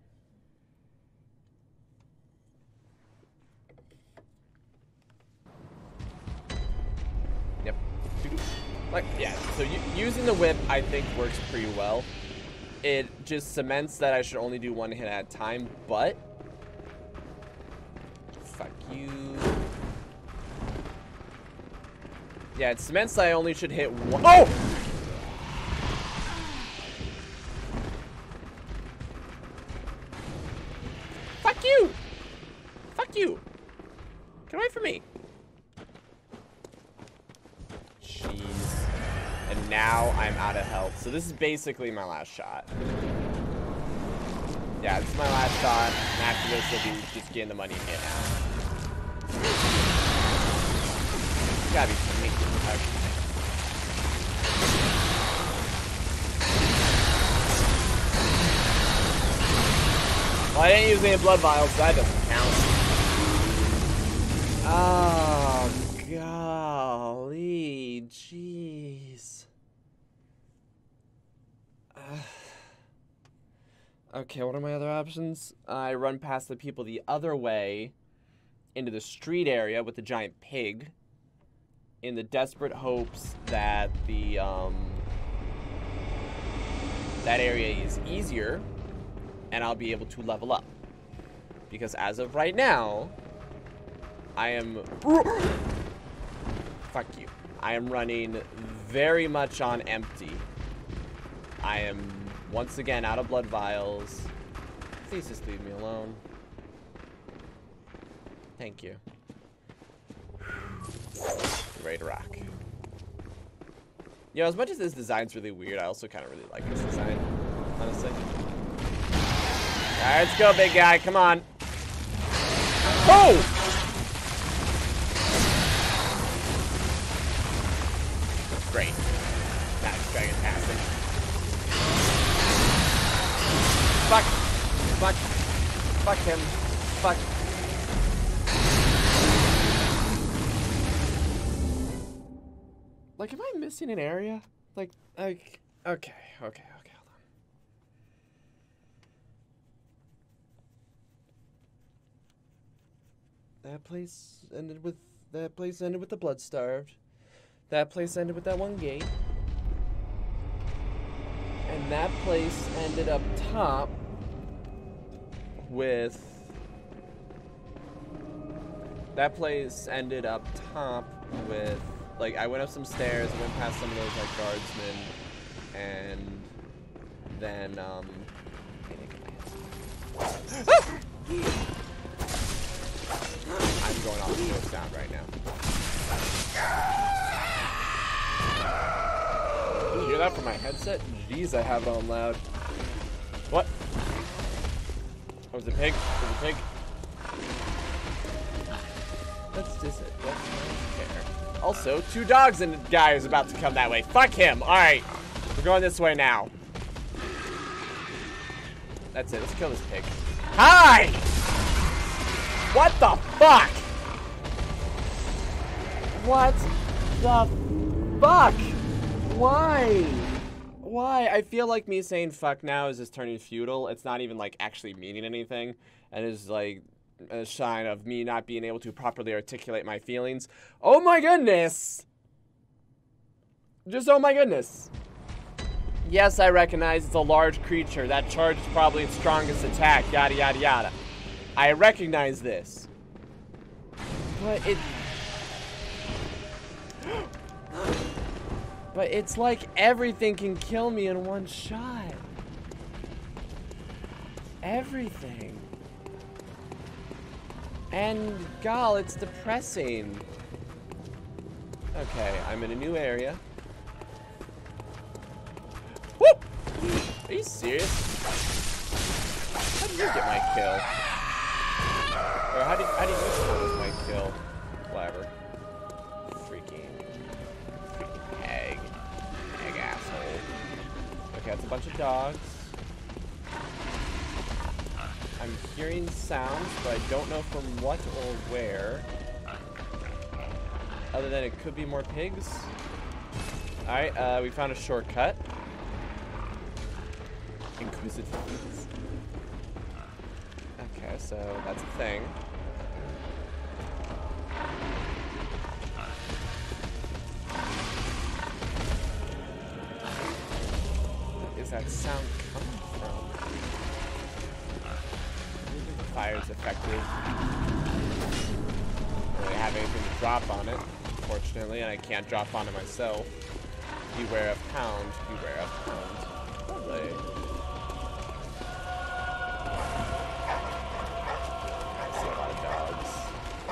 Yep. Like, yeah, so you, using the whip, I think, works pretty well. It just cements that I should only do one hit at a time, but... Fuck you... Yeah, it cements I only should hit one. Oh! Fuck you! Fuck you! Get away from me! Jeez. And now I'm out of health. So this is basically my last shot. Yeah, this is my last shot. And after this, I'll be just getting the money and getting out. Gotta be making the well, I didn't use any blood vials, so that doesn't count. Oh, golly, jeez. Uh, Okay, what are my other options? I run past the people the other way into the street area with the giant pig in the desperate hopes that the, um, that area is easier and I'll be able to level up. Because as of right now, I am... Fuck you. I am running very much on empty. I am, once again, out of blood vials. Please just leave me alone. Thank you. Ready to rock. You know, as much as this design's really weird, I also kind of really like this design, honestly. All right, let's go, big guy. Come on. Oh! Great. That was dragon passing. Fuck. Fuck. Fuck him. Fuck. Like, am I missing an area? Like, like, okay, okay, okay, hold on. That place ended with, that place ended with the blood starved. That place ended with that one gate. And that place ended up top with... That place ended up top with... Like, I went up some stairs, I went past some of those, like, guardsmen, and then, um... I'm going off the ghost sound right now. Did you hear that from my headset? Jeez, I have it on loud. What? Oh, it was a pig. It was a pig. Let's just it. Let's care. Also, two dogs and a guy is about to come that way. Fuck him. Alright. We're going this way now. That's it. Let's kill this pig. Hi! What the fuck? What the fuck? Why? Why? I feel like me saying fuck now is just turning futile. It's not even, like, actually meaning anything. And it's, like, a sign of me not being able to properly articulate my feelings. Oh my goodness! Just oh my goodness. Yes, I recognize it's a large creature. That charge is probably its strongest attack. Yada, yada, yada. I recognize this. But it... But it's like everything can kill me in one shot. Everything. And, Gaol, it's depressing. Okay, I'm in a new area. Whoop! Are you serious? How did you get my kill? Or how did, how did you get my kill? Whatever. Okay, that's a bunch of dogs. I'm hearing sounds, but I don't know from what or where. Other than it could be more pigs. Alright, uh, we found a shortcut. Inquisitive pigs. Okay, so that's a thing. That sound coming from? The fire's effective. I don't really have anything to drop on it, unfortunately, and I can't drop on it myself. Beware of hound, beware of hound. Lovely. I see a lot of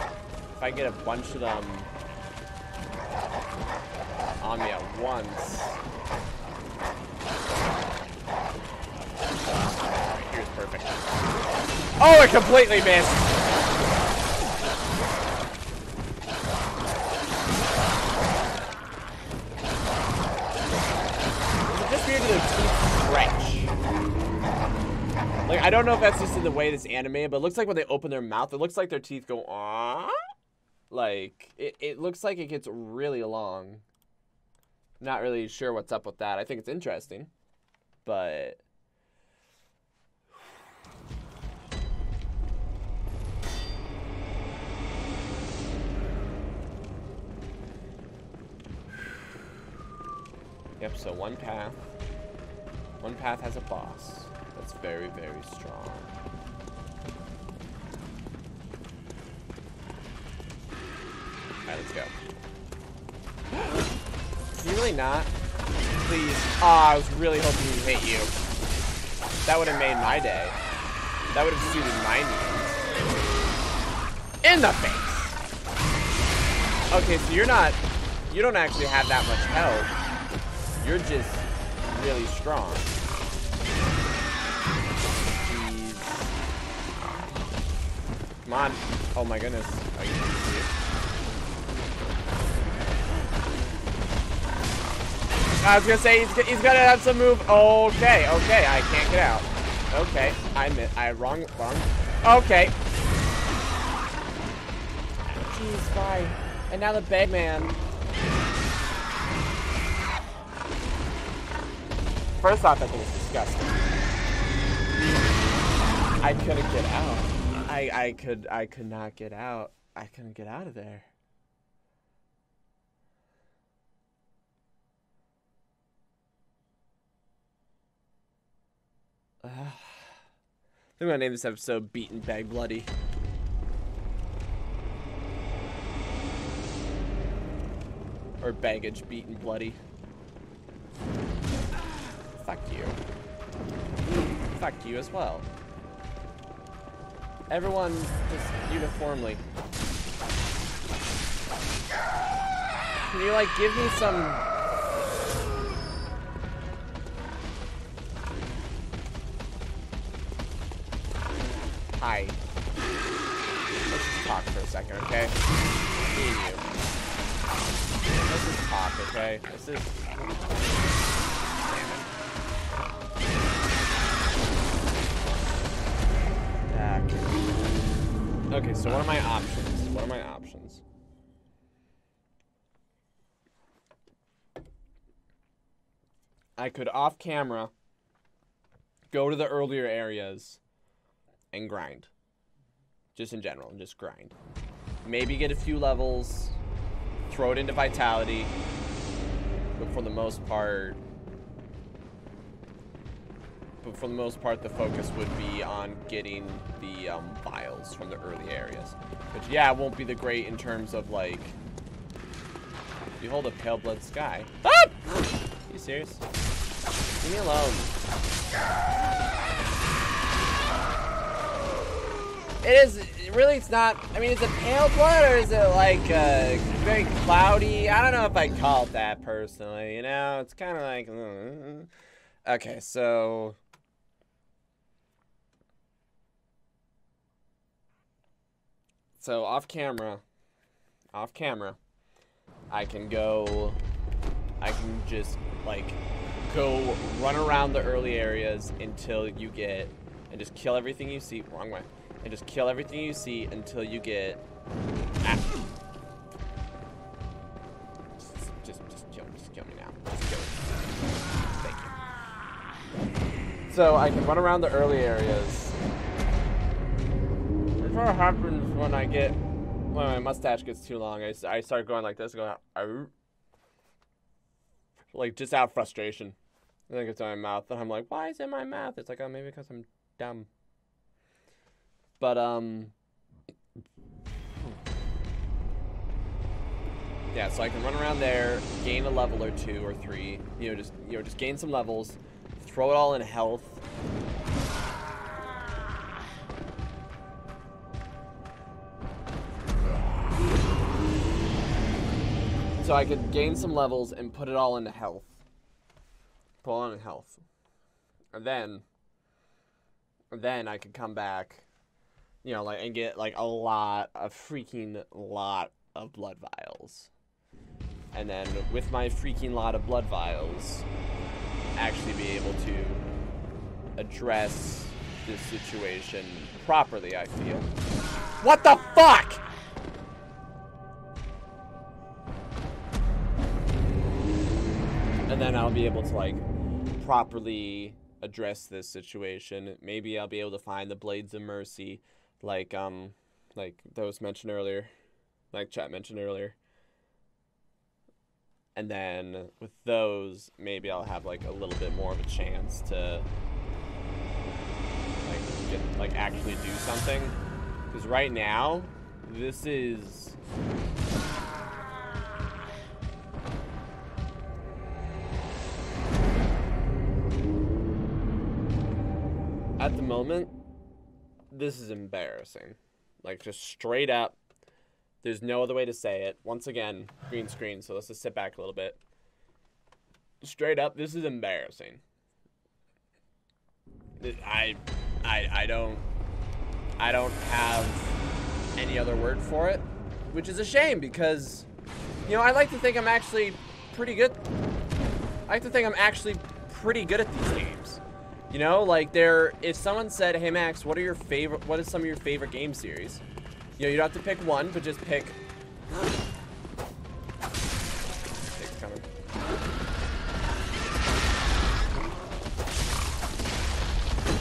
dogs. If I get a bunch of them on me at once. Perfect. Oh, it completely missed. Is it just weird that their teeth stretch? Like, I don't know if that's just in the way it's animated, but it looks like when they open their mouth, it looks like their teeth go ah. Like, it, it looks like it gets really long. Not really sure what's up with that. I think it's interesting, but Yep, so one path. One path has a boss. That's very, very strong. Alright, let's go. Can you really not? Please. Ah, oh, I was really hoping he'd hit you. That would have made my day. That would have suited my needs. In the face! Okay, so you're not... You don't actually have that much health. You're just really strong. Jeez. Come on. Oh my goodness. Oh, you can see it. I was gonna say he's, he's gonna have some move. Okay, okay, I can't get out. Okay, I missed. I wrong, wrong. Okay. Jeez, why? And now the bag man. First off, I think it's disgusting. I couldn't get out. I I could I could not get out. I couldn't get out of there. Uh, I think I'm gonna name this episode Beaten Bag Bloody. Or Baggage Beaten Bloody. Fuck you. Fuck you as well. Everyone just uniformly. Can you like give me some... Hi. Let's just talk for a second, okay? Me and you. Let's just talk, okay? Let's just... Damn it. Back. Okay, so what are my options? What are my options? I could, off camera, go to the earlier areas... and grind. Just in general, just grind. Maybe get a few levels, throw it into vitality, but for the most part, but for the most part, the focus would be on getting the um, vials from the early areas. Which, yeah, it won't be the great in terms of, like, behold a pale blood sky. Ah! Are you serious? Leave me alone. It is, really it's not, I mean, is it pale blood or is it like uh, very cloudy? I don't know if I'd call it that personally, you know? It's kind of like, mm. Okay, so. So off camera, off camera, I can go, I can just like go run around the early areas until you get, and just kill everything you see, wrong way. And just kill everything you see until you get. Ah. Just, just, just kill, just kill me now. Just kill me. Thank you. So I can run around the early areas. That's what happens when I get, when my mustache gets too long. I, I start going like this, going Arr. Like just out of frustration. And then it gets in my mouth, and I'm like, why is it in my mouth? It's like, oh, maybe because I'm dumb. But, um, yeah, so I can run around there, gain a level or two or three, you know, just, you know, just gain some levels, throw it all in health. So I could gain some levels and put it all into health. Put it all in health. And then, and then I could come back. You know, like, and get, like, a lot, a freaking lot of blood vials. And then, with my freaking lot of blood vials, actually be able to address this situation properly, I feel. What the fuck?! And then I'll be able to, like, properly address this situation. Maybe I'll be able to find the Blades of Mercy... Like, um, like those mentioned earlier, like chat mentioned earlier. And then with those, maybe I'll have like a little bit more of a chance to like, get, like actually do something. Because right now, this is... At the moment, this is embarrassing. Like, just straight up. There's no other way to say it. Once again, green screen, so let's just sit back a little bit. Straight up, this is embarrassing. I, I, I don't, I don't have any other word for it, which is a shame because, you know, I like to think I'm actually pretty good. I like to think I'm actually pretty good at these games. You know, like there, if someone said, "Hey Max, what are your favorite? What is some of your favorite game series?" You know, you don't have to pick one, but just pick. It's coming.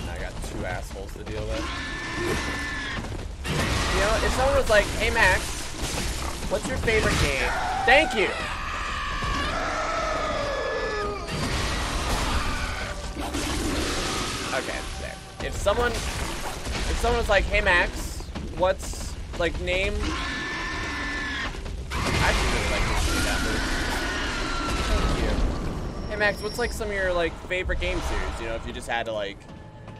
I got two assholes to deal with. You know, if someone was like, "Hey Max, what's your favorite game?" Thank you. Okay, there. If someone, if someone was like, "Hey Max, what's..." Like, name... I actually really like this shit after. Thank you. Hey, Max, what's, like, some of your, like, favorite game series? You know, if you just had to, like...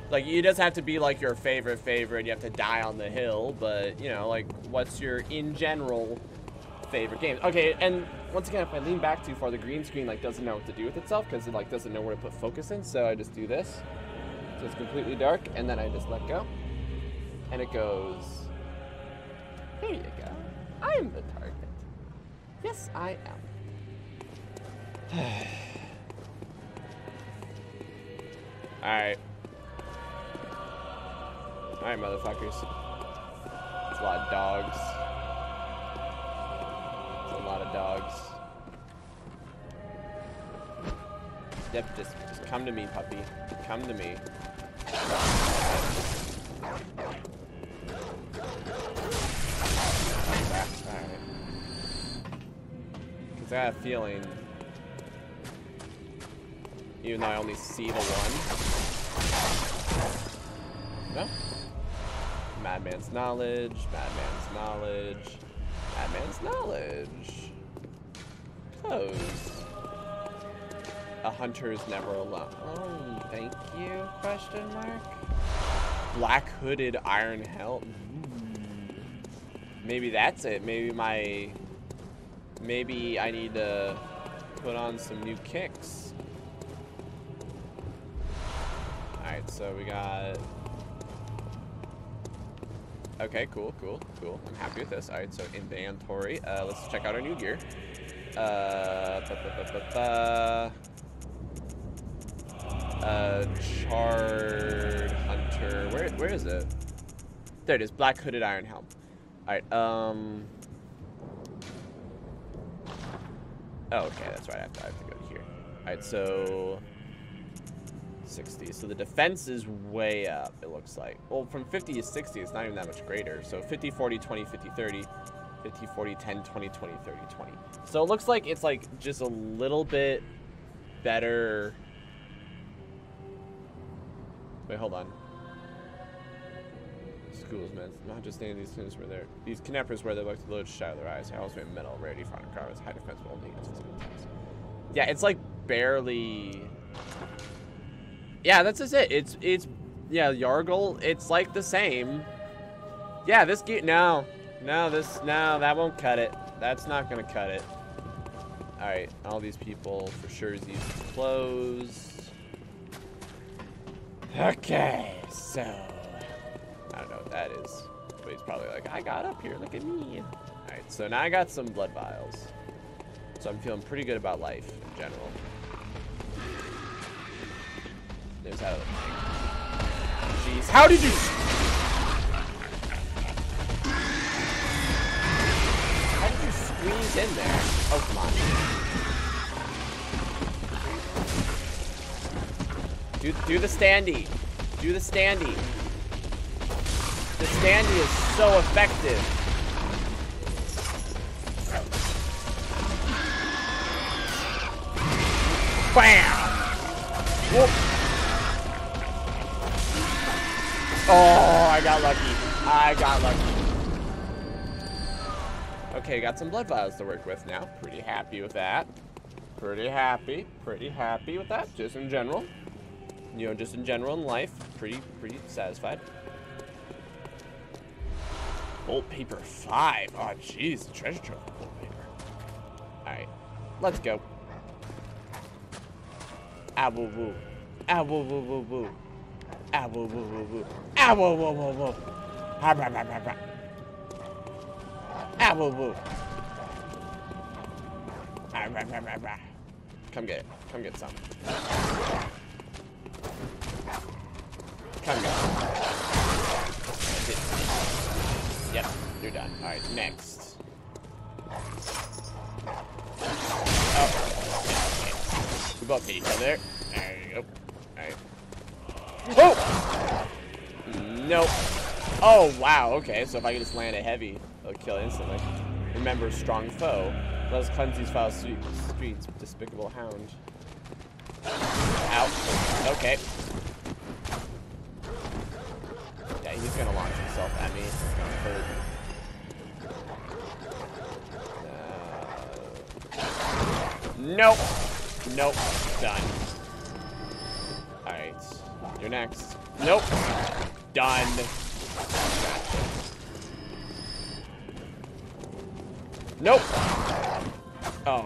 Like, you just have to be, like, your favorite favorite. You have to die on the hill. But, you know, like, what's your, in general, favorite game? Okay, and once again, if I lean back too far, the green screen, like, doesn't know what to do with itself. Because it, like, doesn't know where to put focus in. So I just do this. So it's completely dark. And then I just let go. And it goes... There you go. I am the target. Yes, I am. Alright. Alright, motherfuckers. It's a lot of dogs. It's a lot of dogs. Yep, just, just come to me, puppy. Come to me. Because I have a feeling, even though I only see the one. No? Madman's knowledge, madman's knowledge, madman's knowledge. Close. A hunter is never alone. Oh, thank you, question mark. Black-hooded iron helm. Maybe that's it. Maybe my... Maybe I need to put on some new kicks. Alright, so we got... Okay, cool, cool, cool. I'm happy with this. Alright, so inventory. Uh, let's check out our new gear. Uh, ba-ba-ba-ba-ba. Uh, Charred Hunter. Where, where is it? There it is. Black Hooded Iron Helm. Alright, um... Oh, okay, that's right. I have to, I have to go to here. Alright, so... sixty. So the defense is way up, it looks like. Well, from fifty to sixty, it's not even that much greater. So fifty, forty, twenty, fifty, thirty. fifty, forty, ten, twenty, twenty, thirty, twenty. So it looks like it's, like, just a little bit better... Wait, hold on. Schools, man. Not just any of these students were there. These kidnappers wear their look to load shut out of their eyes. I always wear metal, rarity, front of carvers, high defense, but only against physical attacks. Yeah, it's like barely. Yeah, that's just it. It's, it's, yeah, Yahar'gul, it's like the same. Yeah, this gear. No. No, this, no, that won't cut it. That's not gonna cut it. Alright, all these people for sure, these clothes. Okay, so. I don't know what that is, but he's probably like, I got up here, look at me. All right, so now I got some blood vials. So I'm feeling pretty good about life in general. There's that other thing. Jeez, how did you? How did you squeeze in there? Oh, come on. Do, do the standy, do the standy. The standy is so effective. Bam! Whoop. Oh, I got lucky. I got lucky. Okay, got some blood vials to work with now. Pretty happy with that. Pretty happy. Pretty happy with that, just in general. You know, just in general in life. Pretty, pretty satisfied. Gold paper five. Oh, jeez, the treasure trove of gold paper. All right, let's go. Ah woo woo, ah woo woo woo woo, ah woo woo woo woo, ah woo woo woo woo, ah blah blah blah blah, ah woo woo, ah blah blah blah blah. Come get it, come get some. Come get it. That's it. Yep, you're done. All right, next. Oh. We both hit each other. There you go. Alright. Oh! Nope. Oh, wow. Okay, so if I can just land a heavy, it'll kill instantly. Remember, strong foe. Let us cleanse these foul streets, despicable hound. Ow. Okay. Yeah, he's gonna launch himself at me. It's gonna hurt. Uh... Nope. Nope. Done. Alright. You're next. Nope. Done. Gotcha. Nope. Oh, come on.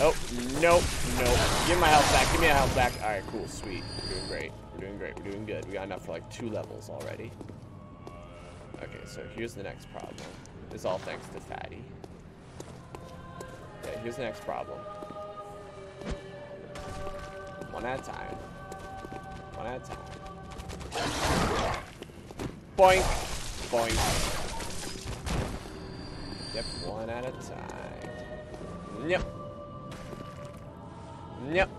Oh, nope. Nope. Give my health back. Give me a health back. Alright, cool. Sweet. We're doing great. We're doing great. We're doing good. We got enough for like two levels already. Okay, so here's the next problem. It's all thanks to Fatty. Okay, here's the next problem. One at a time. One at a time. Boink! Boink. Yep, one at a time. Yep. Yep.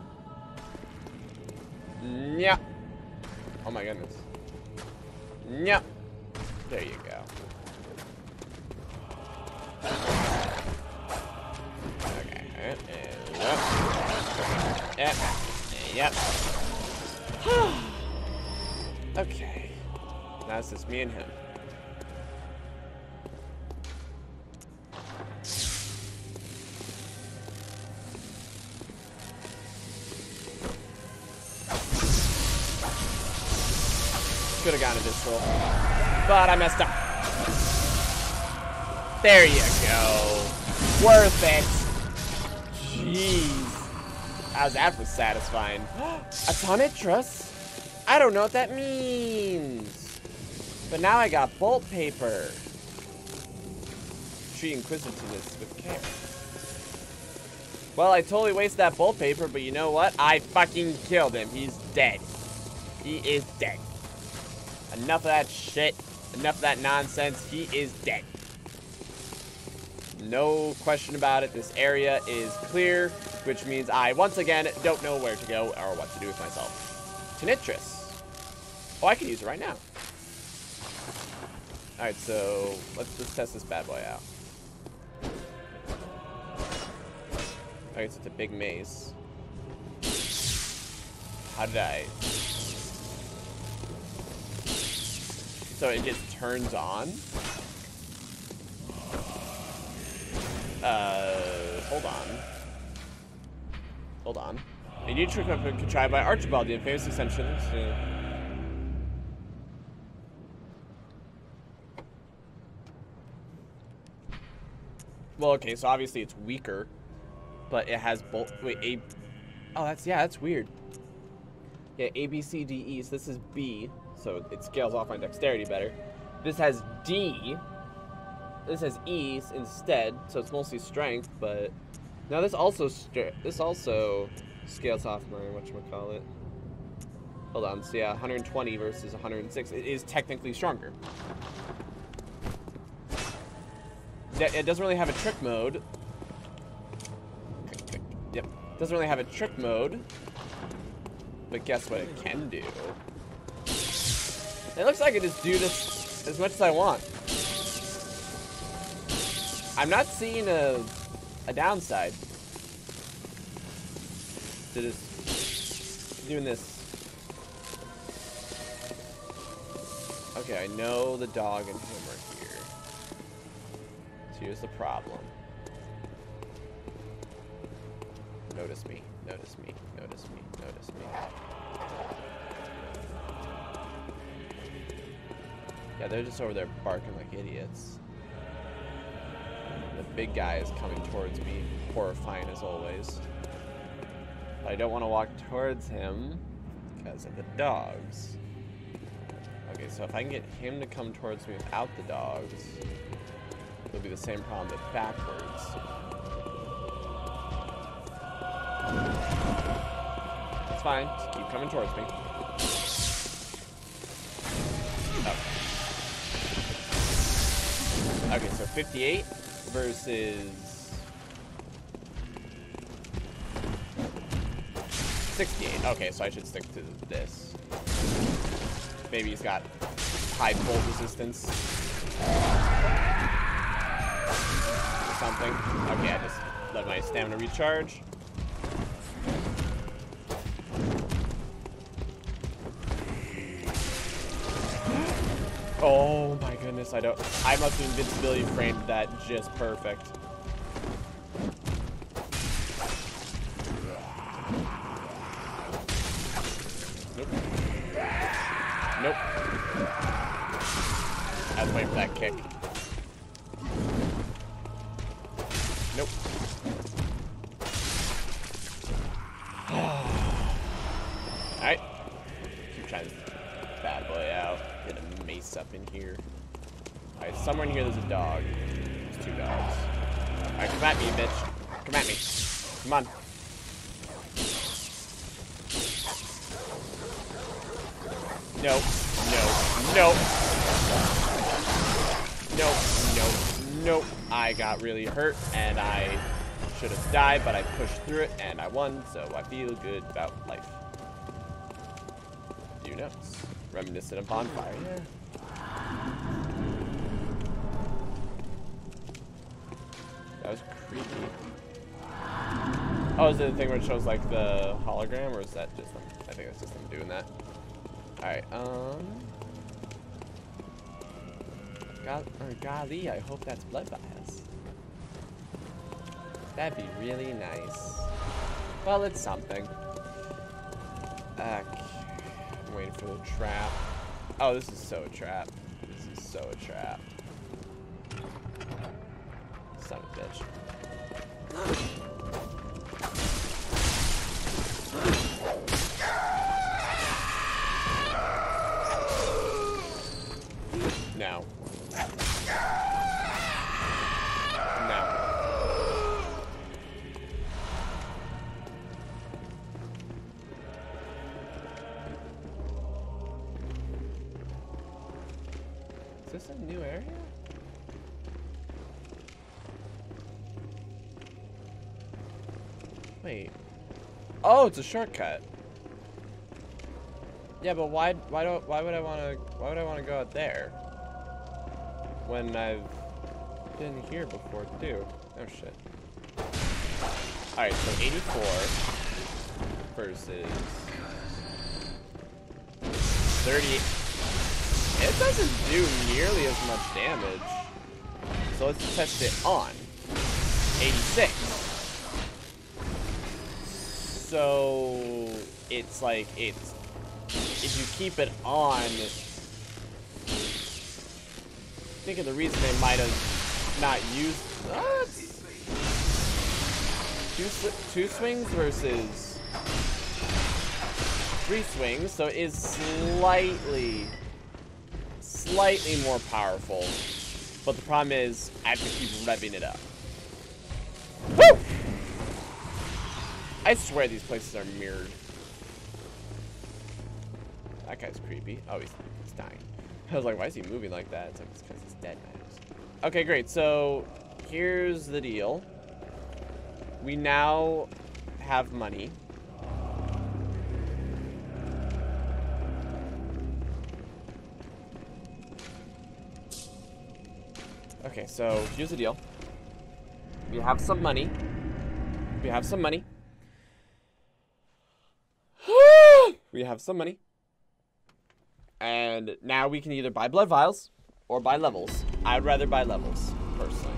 Yep. Oh my goodness. Yep. There you go. Yep. Yep. Yep. Okay. Now it's just me and him. Could have gotten a pistol, but I messed up. There you go. Worth it. Jeez. How's that for satisfying? A Tonitrus? I don't know what that means. But now I got bolt paper. Treat inquisitiveness with care. Well, I totally wasted that bolt paper, but you know what? I fucking killed him. He's dead. He is dead. Enough of that shit. Enough of that nonsense. He is dead. No question about it, this area is clear, which means I, once again, don't know where to go or what to do with myself. Tonitrus. Oh, I can use it right now. Alright, so let's just test this bad boy out. Alright, so it's a big maze. How did I... So it just turns on? Uh, hold on. Hold on. A new trick weapon contrived by Archibald, the famous extension. Well, okay, so obviously it's weaker, but it has bolt. Wait, A. Oh, that's, yeah, that's weird. Yeah, A, B, C, D, E. So this is B, so it scales off my dexterity better. This has D. This has E instead, so it's mostly strength, but now this also this also scales off my whatchamacallit. Hold on, so yeah, one hundred twenty versus one hundred six. It is technically stronger. It doesn't really have a trick mode. Yep, doesn't really have a trick mode. But guess what it can do? It looks like I can just do this as much as I want. I'm not seeing a, a downside. to just doing this. Okay, I know the dog and him are here. So here's the problem. Notice me, notice me, notice me, notice me. Yeah, they're just over there barking like idiots. The big guy is coming towards me, horrifying as always. But I don't want to walk towards him because of the dogs. Okay, so if I can get him to come towards me without the dogs, it'll be the same problem but backwards. It's fine, just keep coming towards me. Oh. Okay, so fifty-eight versus sixty-eight. Okay, so I should stick to this. Maybe he's got high bolt resistance or something. Okay, I just let my stamina recharge. Oh my goodness, I don't... I must have invincibility framed that just perfect. Nope. I was waiting for that kick. Nope. Alright. Keep trying this bad boy out. Get a mace up in here. Alright, somewhere in here there's a dog. There's two dogs. Alright, come at me, bitch. Come at me. Come on. No, no, no, no, no, no. I got really hurt and I should have died, but I pushed through it and I won, so I feel good about life. You know, reminiscent of bonfire. That was creepy. Oh, is it the thing where it shows like the hologram, or is that just them? I think that's just them doing that. Alright, um... God, or golly, I hope that's Bloodbath. That'd be really nice. Well, it's something. Okay. I'm waiting for the trap. Oh, this is so a trap. This is so a trap. Son of a bitch. No. No. Is this a new area? Wait. Oh, it's a shortcut. Yeah, but why? Why do? Why would I want to? Why would I want to go out there? When I've been here before too. Oh shit. Alright, so eighty-four versus thirty. It doesn't do nearly as much damage. So let's test it on eighty-six. So it's like it's if you keep it on. I think of the reason they might have not used uh, two, sw two swings versus three swings, so it is slightly, slightly more powerful. But the problem is, I have to keep revving it up. Woo! I swear these places are mirrored. That guy's creepy. Oh, he's, he's dying. I was like, why is he moving like that? It's like, it's because he's dead, man. Okay, great. So, here's the deal. We now have money. Okay, so here's the deal. We have some money. We have some money. we have some money. And now we can either buy blood vials or buy levels. I'd rather buy levels, personally.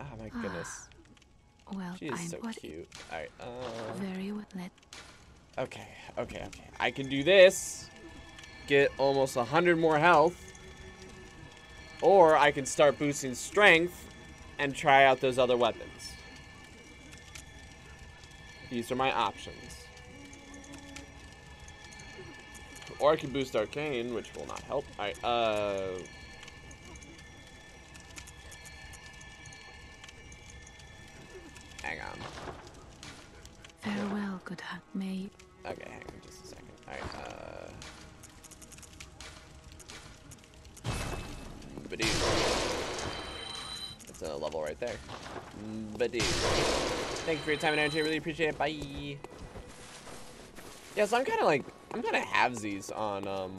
Oh my goodness. Well, she is so cute. Alright, uh... Very well lit. Okay, okay, okay. I can do this. Get almost one hundred more health. Or I can start boosting strength and try out those other weapons. These are my options. Or I can boost Arcane, which will not help. Alright, uh... hang on. Farewell, good hunt, mate. Okay, hang on just a second. Alright, uh... Badoo. That's a level right there. Badoo. Thank you for your time and energy. I really appreciate it. Bye. Yeah, so I'm kind of like... I'm gonna have these on, um,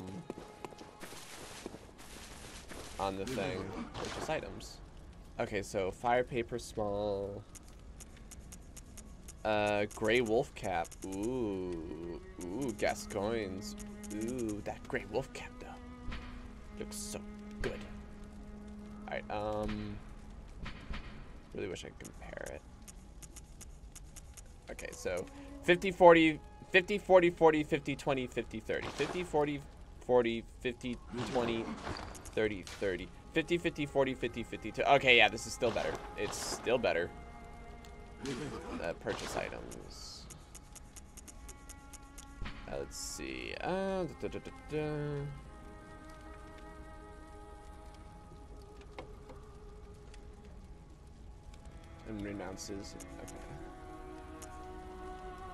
on the thing, purchase items. Okay, so fire paper small, uh, gray wolf cap, ooh, ooh, Gascoigne's, ooh, that gray wolf cap though, looks so good. All right, um, really wish I could compare it. Okay, so fifty, forty, fifty, forty, forty, fifty, twenty, fifty, thirty. fifty, forty, forty, fifty, twenty, thirty, thirty. fifty, fifty, forty, fifty, fifty, two. Okay, yeah, this is still better. It's still better. Uh, purchase items. Uh, let's see. Uh, da, da, da, da, da. And renounces. Okay.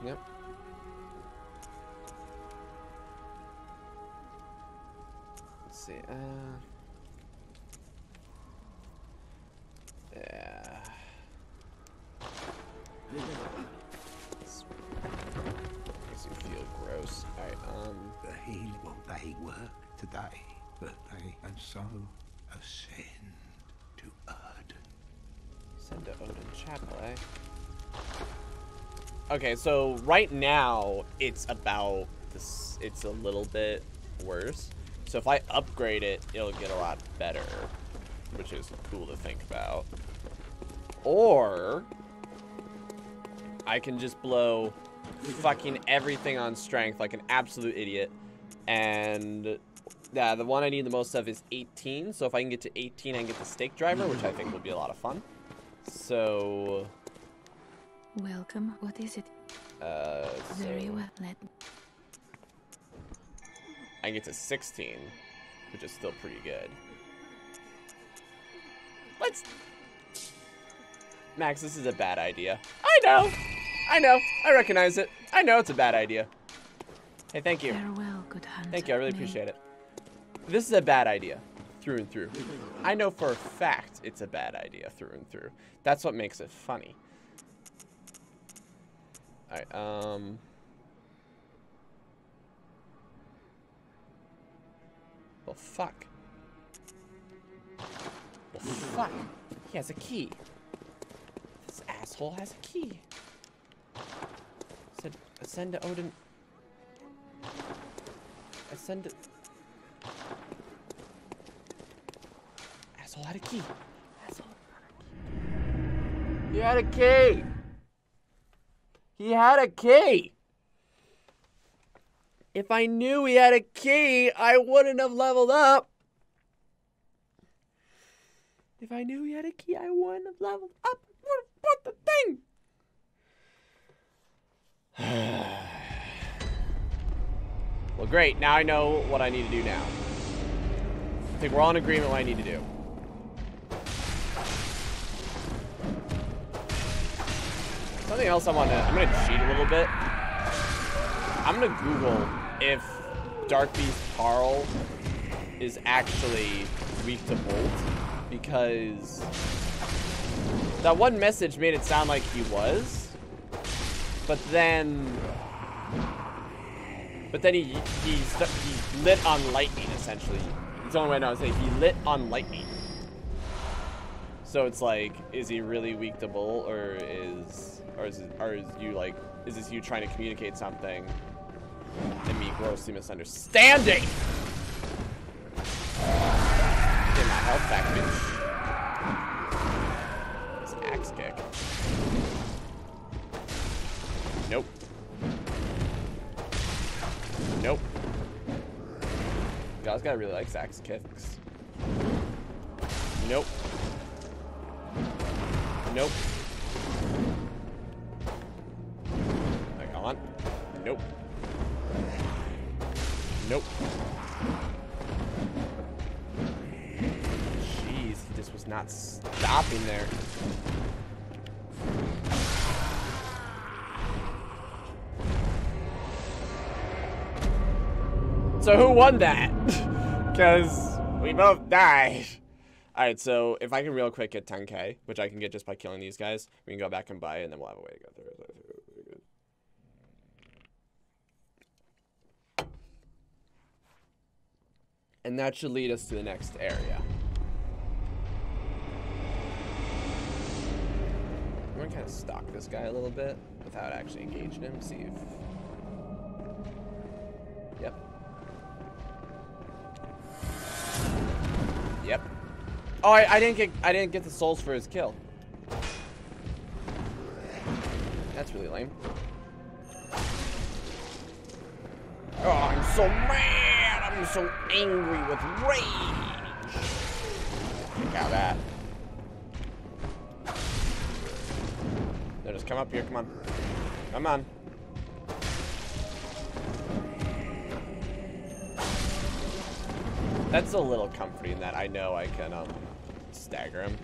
Yep. Let's see, uh, yeah. This makes you feel gross. All right, um, the heal won't they work today, but they and so ascend to Odin. Send to Odin Chapel, eh? Okay, so right now it's about this. It's a little bit worse. So if I upgrade it, it'll get a lot better, which is cool to think about. Or I can just blow fucking everything on strength like an absolute idiot. And yeah, the one I need the most of is eighteen. So if I can get to eighteen, I can get the Stake Driver, which I think will be a lot of fun. So welcome. What is it? Uh, so very well. Let I get to sixteen, which is still pretty good. Let's... Max, this is a bad idea. I know! I know. I recognize it. I know it's a bad idea. Hey, thank you. Farewell, good hunter. Thank you. I really appreciate it. This is a bad idea, through and through. I know for a fact it's a bad idea, through and through. That's what makes it funny. All right, um... Well, fuck. Well, fuck. He has a key. This asshole has a key. Said, ascend to Odin. Ascend to... Asshole had a key. Asshole had a key. He had a key. He had a key. If I knew he had a key, I wouldn't have leveled up. If I knew he had a key, I wouldn't have leveled up. What, what the thing? Well, great. Now I know what I need to do now. I think we're all in agreement what I need to do. Something else I want to... I'm going to cheat a little bit. I'm going to Google if Dark Beast Carl is actually weak to bolt, because that one message made it sound like he was, but then, but then he, he, he lit on lightning, essentially. It's the only way I know to say he lit on lightning. So it's like, is he really weak to bolt, or is Or is, it, or is you like, is this you trying to communicate something and me grossly misunderstanding? Get my health back, bitch. This axe kick. Nope. Nope. God's guy really likes axe kicks. Nope. Nope. Hang on. Nope. Nope. Jeez, this was not stopping there. So who won that? Because we both died. Alright, so if I can real quick get ten K, which I can get just by killing these guys, we can go back and buy it, and then we'll have a way to go through it. And that should lead us to the next area. I'm gonna kind of stalk this guy a little bit without actually engaging him, see if... Yep. Yep. Oh, I, I didn't get I didn't get the souls for his kill. That's really lame. Oh, I'm so mad! I'm so angry with rage. Look at that. No, just come up here. Come on. Come on. That's a little comforting that I know I can um. Stagger him.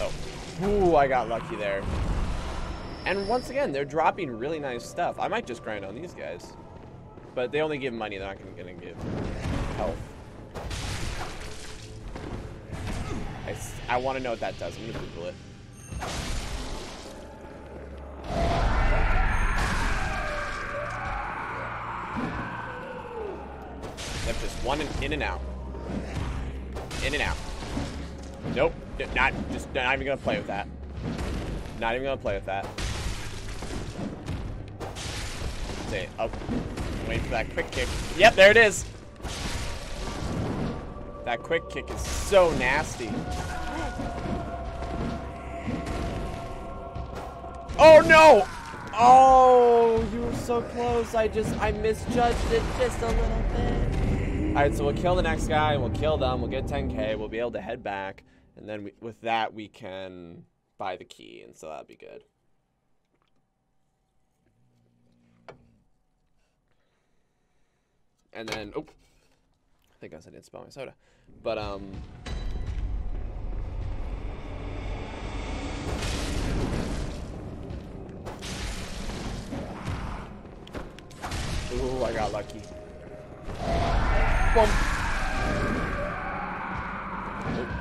Oh. Ooh, I got lucky there. And once again, they're dropping really nice stuff. I might just grind on these guys. But they only give money, they're not gonna give health. I, I wanna know what that does. I'm gonna Google it. Yep, just one in, in and out. In and out. Nope. Not just not even gonna play with that. Not even gonna play with that. Say up. Wait for that quick kick. Yep, there it is. That quick kick is so nasty. Oh no! Oh, you were so close. I just I misjudged it just a little bit. Alright, so we'll kill the next guy, we'll kill them, we'll get ten K, we'll be able to head back, and then we, with that we can buy the key, and so that'll be good. And then, oh, I think I said I didn't spill my soda, but um, ooh, I got lucky. Boom. Nope.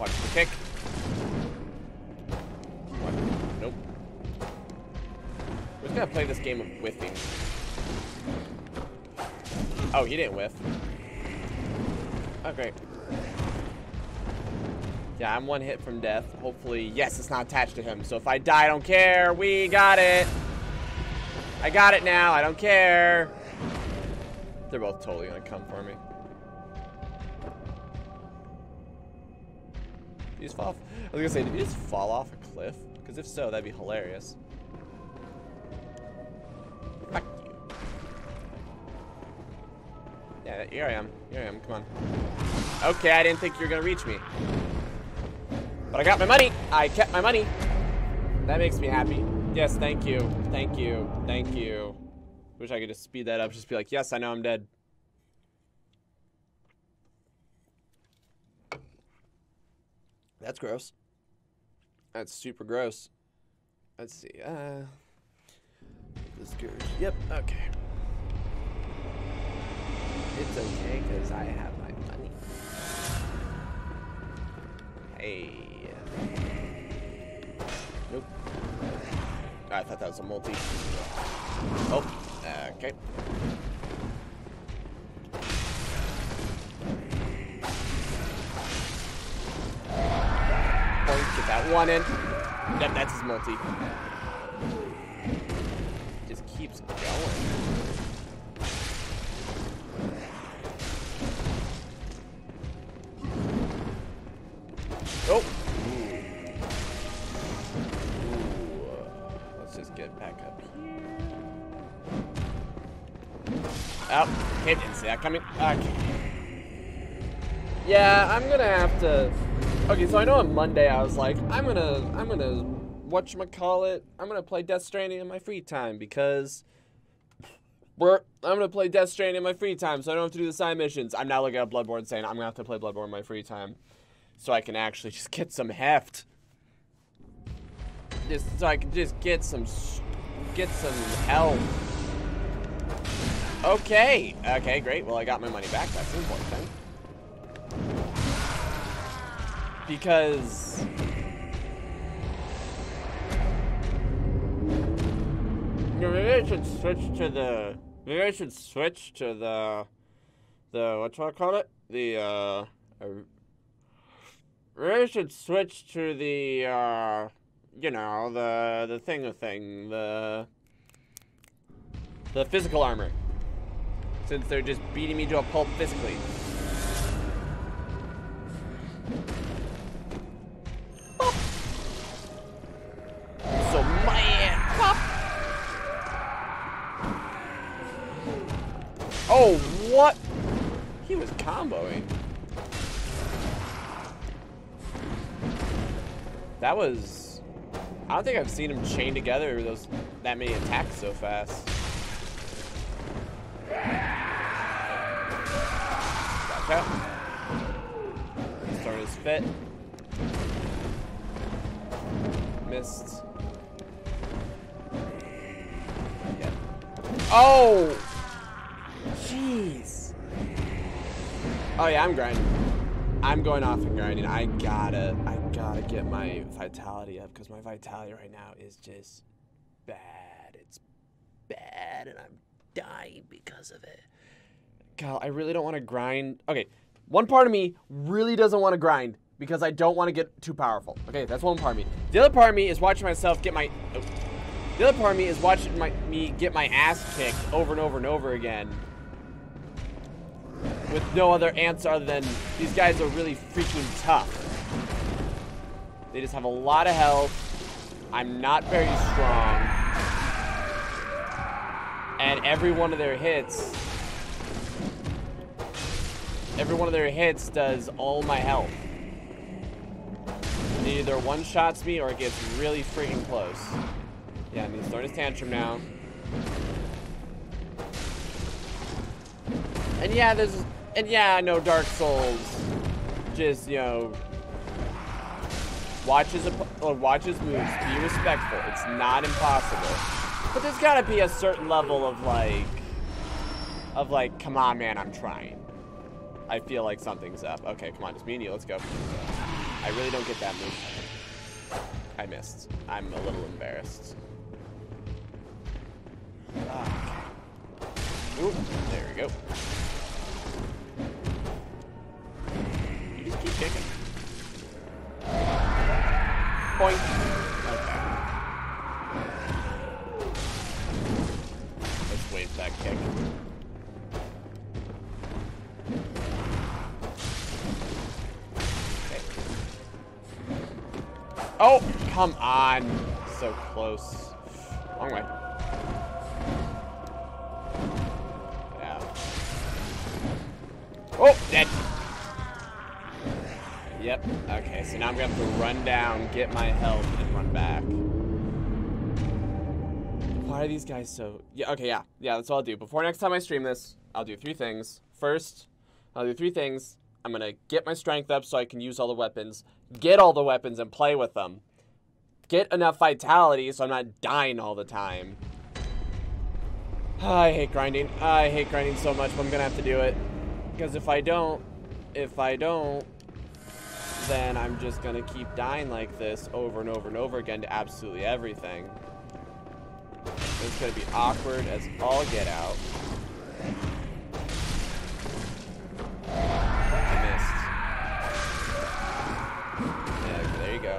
Watch the kick. Watch. Nope. We're just gonna play this game of whiffing. Oh, he didn't whiff. Oh, great. Yeah, I'm one hit from death. Hopefully, yes, it's not attached to him. So if I die, I don't care. We got it. I got it now. I don't care. They're both totally gonna come for me. Did you just fall off? I was gonna say, did you just fall off a cliff? Because if so, that'd be hilarious. Fuck you. Yeah, here I am. Here I am. Come on. Okay, I didn't think you were gonna reach me. But I got my money. I kept my money. That makes me happy. Yes, thank you. Thank you. Thank you. Wish I could just speed that up, just be like, yes, I know I'm dead. That's gross. That's super gross. Let's see. Uh, this goes. Yep, okay. It's okay, because I have my money. Hey. Nope. I thought that was a multi. Oh. Okay. Boink one in. That, that's his multi. Just keeps going. Oh. Ooh. Ooh. Let's just get back up here. Oh, can't see that coming. Okay. Yeah, I'm gonna have to. Okay, so I know on Monday I was like, I'm gonna, I'm gonna, whatchamacallit, I'm gonna play Death Stranding in my free time because we're, I'm gonna play Death Stranding in my free time so I don't have to do the side missions. I'm now looking at Bloodborne saying I'm gonna have to play Bloodborne in my free time so I can actually just get some heft. Just so I can just get some, get some health. Okay, okay, great. Well, I got my money back, that's an important thing. Because maybe I should switch to the maybe I should switch to the the what do I call it? The uh maybe I should switch to the uh you know, the the thing of thing, the the physical armor. Since they're just beating me to a pulp physically. So man, pop. Oh, what? He was comboing. That was. I don't think I've seen him chain together those that many attacks so fast. Watch out. Start his fit. Missed. Yeah. Oh! Jeez. Oh yeah, I'm grinding. I'm going off and grinding. I gotta, I gotta get my vitality up because my vitality right now is just bad. It's bad and I'm dying because of it. God, I really don't want to grind. Okay, one part of me really doesn't want to grind. Because I don't want to get too powerful. Okay, that's one part of me. The other part of me is watching myself get my... Oh. The other part of me is watching my, me get my ass kicked over and over and over again. With no other answer other than, these guys are really freaking tough. They just have a lot of health. I'm not very strong. And every one of their hits... Every one of their hits does all my health. It either one-shots me or it gets really freaking close. Yeah, I mean, he's throwing his tantrum now. And yeah, there's... And yeah, I know Dark Souls just, you know... Watch his, uh, watch his moves. Be respectful. It's not impossible. But there's gotta be a certain level of, like... Of, like, come on, man, I'm trying. I feel like something's up. Okay, come on, just me and you. Let's go. I really don't get that move. I missed. I'm a little embarrassed. Ah. Oop, there we go. You just keep kicking. Boink. Okay. Let's wave that kick. Oh, come on. So close. Long way. Ow. Oh, dead. Yep. Okay, so now I'm going to have to run down, get my health, and run back. Why are these guys so... Yeah, okay, yeah. Yeah, that's all I'll do. Before next time I stream this, I'll do three things. First, I'll do three things. I'm going to get my strength up so I can use all the weapons, get all the weapons and play with them, get enough vitality so I'm not dying all the time. I hate grinding. I hate grinding so much, but I'm going to have to do it. Because if I don't, if I don't, then I'm just going to keep dying like this over and over and over again to absolutely everything. It's going to be awkward as all get out. I missed. Yeah, there you go.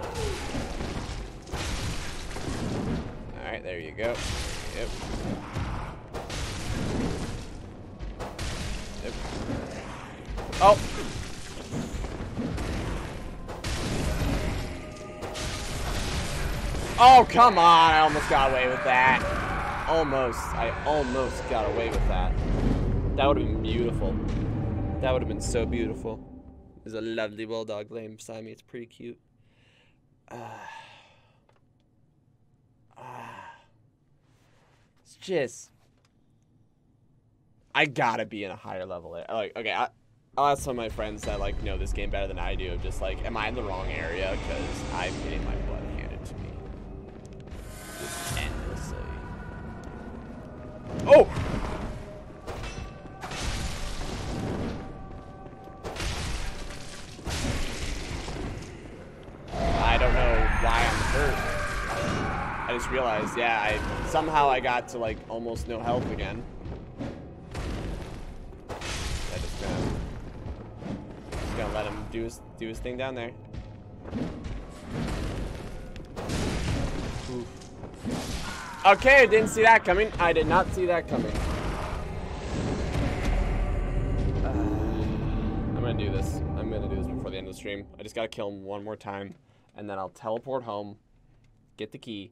right, there you go. Yep. Yep. Oh! Oh, come on! I almost got away with that. Almost. I almost got away with that. That would have been beautiful. That would have been so beautiful. There's a lovely bulldog laying beside me. It's pretty cute. Ah. Ah. It's just... I gotta be in a higher level. Like, okay, I, I'll ask some of my friends that, like, know this game better than I do. Of just, like, am I in the wrong area? Because I'm getting my blood handed to me. Just endlessly. Oh! I don't know why I'm hurt. I just realized, yeah, I somehow I got to like almost no health again. I just gonna, just gonna let him do his do his thing down there. Oof. Okay, didn't see that coming. I did not see that coming. Uh, I'm gonna do this. I'm gonna do this before the end of the stream. I just gotta kill him one more time. And then I'll teleport home, get the key,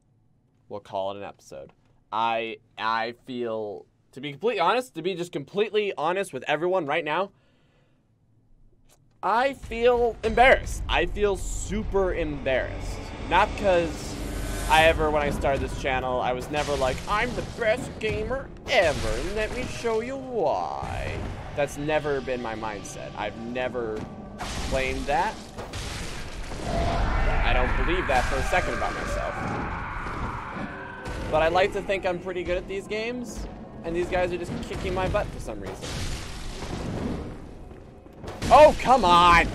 we'll call it an episode. I I feel, to be completely honest, to be just completely honest with everyone right now, I feel embarrassed. I feel super embarrassed. Not because I ever, when I started this channel, I was never like, I'm the best gamer ever, and let me show you why. That's never been my mindset. I've never claimed that. I don't believe that for a second about myself. But I like to think I'm pretty good at these games, and these guys are just kicking my butt for some reason. Oh, come on!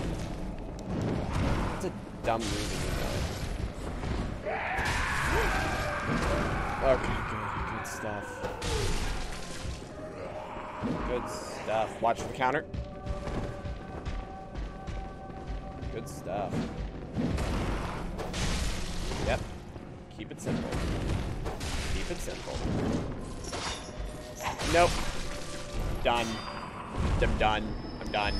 It's a dumb movie, you know. Okay, good, good stuff. Good stuff. Watch the counter. Good stuff. Yep. Keep it simple. Keep it simple. Nope. Done. I'm done. I'm done.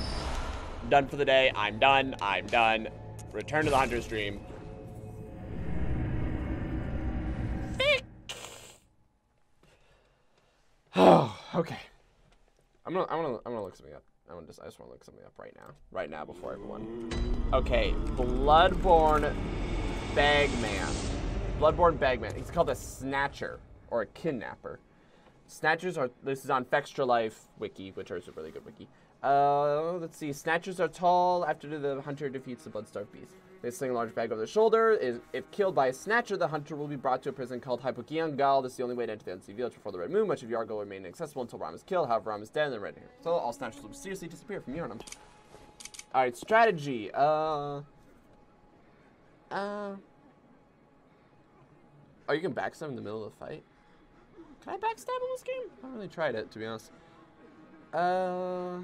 I'm done for the day. I'm done. I'm done. Return to the Hunter's Dream. Oh, okay. I'm gonna I'm gonna I'm gonna look something up. I just, I just want to look something up right now. Right now before everyone. Okay, Bloodborne Bagman. Bloodborne Bagman. He's called a Snatcher or a Kidnapper. Snatchers are, this is on FextraLife Wiki, which is a really good wiki. Uh, let's see. Snatchers are tall. After the hunter defeats the Blood Starved Beast, they sling a large bag over their shoulder. Is, if killed by a Snatcher, the hunter will be brought to a prison called Hypogean Gaol. This is the only way to enter the Unseen Village before the Red Moon. Much of Yahar'gul will remain inaccessible until Ram is killed. However, Ram is dead and the Red Hair. So all Snatchers will seriously disappear from Yharnam. Alright, strategy. Uh... Uh... Oh, you can backstab in the middle of the fight? Can I backstab in this game? I haven't really tried it, to be honest. Uh...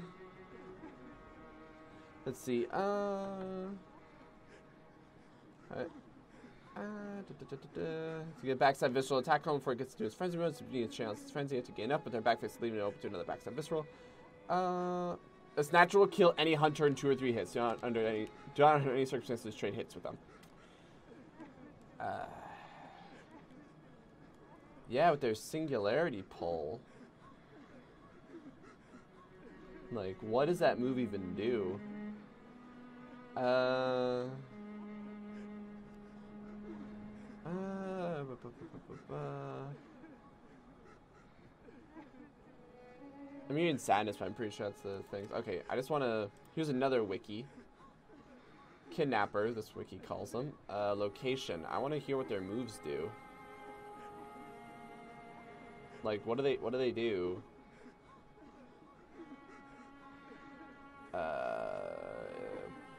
Let's see. Uh, right. uh, da, da, da, da, da. To get a backside visceral attack home before it gets to his frenzy mode, so you need to challenge his frenzy to gain up, but their backface leaving it open to another backside visceral. Uh, a Snatcher will kill any hunter in two or three hits. Do not under any do not under any circumstances trade hits with them. Uh, yeah, with their singularity pull. Like, what does that move even do? Uh, uh, bu bu bu bu bu. I'm using sadness, but I'm pretty sure that's the thing. Okay, I just want to. Here's another wiki. Kidnapper, this wiki calls them. Uh, location. I want to hear what their moves do. Like, what do they? What do they do? Uh.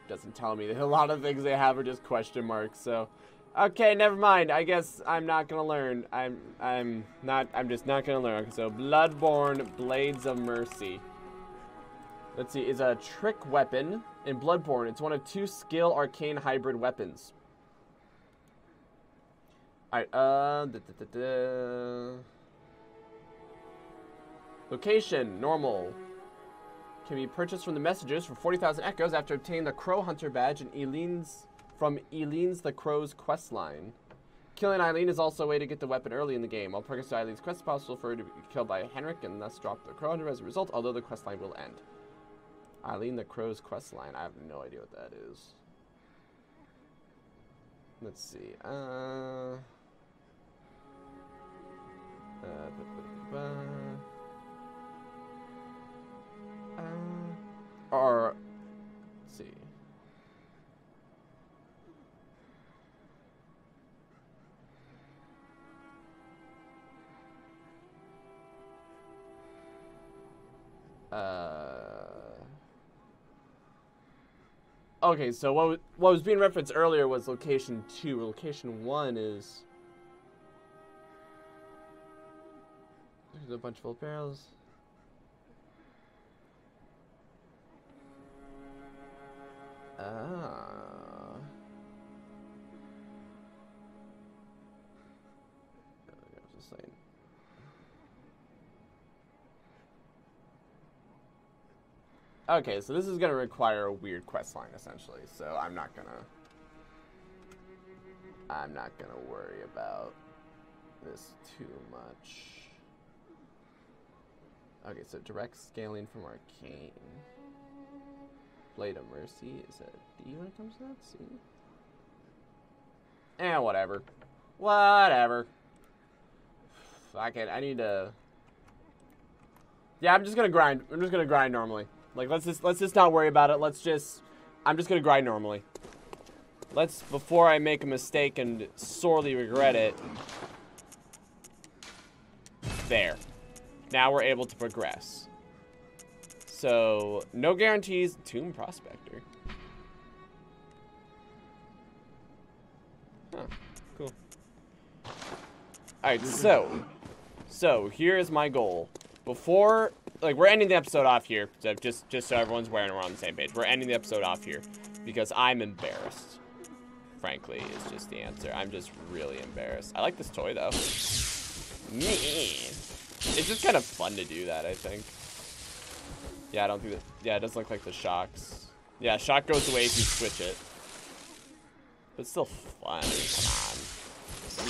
Doesn't tell me that a lot of things they have are just question marks. So, okay, never mind. I guess I'm not gonna learn. I'm, I'm not. I'm just not gonna learn. So, Bloodborne, Blades of Mercy. Let's see. Is a trick weapon in Bloodborne. It's one of two skill arcane hybrid weapons. Alright, uh... Da, da, da, da. Location, normal. Can be purchased from the Messengers for forty thousand echoes after obtaining the Crow Hunter badge and Eileen's, from Eileen's the Crow's quest line. Killing Eileen is also a way to get the weapon early in the game. While progress to Eileen's quest is possible for her to be killed by Henrik and thus drop the Crow Hunter as a result, although the quest line will end. Eileen the Crow's quest line. I have no idea what that is. Let's see. Uh, uh, ba -ba -ba. Uh, or let's see. Uh, okay, so what what was being referenced earlier was location two. Location one is there's a bunch of old barrels. Ah. Okay, so this is going to require a weird quest line, essentially. So I'm not going to... I'm not going to worry about this too much. Okay, so direct scaling from Arcane. Blade of Mercy, is that a D when it comes to that? C? Eh, whatever. Whatever. Fuck it, I need to... Yeah, I'm just gonna grind. I'm just gonna grind normally. Like, let's just, let's just not worry about it. Let's just... I'm just gonna grind normally. Let's, before I make a mistake and sorely regret it... There. Now we're able to progress. So, no guarantees. Tomb Prospector. Huh. Cool. Alright, so. So, here is my goal. Before... Like, we're ending the episode off here. So just, just so everyone's aware and we're on the same page. We're ending the episode off here. Because I'm embarrassed. Frankly, is just the answer. I'm just really embarrassed. I like this toy, though. Man. It's just kind of fun to do that, I think. Yeah, I don't think that... Yeah, it doesn't look like the shocks. Yeah, shock goes away if you switch it. But it's still fun. Come on.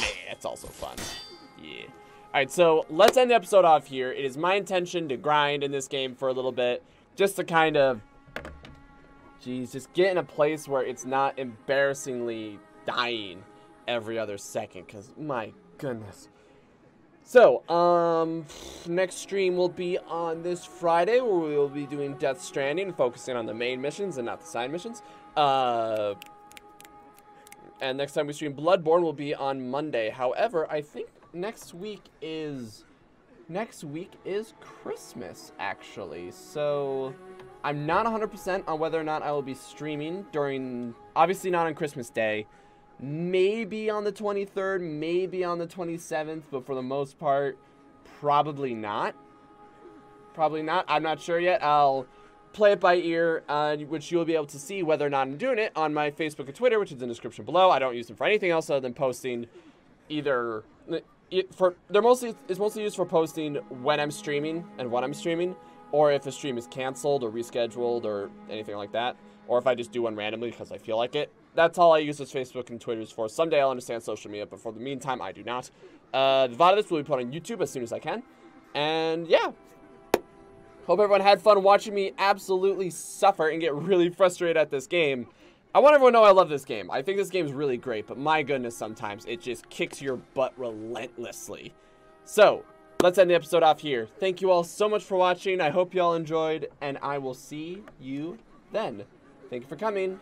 Yeah, it's also fun. Yeah. Alright, so let's end the episode off here. It is my intention to grind in this game for a little bit. Just to kind of... Jeez, just get in a place where it's not embarrassingly dying every other second. Because, my goodness... So, um, next stream will be on this Friday, where we will be doing Death Stranding, focusing on the main missions and not the side missions. Uh, and next time we stream Bloodborne will be on Monday. However, I think next week is, next week is Christmas, actually. So, I'm not one hundred percent on whether or not I will be streaming during, obviously not on Christmas Day. Maybe on the twenty-third, maybe on the twenty-seventh, but for the most part, probably not. Probably not. I'm not sure yet. I'll play it by ear, uh, which you'll be able to see whether or not I'm doing it on my Facebook and Twitter, which is in the description below. I don't use them for anything else other than posting either... for they're mostly It's mostly used for posting when I'm streaming and what I'm streaming, or if a stream is canceled or rescheduled or anything like that, or if I just do one randomly because I feel like it. That's all I use as Facebook and Twitter for. Someday I'll understand social media, but for the meantime, I do not. Uh, the V O D of this will be put on YouTube as soon as I can. And, yeah. Hope everyone had fun watching me absolutely suffer and get really frustrated at this game. I want everyone to know I love this game. I think this game is really great, but my goodness, sometimes it just kicks your butt relentlessly. So, let's end the episode off here. Thank you all so much for watching. I hope you all enjoyed, and I will see you then. Thank you for coming.